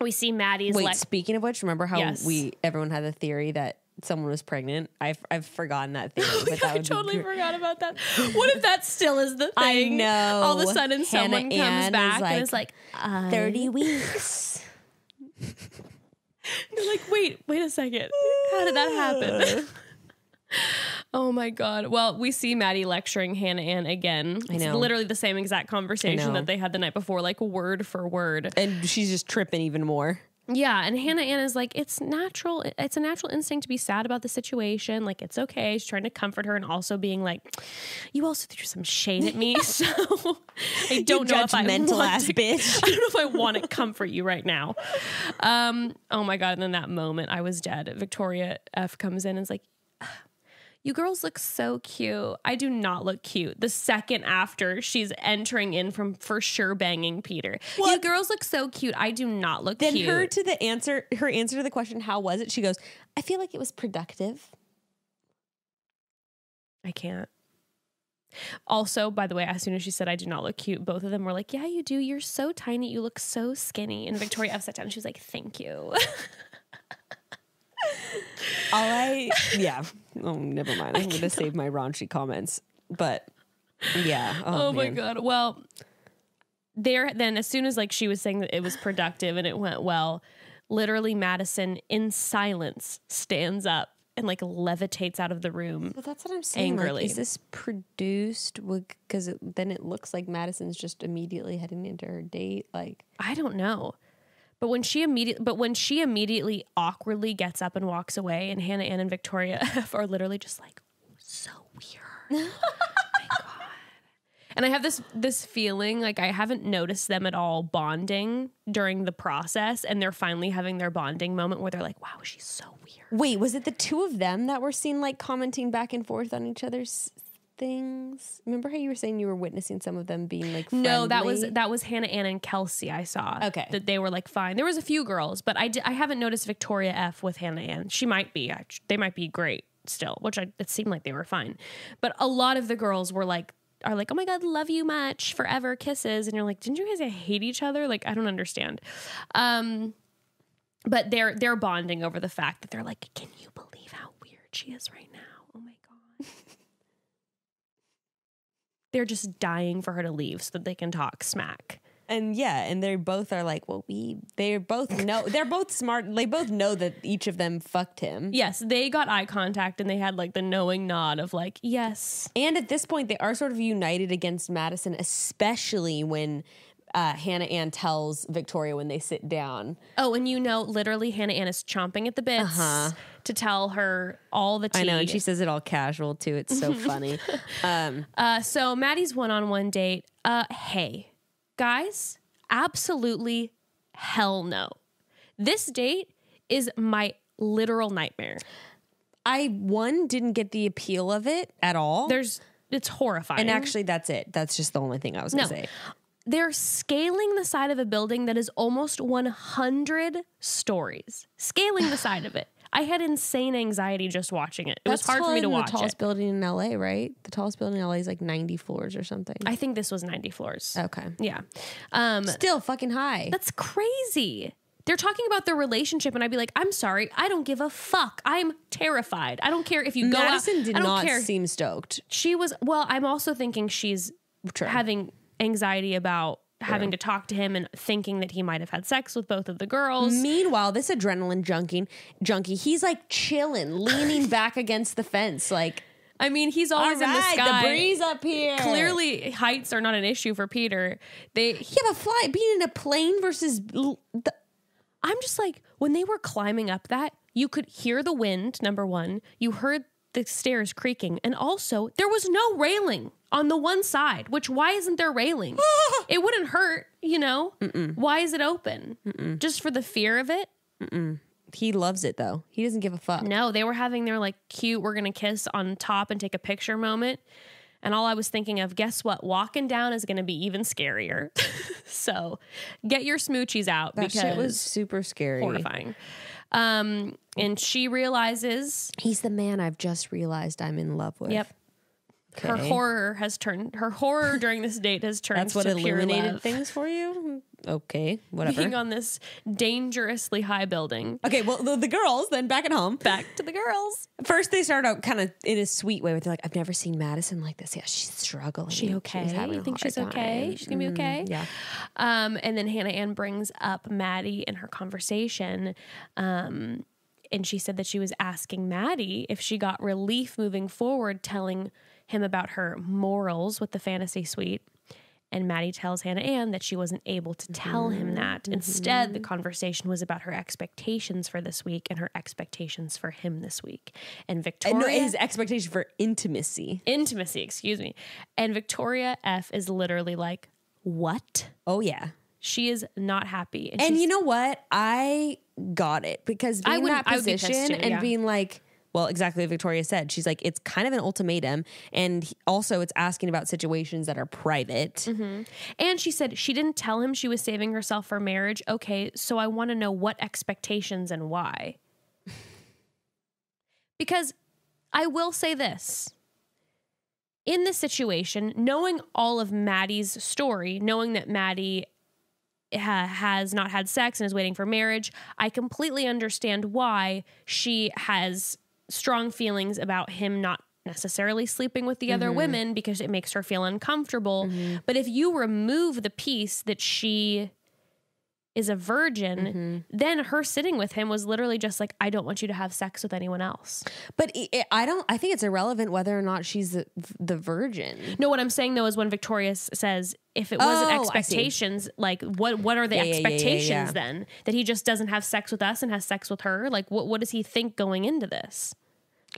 we see Maddie's. Wait, le- speaking of which, remember how yes. we everyone had the theory that someone was pregnant. I've, I've forgotten that thing. But that I totally forgot about that. What if that still is the thing? I know. All of a sudden, Hannah someone comes Ann back is like, and is like, I... thirty weeks. You're like, wait, wait a second. How did that happen? Oh my God. Well, we see Maddie lecturing Hannah Ann again. It's I know. literally the same exact conversation that they had the night before, like word for word. And she's just tripping even more. Yeah, and Hannah Ann is like, it's natural. It's a natural instinct to be sad about the situation. Like, it's okay. She's trying to comfort her and also being like, you also threw some shade at me. So I don't you know if I mental ass to, bitch. I don't know if I want to comfort you right now. Um, oh my God. And in that moment, I was dead. Victoria F comes in and is like, you girls look so cute. I do not look cute. The second after she's entering in from for sure banging Peter. What? You girls look so cute. I do not look then cute. Then her to the answer, her answer to the question, how was it? She goes, I feel like it was productive. I can't. Also, by the way, as soon as she said, I do not look cute, both of them were like, yeah, you do. You're so tiny. You look so skinny. And Victoria F sat down and she was like, thank you. All I, yeah. Oh, never mind. I'm going to save my raunchy comments. But yeah. Oh, oh my God. Well, there, then as soon as like she was saying that it was productive and it went well, literally Madison in silence stands up and like levitates out of the room. Well, that's what I'm saying. Angrily. Like, is this produced? Because it, then it looks like Madison's just immediately heading into her date. Like, I don't know. But when she immediately, but when she immediately awkwardly gets up and walks away, and Hannah Ann and Victoria F are literally just like, so weird. Oh my God. And I have this this feeling like I haven't noticed them at all bonding during the process, and they're finally having their bonding moment where they're like, wow, she's so weird. Wait, was it the two of them that were seen like commenting back and forth on each other's things? Remember how you were saying you were witnessing some of them being like friendly? No, that was that was Hannah Ann and Kelsey. I saw okay that they were like fine. There was a few girls, but I, d I haven't noticed Victoria F with Hannah Ann. She might be I, they might be great still, which I, it seemed like they were fine, but a lot of the girls were like are like, oh my God, love you much, forever, kisses, and you're like, didn't you guys hate each other? Like, I don't understand. Um, but they're they're bonding over the fact that they're like, can you believe how weird she is right now? Oh my God. They're just dying for her to leave so that they can talk smack. And yeah, and they both are like, well, we, they're both know, they're both smart. They both know that each of them fucked him. Yes, they got eye contact and they had like the knowing nod of like, yes. And at this point, they are sort of united against Madison, especially when uh, Hannah Ann tells Victoria when they sit down. Oh, and you know, literally Hannah Ann is chomping at the bits. Uh-huh. To tell her all the tea. I know, and she says it all casual too. It's so funny. Um, uh, so Maddie's one-on-one date. Uh, hey, guys, absolutely hell no. This date is my literal nightmare. I, one, didn't get the appeal of it at all. There's, it's horrifying. And actually, that's it. That's just the only thing I was gonna no. say. They're scaling the side of a building that is almost one hundred stories. Scaling the side of it. I had insane anxiety just watching it. It That's was hard for me to watch it. The tallest it. building in L A, right? The tallest building in L A is like ninety floors or something. I think this was ninety floors. Okay. Yeah. Um, Still fucking high. That's crazy. They're talking about their relationship, and I'd be like, I'm sorry, I don't give a fuck. I'm terrified. I don't care if you go Madison out. did I don't not care. seem stoked. She was, well, I'm also thinking she's True. having anxiety about having to talk to him and thinking that he might have had sex with both of the girls. Meanwhile, this adrenaline junkie, junkie, he's like chilling, leaning back against the fence. Like, I mean, he's always right, in the sky. The breeze up here. Clearly, heights are not an issue for Peter. They yeah, but fly being in a plane versus. The, I'm just like, when they were climbing up that, you could hear the wind. Number one, you heard the stairs creaking, and also there was no railing on the one side, which why isn't there railing? It wouldn't hurt, you know? Mm-mm. Why is it open? Mm-mm. Just for the fear of it? Mm-mm. He loves it, though. He doesn't give a fuck. No, they were having their, like, cute, we're going to kiss on top and take a picture moment. And all I was thinking of, guess what? Walking down is going to be even scarier. So get your smoochies out. That because shit was super scary. Horrifying. Um, and she realizes... He's the man I've just realized I'm in love with. Yep. Okay. Her horror has turned, her horror during this date has turned That's what to pure love. Illuminated things for you? Okay, whatever. Being on this dangerously high building. Okay, well, the, the girls, then back at home. Back to the girls. First, they start out kind of in a sweet way where they're like, I've never seen Madison like this. Yeah, she's struggling. She okay? You think she's okay? She's going to be okay? Mm, yeah. Um, and then Hannah Ann brings up Maddie in her conversation. Um, and she said that she was asking Maddie if she got relief moving forward, telling him about her morals with the fantasy suite. And Maddie tells Hannah Ann that she wasn't able to tell him that. Mm-hmm. Instead, the conversation was about her expectations for this week and her expectations for him this week. And Victoria... And no, his expectation for intimacy. Intimacy, excuse me. And Victoria F is literally like, what? Oh, yeah. She is not happy. And, and you know what? I got it. Because being I in that position be too, and yeah. being like... Well, exactly what Victoria said. She's like, it's kind of an ultimatum. And he, also it's asking about situations that are private. Mm-hmm. And she said she didn't tell him she was saving herself for marriage. Okay, so I want to know what expectations and why. Because I will say this. In this situation, knowing all of Maddie's story, knowing that Maddie has not had sex and is waiting for marriage, I completely understand why she has... strong feelings about him not necessarily sleeping with the mm-hmm. other women because it makes her feel uncomfortable. Mm-hmm. But if you remove the piece that she is a virgin, mm-hmm. then her sitting with him was literally just like, I don't want you to have sex with anyone else. But it, it, I don't, I think it's irrelevant whether or not she's the, the virgin. No, what I'm saying though is when Victoria says, if it wasn't oh, expectations, like what, what are the yeah, expectations yeah, yeah, yeah, yeah. then? That he just doesn't have sex with us and has sex with her? Like what, what does he think going into this?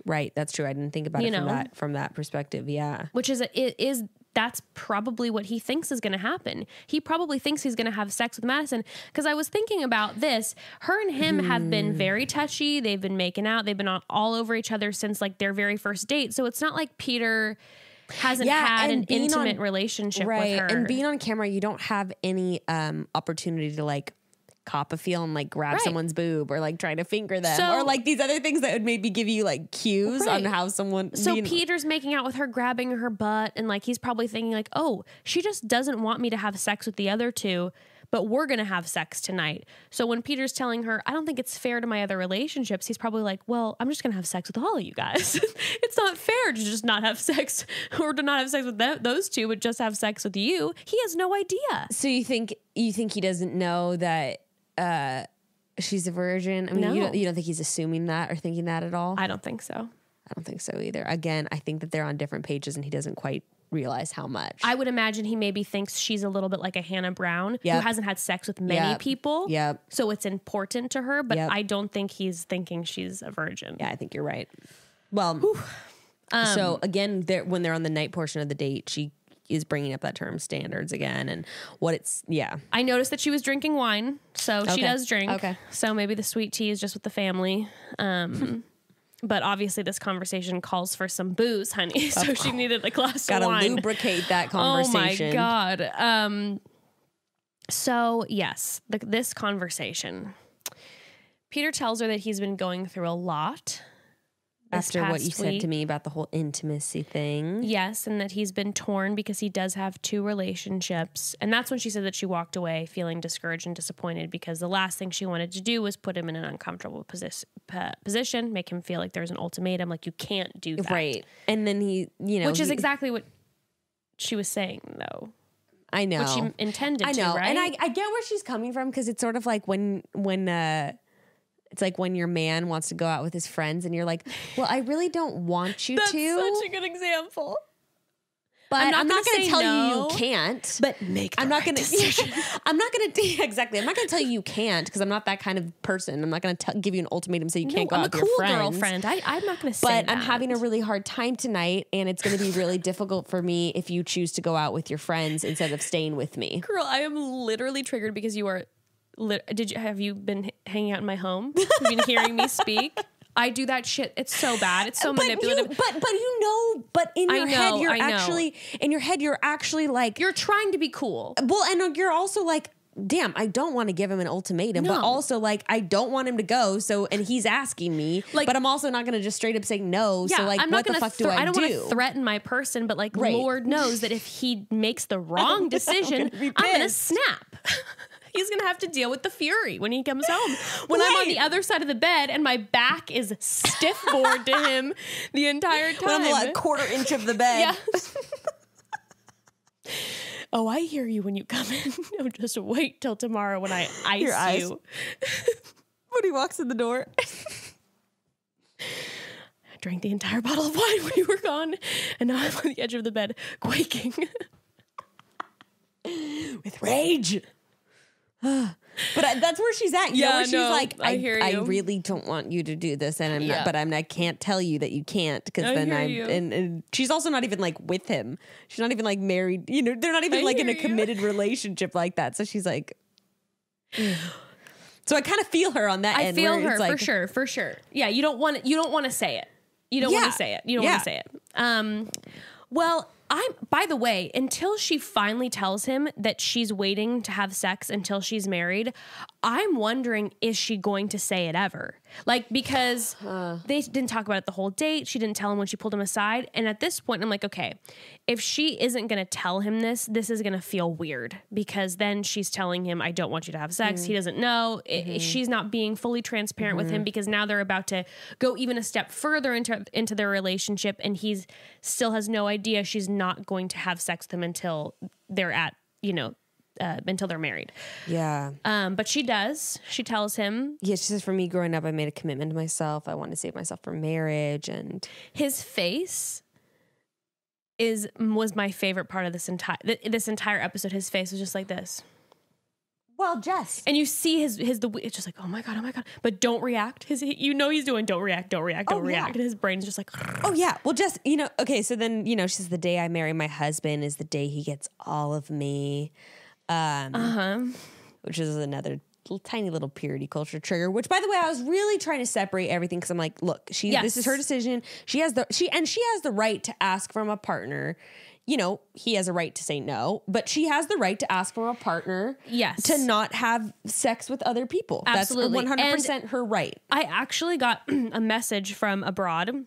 Right. That's true. I didn't think about you it from know? that, from that perspective. Yeah. Which is, a, it is, that's probably what he thinks is going to happen. He probably thinks he's going to have sex with Madison. Because I was thinking about this. Her and him mm. have been very touchy. They've been making out. They've been on all over each other since like their very first date. So it's not like Peter hasn't yeah, had an intimate on, relationship right, with her. And being on camera, you don't have any um, opportunity to like cop a feel and like grab right. someone's boob or like try to finger them so, or like these other things that would maybe give you like cues right. on how someone. So being, Peter's making out with her, grabbing her butt, and like he's probably thinking like, oh, she just doesn't want me to have sex with the other two, but we're gonna have sex tonight. So when Peter's telling her, I don't think it's fair to my other relationships, he's probably like, well, I'm just gonna have sex with all of you guys. It's not fair to just not have sex or to not have sex with th those two, but just have sex with you. He has no idea. So you think you think he doesn't know that Uh, she's a virgin? I mean, no. you, don't, you don't think he's assuming that or thinking that at all? I don't think so. I don't think so either. Again, I think that they're on different pages and he doesn't quite realize how much. I would imagine he maybe thinks she's a little bit like a Hannah Brown yep. who hasn't had sex with many yep. people. Yep. So it's important to her, but yep. I don't think he's thinking she's a virgin. Yeah, I think you're right. Well, um, so again, they're, when they're on the night portion of the date, she is bringing up that term standards again and what it's, yeah. I noticed that she was drinking wine, so okay. she does drink. Okay. So maybe the sweet tea is just with the family. Um, but obviously this conversation calls for some booze, honey, so oh, she needed a glass of wine. Gotta lubricate that conversation. Oh my God. Um, so yes, the, this conversation. Peter tells her that he's been going through a lot after what you week. said to me about the whole intimacy thing. Yes, and that he's been torn because he does have two relationships. And that's when she said that she walked away feeling discouraged and disappointed because the last thing she wanted to do was put him in an uncomfortable posi position, make him feel like there's an ultimatum, like you can't do that. Right. And then he, you know. Which he, is exactly what she was saying, though. I know. What she intended I know. to, right? And I, I get where she's coming from because it's sort of like when, when, uh, it's like when your man wants to go out with his friends and you're like, well, I really don't want you That's to. That's such a good example. But I'm not, not going to tell no, you you can't. But make the I'm not right going I'm not going to exactly. I'm not going to tell you you can't because I'm not that kind of person. I'm not going to give you an ultimatum so you no, can't go I'm out with cool your friends. I'm a cool girlfriend. I, I'm not going to say but that. But I'm having a really hard time tonight, and it's going to be really difficult for me if you choose to go out with your friends instead of staying with me. Girl, I am literally triggered because you are. Did you have you been hanging out in my home? You've been hearing me speak. I do that shit. It's so bad. It's so but manipulative. You, but but you know. But in your know, head, you're I actually know. in your head. You're actually like you're trying to be cool. Well, and you're also like, damn, I don't want to give him an ultimatum, no. but also like, I don't want him to go. So, and he's asking me, like, but I'm also not going to just straight up say no. Yeah, so like, I'm what not the fuck th- do I, I don't do? want to threaten my person, but like, right. Lord knows that if he makes the wrong decision, I'm going to snap. He's going to have to deal with the fury when he comes home. When Wait. I'm on the other side of the bed and my back is stiffboard to him the entire time. When I'm like a quarter inch of the bed. Yeah. Oh, I hear you when you come in. No, just wait till tomorrow when I ice Your eyes. you. When he walks in the door. I drank the entire bottle of wine when you were gone. And now I'm on the edge of the bed, quaking. With rage. But I, that's where she's at. You yeah, know, where she's no, like, I, I, hear you. I really don't want you to do this, and I'm yeah. not, but I'm, I can't tell you that you can't because then I'm. And, and she's also not even like with him. She's not even like married. You know, they're not even I like in a committed you. relationship like that. So she's like. Mm. So I kind of feel her on that. I end feel her like, for sure, for sure. Yeah, you don't want you don't want to say it. You don't yeah, want to say it. You don't yeah. want to say it. Um, well. I'm, by the way, until she finally tells him that she's waiting to have sex until she's married, I'm wondering, is she going to say it ever? Like, because uh. they didn't talk about it the whole date. She didn't tell him when she pulled him aside. And at this point, I'm like, okay, if she isn't going to tell him this, this is going to feel weird because then she's telling him, I don't want you to have sex. Mm. He doesn't know. Mm-hmm. It, she's not being fully transparent mm-hmm. with him because now they're about to go even a step further into, into their relationship. And he's still has no idea she's not going to have sex with them until they're at, you know, uh, until they're married. Yeah. Um, but she does. She tells him. Yeah, she says, for me growing up, I made a commitment to myself. I wanted to save myself for marriage. And his face is was my favorite part of this entire th- this entire episode. His face was just like this. Well, Jess. And you see his, his the it's just like, oh my God, oh my God. But don't react. His You know he's doing, don't react, don't react, don't oh, react. Yeah. And his brain's just like. Oh yeah. Well, Jess, you know, okay. So then, you know, she says the day I marry my husband is the day he gets all of me. Um, uh-huh. Which is another little, tiny little purity culture trigger, which by the way, I was really trying to separate everything. Cause I'm like, look, she, yes. this is her decision. She has the, she, and she has the right to ask from a partner. You know, he has a right to say no, but she has the right to ask for a partner yes. to not have sex with other people. Absolutely. That's one hundred percent and her right. I actually got a message from abroad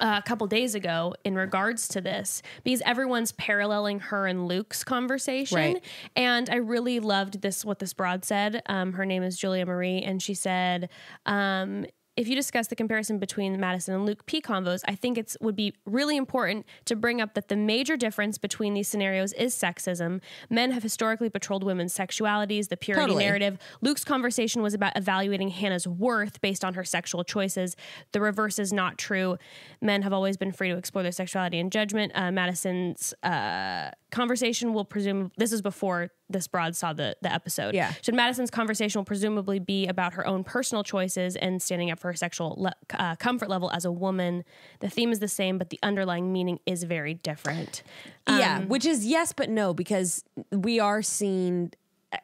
uh, a couple days ago in regards to this because everyone's paralleling her and Luke's conversation. Right. And I really loved this, what this broad said. Um, her name is Julia Marie, and she said, um, if you discuss the comparison between Madison and Luke P convos, I think it would be really important to bring up that the major difference between these scenarios is sexism. Men have historically patrolled women's sexualities, the purity totally. narrative. Luke's conversation was about evaluating Hannah's worth based on her sexual choices. The reverse is not true. Men have always been free to explore their sexuality and judgment. Uh, Madison's uh, conversation will presume, this is before this broad saw the, the episode. Yeah. Should Madison's conversation will presumably be about her own personal choices and standing up for her sexual le- uh, comfort level as a woman. The theme is the same, but the underlying meaning is very different. Um, yeah, which is yes, but no, because we are seeing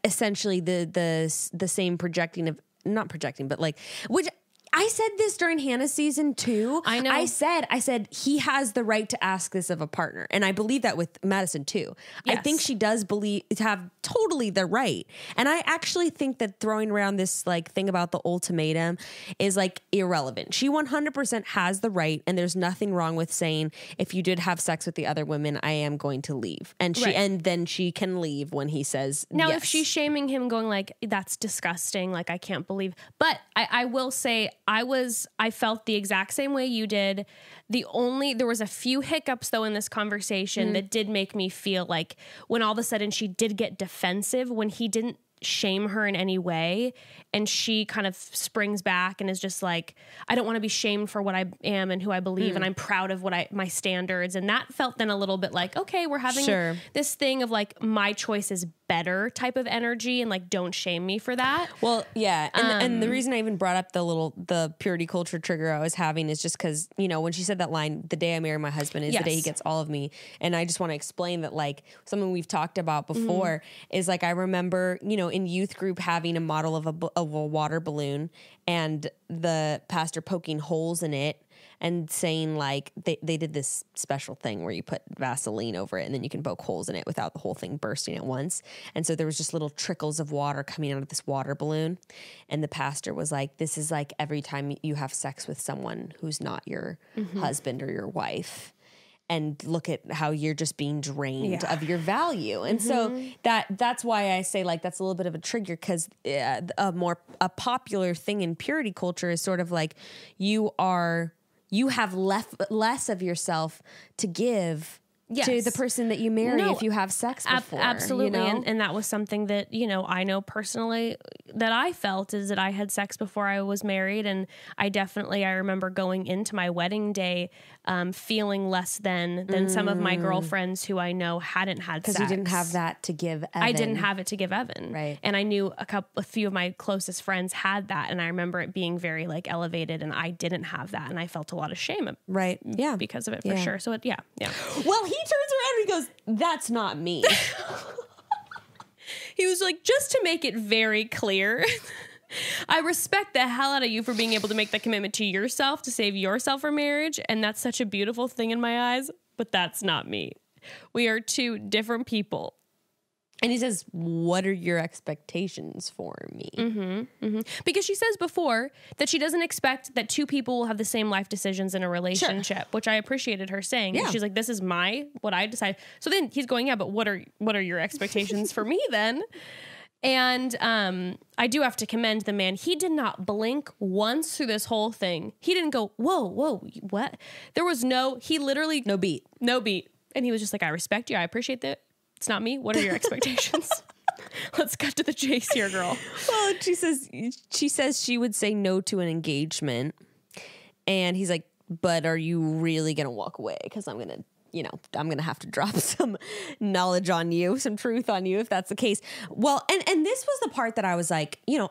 essentially the the the same projecting of not projecting, but like which. I said this during Hannah's season two. I know. I said, I said, he has the right to ask this of a partner. And I believe that with Madison too. Yes. I think she does believe have totally the right. And I actually think that throwing around this like thing about the ultimatum is like irrelevant. She one hundred percent has the right. And there's nothing wrong with saying, if you did have sex with the other women, I am going to leave. And she, right. and then she can leave when he says now, yes. If she's shaming him going like, that's disgusting. Like, I can't believe, but I, I will say, I was, I felt the exact same way you did. The only, there was a few hiccups though in this conversation mm-hmm. that did make me feel like when all of a sudden she did get defensive, when he didn't shame her in any way and she kind of springs back and is just like, I don't want to be shamed for what I am and who I believe mm. and I'm proud of what I my standards. And that felt then a little bit like, okay, we're having sure. this thing of like my choice is better type of energy and like don't shame me for that. Well, yeah. And, um, and the reason I even brought up the little the purity culture trigger I was having is just because, you know, when she said that line, the day I marry my husband is yes. the day he gets all of me. And I just want to explain that like something we've talked about before mm-hmm. is like I remember, you know, know, in youth group having a model of a, of a water balloon and the pastor poking holes in it and saying, like, they, they did this special thing where you put Vaseline over it and then you can poke holes in it without the whole thing bursting at once. And so there was just little trickles of water coming out of this water balloon. And the pastor was like, this is like every time you have sex with someone who's not your mm-hmm. husband or your wife. And look at how you're just being drained yeah. of your value. And mm-hmm. so that that's why I say, like, that's a little bit of a trigger, because uh, a more a popular thing in purity culture is sort of like you are you have left less of yourself to give yes. to the person that you marry no, if you have sex before. Ab- absolutely. You know? and, and that was something that, you know, I know personally that I felt is that I had sex before I was married. And I definitely, I remember going into my wedding day um, feeling less than than mm. some of my girlfriends who I know hadn't had sex. Because you didn't have that to give Evan. I didn't have it to give Evan. Right. And I knew a couple, a few of my closest friends had that. And I remember it being very, like, elevated, and I didn't have that. And I felt a lot of shame. Right. Yeah. Because of it, for yeah. sure. So it, yeah. Yeah. Well, he He turns around and he goes, that's not me. He was like, just to make it very clear, I respect the hell out of you for being able to make that commitment to yourself to save yourself for marriage. And that's such a beautiful thing in my eyes, but that's not me. We are two different people. And he says, what are your expectations for me? Mm-hmm, mm-hmm. Because she says before that she doesn't expect that two people will have the same life decisions in a relationship, sure. which I appreciated her saying. Yeah. She's like, this is my, what I decide. So then he's going, yeah, but what are, what are your expectations for me then? And um, I do have to commend the man. He did not blink once through this whole thing. He didn't go, whoa, whoa, what? There was no, he literally. No beat. No beat. And he was just like, I respect you. I appreciate that. It's not me. What are your expectations? Let's cut to the chase here, girl. Well, she says she says she would say no to an engagement. And he's like, but are you really going to walk away? Because I'm going to, you know, I'm going to have to drop some knowledge on you, some truth on you, if that's the case. Well, and, and this was the part that I was like, you know,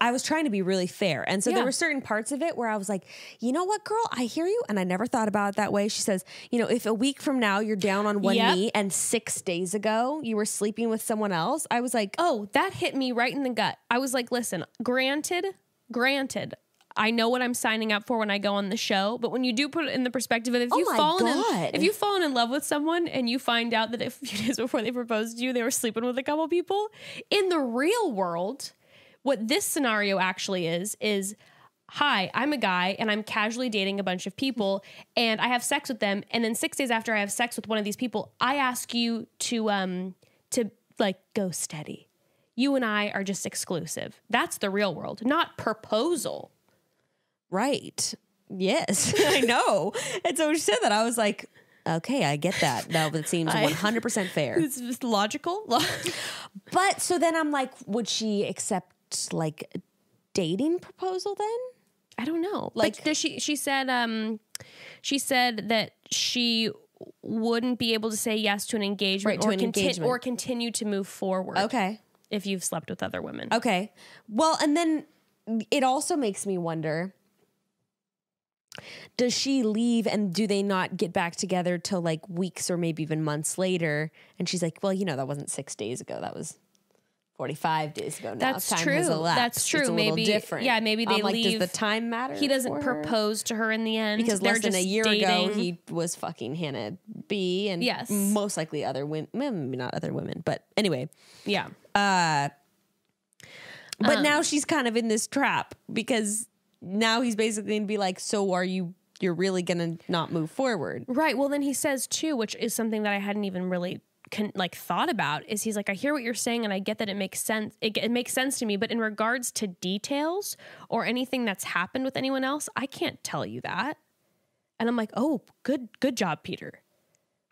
I was trying to be really fair. And so yeah. there were certain parts of it where I was like, you know what, girl, I hear you. And I never thought about it that way. She says, you know, if a week from now you're down on one yep. knee and six days ago you were sleeping with someone else. I was like, oh, that hit me right in the gut. I was like, listen, granted, granted. I know what I'm signing up for when I go on the show, but when you do put it in the perspective of if oh you've fallen, in, if you've fallen in love with someone and you find out that a few days before they proposed to you, they were sleeping with a couple people in the real world. What this scenario actually is, is, hi, I'm a guy and I'm casually dating a bunch of people and I have sex with them. And then six days after I have sex with one of these people, I ask you to, um, to like go steady. You and I are just exclusive. That's the real world, not proposal. Right. Yes, I know. And so when she said that, I was like, okay, I get that. Now that seems one hundred percent fair. It's just logical. But so then I'm like, would she accept like a dating proposal then? I don't know. Like, but does she, she said, um, she said that she wouldn't be able to say yes to an engagement, right, to or, an conti- engagement. or continue to move forward. Okay. If you've slept with other women. Okay. Well, and then it also makes me wonder, does she leave and do they not get back together till like weeks or maybe even months later? And she's like, well, you know, that wasn't six days ago. That was forty-five days ago now. That's time true. Has elapsed. That's true. It's a maybe little different. Yeah, maybe they um, like, leave. Does the time matter? He doesn't propose her? to her in the end because less than a year dating. ago he was fucking Hannah B and yes. most likely other women, maybe not other women, but anyway. Yeah. Uh, but um, now she's kind of in this trap because now he's basically going to be like, so are you? You're really going to not move forward, right? Well, then he says too, which is something that I hadn't even really. Can, like thought about is he's like, I hear what you're saying and I get that it makes sense. It, it makes sense to me, but in regards to details or anything that's happened with anyone else, I can't tell you that. And I'm like, oh, good, good job, Peter,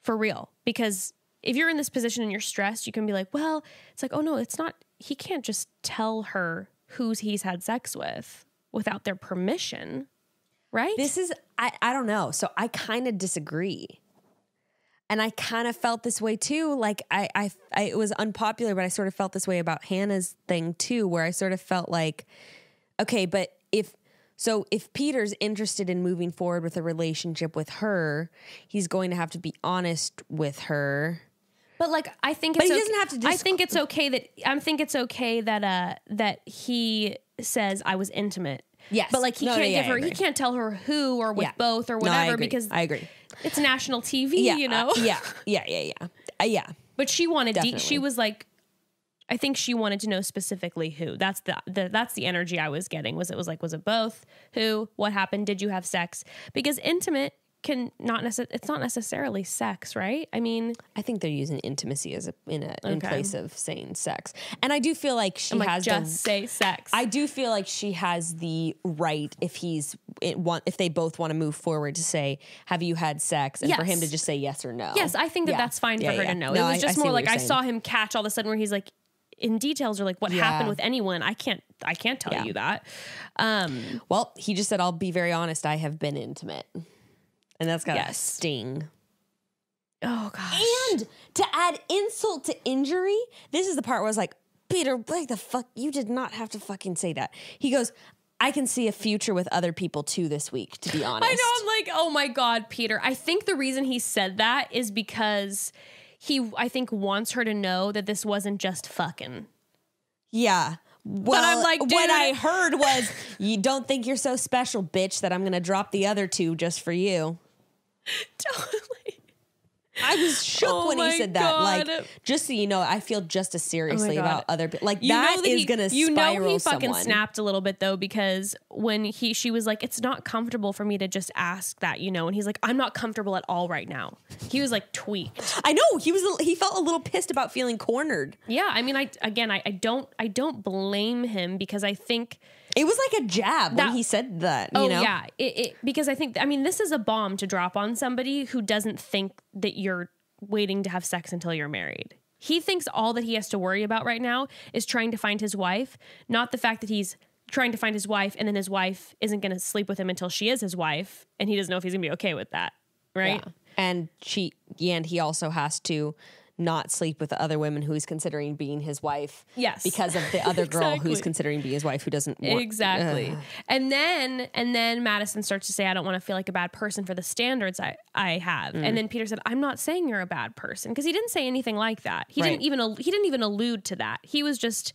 for real. Because if you're in this position and you're stressed, you can be like, well, it's like, oh no, it's not, he can't just tell her who's he's had sex with without their permission. Right. This is, I, I don't know. So I kind of disagree. And I kind of felt this way too. Like I, I, I, it was unpopular, but I sort of felt this way about Hannah's thing too, where I sort of felt like, okay, but if, so if Peter's interested in moving forward with a relationship with her, he's going to have to be honest with her. But like, I think, but it's he okay. doesn't have to. Disc- I think it's okay that I think it's okay that uh that he says I was intimate. Yes, but like he no, can't no, yeah, give her, he can't tell her who or with yeah. both or whatever no, I agree. because I agree it's national T V. Yeah, you know. Uh, yeah, yeah, yeah, yeah, uh, yeah. But she wanted. De- she was like, I think she wanted to know specifically who. That's the, the that's the energy I was getting. Was it was like was it both? Who? What happened? Did you have sex? Because intimate. Can not necessarily it's not necessarily sex, right? I mean, I think they're using intimacy as a in a okay. in place of saying sex, and I do feel like she I'm has like, just the, say sex. I do feel like she has the right if he's it want if they both want to move forward to say, "Have you had sex?" and yes. for him to just say yes or no. Yes, I think that yeah. that's fine yeah, for her yeah. to know. No, it was just I, I more like I saw him catch all of a sudden where he's like. In details or like what yeah. happened with anyone. I can't, I can't tell yeah. you that. Um, well, he just said, I'll be very honest. I have been intimate, and that's got yes. a sting. Oh gosh. And to add insult to injury, this is the part where I was like, Peter, like the fuck, you did not have to fucking say that. He goes, I can see a future with other people too this week, to be honest. I know. I'm like, oh my God, Peter. I think the reason he said that is because he, I think, wants her to know that this wasn't just fucking. Yeah. Well, but I'm like, dude. What I heard was, you don't think you're so special, bitch, that I'm going to drop the other two just for you. Totally. I was shook oh when he said God. that. Like, just so you know, I feel just as seriously oh about other people. Like, you that that is going to spiral someone. You know he fucking someone. snapped a little bit, though, because when he, she was like, it's not comfortable for me to just ask that, you know. And he's like, I'm not comfortable at all right now. He was, like, tweaked. I know. He was. He felt a little pissed about feeling cornered. Yeah. I mean, I again, I, I don't I don't blame him because I think... It was like a jab that, when he said that, you oh, know? Oh, yeah. It, it, because I think, I mean, this is a bomb to drop on somebody who doesn't think that you're waiting to have sex until you're married. He thinks all that he has to worry about right now is trying to find his wife, not the fact that he's trying to find his wife and then his wife isn't going to sleep with him until she is his wife, and he doesn't know if he's going to be okay with that, right? Yeah. And she, and he also has to... not sleep with the other women who he's considering being his wife. Yes. Because of the other girl exactly. who's considering being his wife who doesn't want. Exactly. Ugh. And then and then Madison starts to say, I don't want to feel like a bad person for the standards I, I have. Mm. And then Peter said, I'm not saying you're a bad person. Because he didn't say anything like that. He right. didn't even he didn't even allude to that. He was just,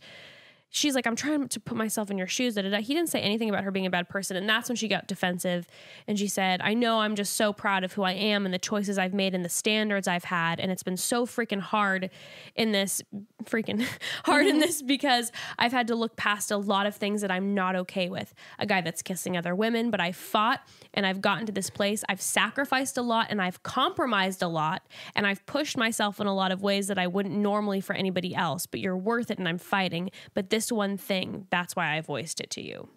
she's like, I'm trying to put myself in your shoes. Da, da, da. He didn't say anything about her being a bad person. And that's when she got defensive. And she said, I know I'm just so proud of who I am and the choices I've made and the standards I've had. And it's been so freaking hard in this, freaking hard in this because I've had to look past a lot of things that I'm not okay with. A guy that's kissing other women, but I fought and I've gotten to this place. I've sacrificed a lot and I've compromised a lot. And I've pushed myself in a lot of ways that I wouldn't normally for anybody else. But you're worth it and I'm fighting. But this one thing, that's why I voiced it to you.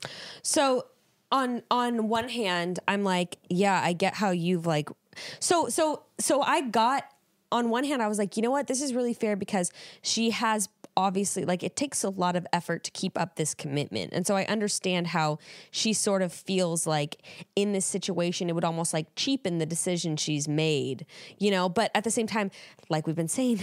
So on on one hand, I'm like, yeah, I get how you've like so so so I got on one hand, I was like, you know what, this is really fair because she has obviously like it takes a lot of effort to keep up this commitment. And so I understand how she sort of feels like in this situation, it would almost like cheapen the decision she's made, you know, but at the same time, like we've been saying,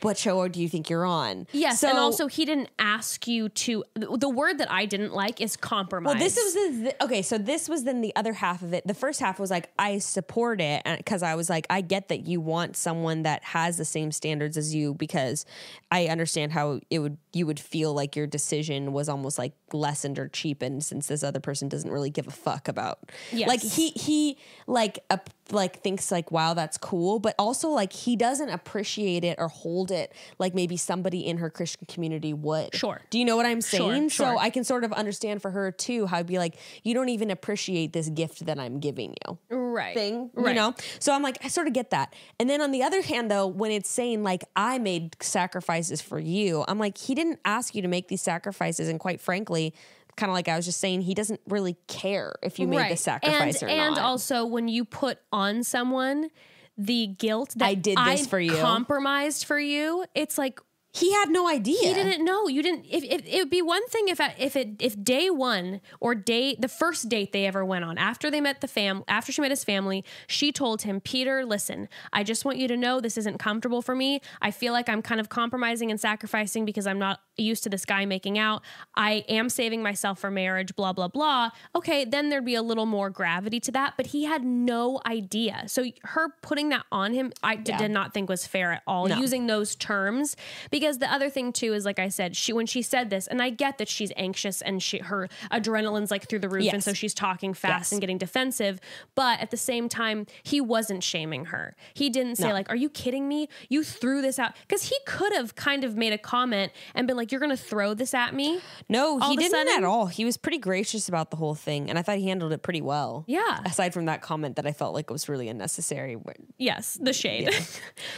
what show do you think you're on? Yes. So, and also he didn't ask you to, the word that I didn't like is compromise. Well, this was, the, okay. So this was then the other half of it. The first half was like, I support it. And cause I was like, I get that you want someone that has the same standards as you, because I understand how it would you would feel like your decision was almost like lessened or cheapened since this other person doesn't really give a fuck about yes. like he he like uh, like thinks like wow that's cool, but also like he doesn't appreciate it or hold it like maybe somebody in her Christian community would. Sure. Do you know what I'm saying? Sure, sure. So I can sort of understand for her too how I'd be like, you don't even appreciate this gift that I'm giving you. Right. Thing, right. You know? So I'm like, I sort of get that. And then on the other hand though, when it's saying like I made sacrifices for you, I'm like, he didn't ask you to make these sacrifices, and quite frankly, kind of like I was just saying, he doesn't really care if you made right. the sacrifice and, or and not. And also, when you put on someone the guilt that I did this I've for you, compromised for you, it's like, He had no idea. He didn't know. You didn't. If, if it would be one thing if I, if it if day one or day the first date they ever went on after they met the fam after she met his family, she told him, Peter, listen, I just want you to know this isn't comfortable for me. I feel like I'm kind of compromising and sacrificing because I'm not used to this guy making out. I am saving myself for marriage. Blah blah blah. Okay, then there'd be a little more gravity to that. But he had no idea. So her putting that on him, I yeah. did not think was fair at all. No. Using those terms. Because the other thing too is, like I said, she when she said this, and I get that she's anxious and she her adrenaline's like through the roof, yes. and so she's talking fast yes. and getting defensive. But at the same time, he wasn't shaming her. He didn't say no. like, "Are you kidding me? You threw this out," because he could have kind of made a comment and been like, "You're going to throw this at me?" No, he didn't sudden. at all. He was pretty gracious about the whole thing, and I thought he handled it pretty well. Yeah. Aside from that comment that I felt like was really unnecessary. Yes, the shade. Yeah.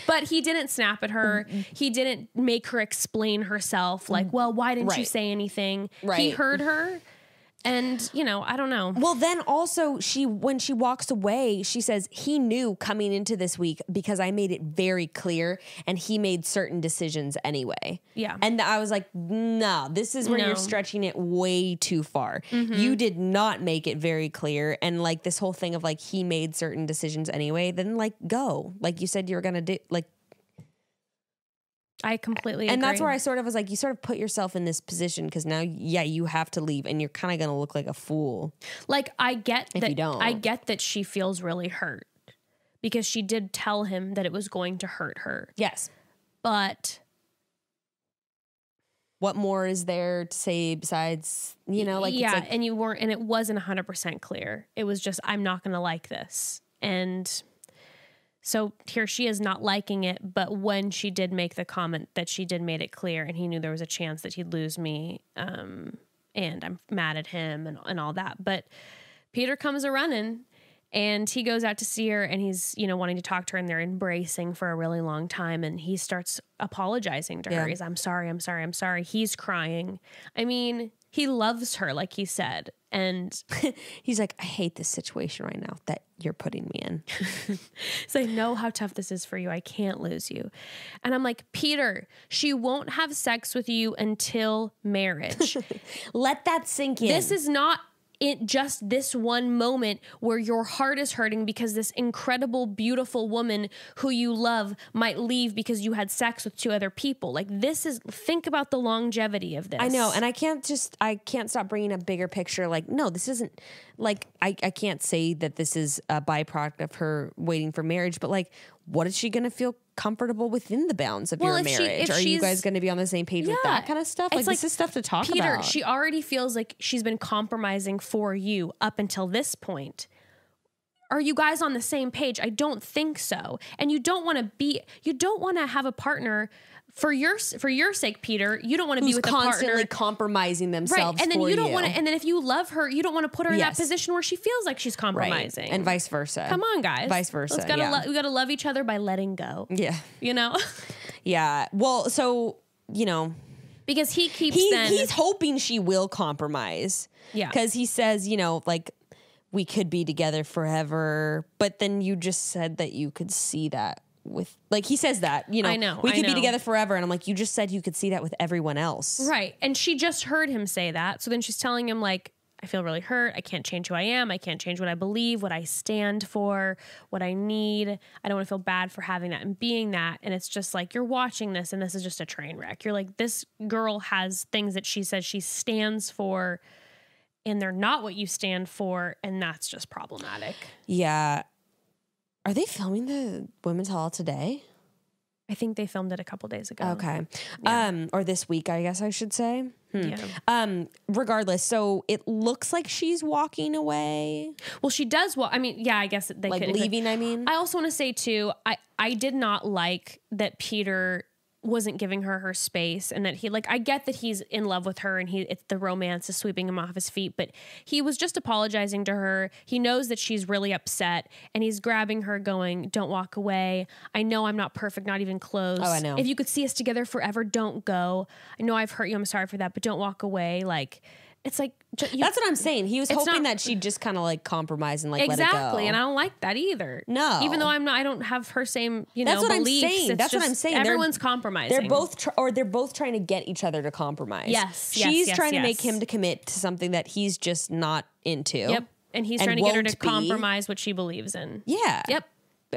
But he didn't snap at her. He didn't make make her explain herself, like, well, why didn't right. you say anything? Right. He heard her, and, you know, I don't know. Well, then also, she when she walks away, she says, he knew coming into this week because I made it very clear, and he made certain decisions anyway. Yeah. And I was like, nah, this is where no. you're stretching it way too far. Mm-hmm. You did not make it very clear, and, like, this whole thing of, like, he made certain decisions anyway, then, like, go. Like, you said you were gonna do, like, I completely agree. And that's where I sort of was like, you sort of put yourself in this position because now, yeah, you have to leave and you're kind of going to look like a fool. Like, I get if that, you don't. I get that she feels really hurt because she did tell him that it was going to hurt her. Yes. But what more is there to say besides, you know, like, yeah, it's like, and you weren't, and it wasn't one hundred percent clear. It was just, I'm not going to like this. And so here she is not liking it, but when she did make the comment that she did made it clear and he knew there was a chance that he'd lose me, um, and I'm mad at him and, and all that. But Peter comes a-running and he goes out to see her and he's, you know, wanting to talk to her and they're embracing for a really long time and he starts apologizing to yeah. her. He's, I'm sorry, I'm sorry, I'm sorry. He's crying. I mean, he loves her, like he said. And he's like, I hate this situation right now that you're putting me in. So I know how tough this is for you. I can't lose you. And I'm like, Peter, she won't have sex with you until marriage. Let that sink in. This is not it just this one moment where your heart is hurting because this incredible, beautiful woman who you love might leave because you had sex with two other people. Like, this is, think about the longevity of this. I know. And I can't just, I can't stop bringing a bigger picture. Like, no, this isn't like, I, I can't say that this is a byproduct of her waiting for marriage, but like, what is she going to feel comfortable within the bounds of well, your marriage? She, Are you guys going to be on the same page yeah, with that kind of stuff? Like, like this is stuff to talk Peter, about. Peter, she already feels like she's been compromising for you up until this point. Are you guys on the same page? I don't think so. And you don't want to be, you don't want to have a partner for your, for your sake, Peter. You don't want to be with constantly a partner compromising themselves. Right. And then for you don't want to, and then if you love her, you don't want to put her yes. in that position where she feels like she's compromising. Right. And vice versa. Come on, guys. Vice versa. Let's gotta yeah. lo- we got to love each other by letting go. Yeah. You know? yeah. Well, so, you know, because he keeps, he, then, he's hoping she will compromise. Yeah. Cause he says, you know, like, we could be together forever, but then you just said that you could see that with, like, he says that, you know, I know, we could I know. be together forever. And I'm like, you just said you could see that with everyone else. Right. And she just heard him say that. So then she's telling him, like, I feel really hurt. I can't change who I am. I can't change what I believe, what I stand for, what I need. I don't want to feel bad for having that and being that. And it's just like, you're watching this and this is just a train wreck. You're like, this girl has things that she says she stands for, and they're not what you stand for, and that's just problematic. Yeah. Are they filming the Women's Hall today? I think they filmed it a couple days ago. Okay. Yeah. Um, or this week, I guess I should say. Hmm. Yeah. Um, regardless, so it looks like she's walking away. Well, she does walk. I mean, yeah, I guess they like could. Like leaving, could. I mean. I also want to say, too, I, I did not like that Peter wasn't giving her her space, and that he, like, I get that he's in love with her and he, it's the romance is sweeping him off his feet, but he was just apologizing to her. He knows that she's really upset and he's grabbing her going, don't walk away. I know I'm not perfect, not even close. Oh, I know. If you could see us together forever, don't go. I know I've hurt you. I'm sorry for that, but don't walk away. Like, it's like you, that's what I'm saying. He was hoping not, that she'd just kind of like compromise and like exactly, let it go. And I don't like that either. No, even though I'm not, I don't have her same you that's know what beliefs. I'm saying. That's what I'm saying. Everyone's they're, compromising. They're both tr or they're both trying to get each other to compromise. Yes, yes she's yes, trying yes. to make him to commit to something that he's just not into. Yep, and he's and trying to get her to be. compromise what she believes in. Yeah. Yep.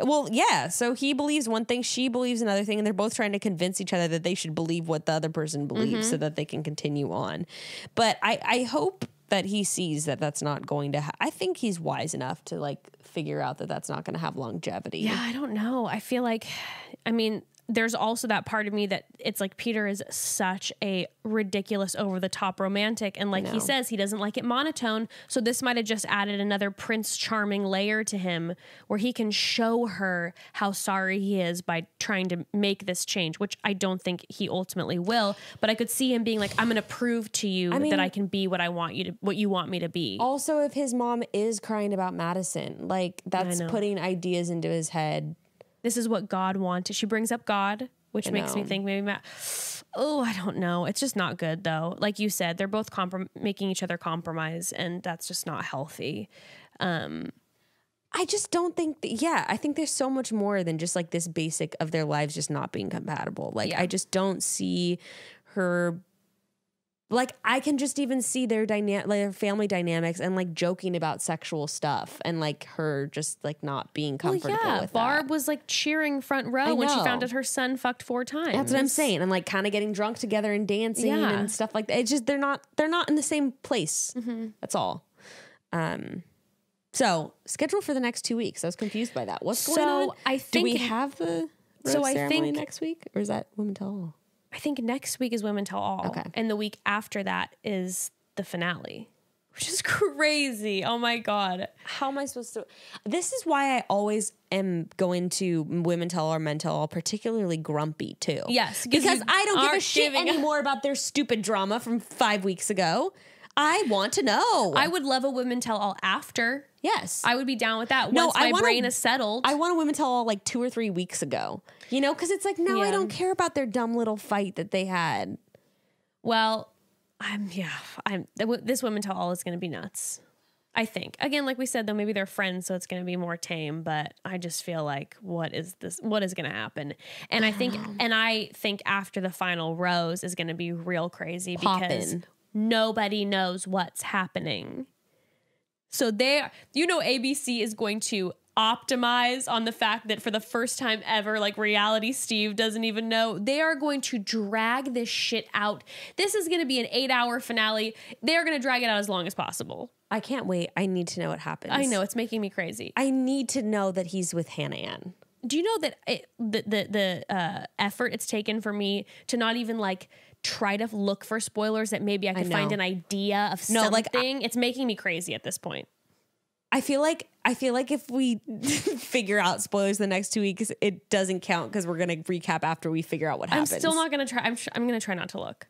Well, yeah. So he believes one thing, she believes another thing, and they're both trying to convince each other that they should believe what the other person believes mm-hmm. so that they can continue on. But I, I hope that he sees that that's not going to ha I think he's wise enough to, like, figure out that that's not going to have longevity. Yeah, I don't know. I feel like, I mean, there's also that part of me that it's like Peter is such a ridiculous over-the-top romantic. And like he says, he doesn't like it monotone. So this might have just added another Prince Charming layer to him where he can show her how sorry he is by trying to make this change, which I don't think he ultimately will. But I could see him being like, I'm going to prove to you I mean, that I can be what I want you to, what you want me to be. Also, if his mom is crying about Madison, like that's putting ideas into his head. This is what God wanted. She brings up God, which makes me think maybe, Ma oh, I don't know. It's just not good though. Like you said, they're both comprom making each other compromise, and that's just not healthy. Um, I just don't think, that, yeah, I think there's so much more than just like this basic of their lives just not being compatible. Like yeah. I just don't see her, like I can just even see their dynamic, like, their family dynamics, and like joking about sexual stuff, and like her just like not being comfortable well, yeah. with Barb that. Barb was like cheering front row when she found out her son fucked four times. That's what I'm saying, and like kind of getting drunk together and dancing yeah. and stuff like that. It's just they're not they're not in the same place. Mm-hmm. That's all. Um, so schedule for the next two weeks. I was confused by that. What's so going on? I think, do we have the rose so ceremony I think next week, or is that Women Tell All? I think next week is Women Tell All. Okay. And the week after that is the finale, which is crazy. Oh my God. How am I supposed to? This is why I always am going to Women Tell All or Men Tell All, particularly grumpy too. Yes. Because I don't give a shit anymore about their stupid drama from five weeks ago. I want to know. I would love a Women Tell All after. Yes. I would be down with that no, once my brain a, is settled. I want a Women Tell All like two or three weeks ago. You know, because it's like, no, yeah. I don't care about their dumb little fight that they had. Well, I'm, yeah, I'm, this Women Tell All is going to be nuts, I think. Again, like we said, though, maybe they're friends, so it's going to be more tame, but I just feel like, what is this, what is going to happen? And I think, and I think after the final rose is going to be real crazy Poppin'. because nobody knows what's happening. So they, you know, A B C is going to optimize on the fact that for the first time ever, like Reality Steve doesn't even know. They are going to drag this shit out. This is going to be an eight hour finale. They're going to drag it out as long as possible. I can't wait. I need to know what happens. I know, it's making me crazy. I need to know that he's with Hannah Ann. Do you know that it, the, the, the uh, effort it's taken for me to not even like try to look for spoilers that maybe I could I find an idea of no, something. Like, I, it's making me crazy at this point. I feel like I feel like if we figure out spoilers the next two weeks, it doesn't count because we're gonna recap after we figure out what happens. I'm still not gonna try. I'm I'm gonna try not to look.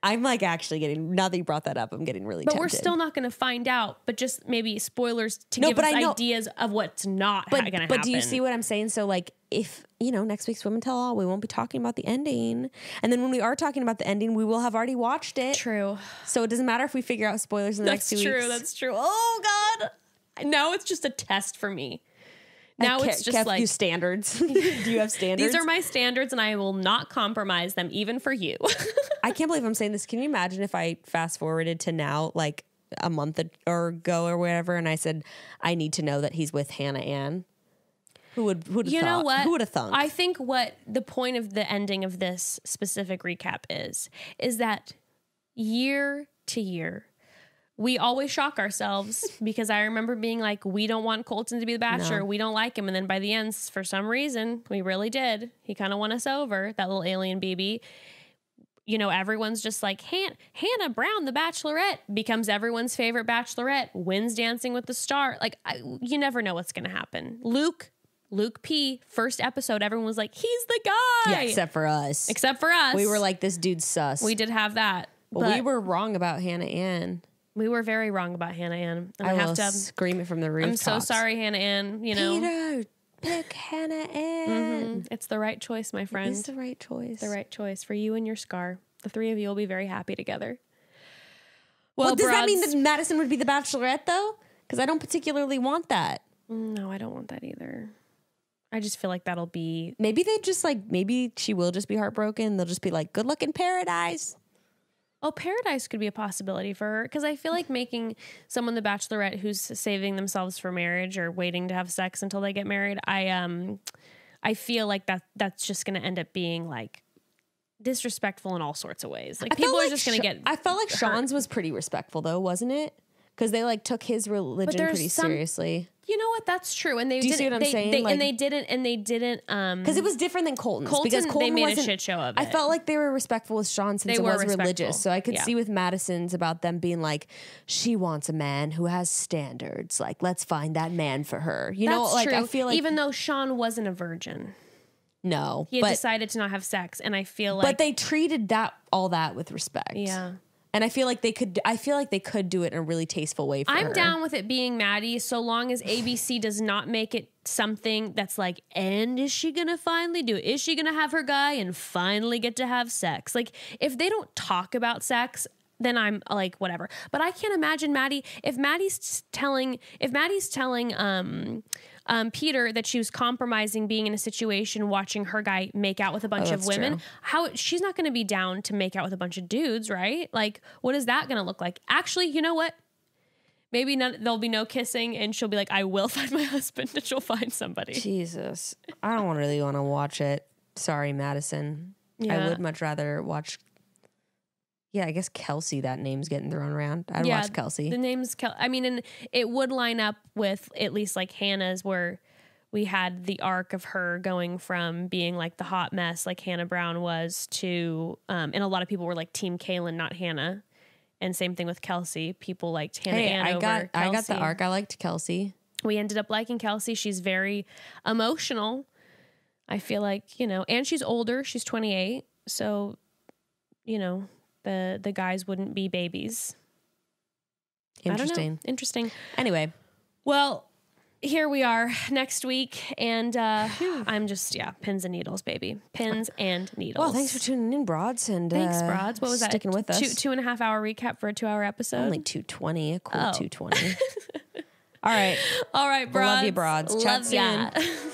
I'm like actually getting, now that you brought that up, I'm getting really But tempted. We're still not going to find out, but just maybe spoilers to no, give but us I ideas know, of what's not going to happen. But do you see what I'm saying? So like if, you know, next week's Women Tell All, we won't be talking about the ending. And then when we are talking about the ending, we will have already watched it. True. So it doesn't matter if we figure out spoilers in the that's next two true, weeks. That's true. That's true. Oh God. Now it's just a test for me. Now it's just like standards. Do you have standards? These are my standards and I will not compromise them even for you. I can't believe I'm saying this. Can you imagine if I fast forwarded to now, like a month or ago or whatever, and I said, I need to know that he's with Hannah Ann? Who would, who would you thought? know what? Who would have thunk? I think what the point of the ending of this specific recap is, is that year to year, we always shock ourselves because I remember being like, we don't want Colton to be the Bachelor. No. We don't like him. And then by the end, for some reason, we really did. He kind of won us over, that little alien B B. You know, everyone's just like, Han Hannah Brown, the Bachelorette, becomes everyone's favorite Bachelorette, wins Dancing with the Stars. Like, I, you never know what's going to happen. Luke, Luke P, first episode, everyone was like, he's the guy. Yeah, except for us. Except for us. We were like, this dude's sus. We did have that. Well, but we were wrong about Hannah Ann. We were very wrong about Hannah Ann. And I, I have will to scream it from the rooftops. I'm so sorry, Hannah Ann. You know, Peter, pick Hannah Ann. Mm-hmm. It's the right choice, my friend. It's the right choice. The right choice for you and your scar. The three of you will be very happy together. Well, well does that mean that Madison would be the Bachelorette, though? Because I don't particularly want that. No, I don't want that either. I just feel like that'll be... Maybe they just, like, maybe she will just be heartbroken. They'll just be like, good luck in paradise. Oh, paradise could be a possibility for her. Because I feel like making someone the Bachelorette who's saving themselves for marriage or waiting to have sex until they get married, I um, I feel like that that's just going to end up being, like, disrespectful in all sorts of ways. Like, people are just going to get... I felt like Sean's was pretty respectful, though, wasn't it? Because they, like, took his religion pretty seriously. You know what? That's true. And they didn't. Do you see what I'm saying? And they didn't. And they didn't. Um, because it was different than Colton's. Because Colton, they made a shit show of it. I felt like they were respectful with Sean since it was religious. So I could see with Madison's about them being like, she wants a man who has standards. Like, let's find that man for her. You know, like I feel like even though Sean wasn't a virgin. No, he had decided to not have sex, and I feel like, but they treated that all that with respect. Yeah. And I feel like they could. I feel like they could do it in a really tasteful way. For I'm her. down with it being Maddie, so long as A B C does not make it something that's like, and is she gonna finally do it? Is she gonna have her guy and finally get to have sex? Like, if they don't talk about sex, then I'm like, whatever. But I can't imagine Maddie. If Maddie's telling, if Maddie's telling, um. Um, Peter, that she was compromising being in a situation watching her guy make out with a bunch oh, of women. True. How she's not going to be down to make out with a bunch of dudes, right? Like, what is that going to look like? Actually, you know what? Maybe none, there'll be no kissing, and she'll be like, "I will find my husband," and she'll find somebody. Jesus, I don't really want to watch it. Sorry, Madison. Yeah. I would much rather watch. Yeah, I guess Kelsey, that name's getting thrown around. I'd yeah, watch Kelsey. The name's Kel- I mean, and it would line up with at least like Hannah's, where we had the arc of her going from being like the hot mess like Hannah Brown was to, um, and a lot of people were like Team Kaylin, not Hannah. And same thing with Kelsey. People liked Hannah hey, Ann I over got, Kelsey. I got the arc. I liked Kelsey. We ended up liking Kelsey. She's very emotional. I feel like, you know, and she's older. She's twenty-eight. So, you know... The, the guys wouldn't be babies. Interesting. Interesting. Anyway. Well, here we are next week. And uh, I'm just, yeah, pins and needles, baby. Pins and needles. Well, thanks for tuning in, broads. And thanks, broads. What was that? Sticking with us. Two, two and a half hour recap for a two hour episode. Only two twenty. A cool oh. two twenty. All right. All right, broads. Love you, broads. Chat soon.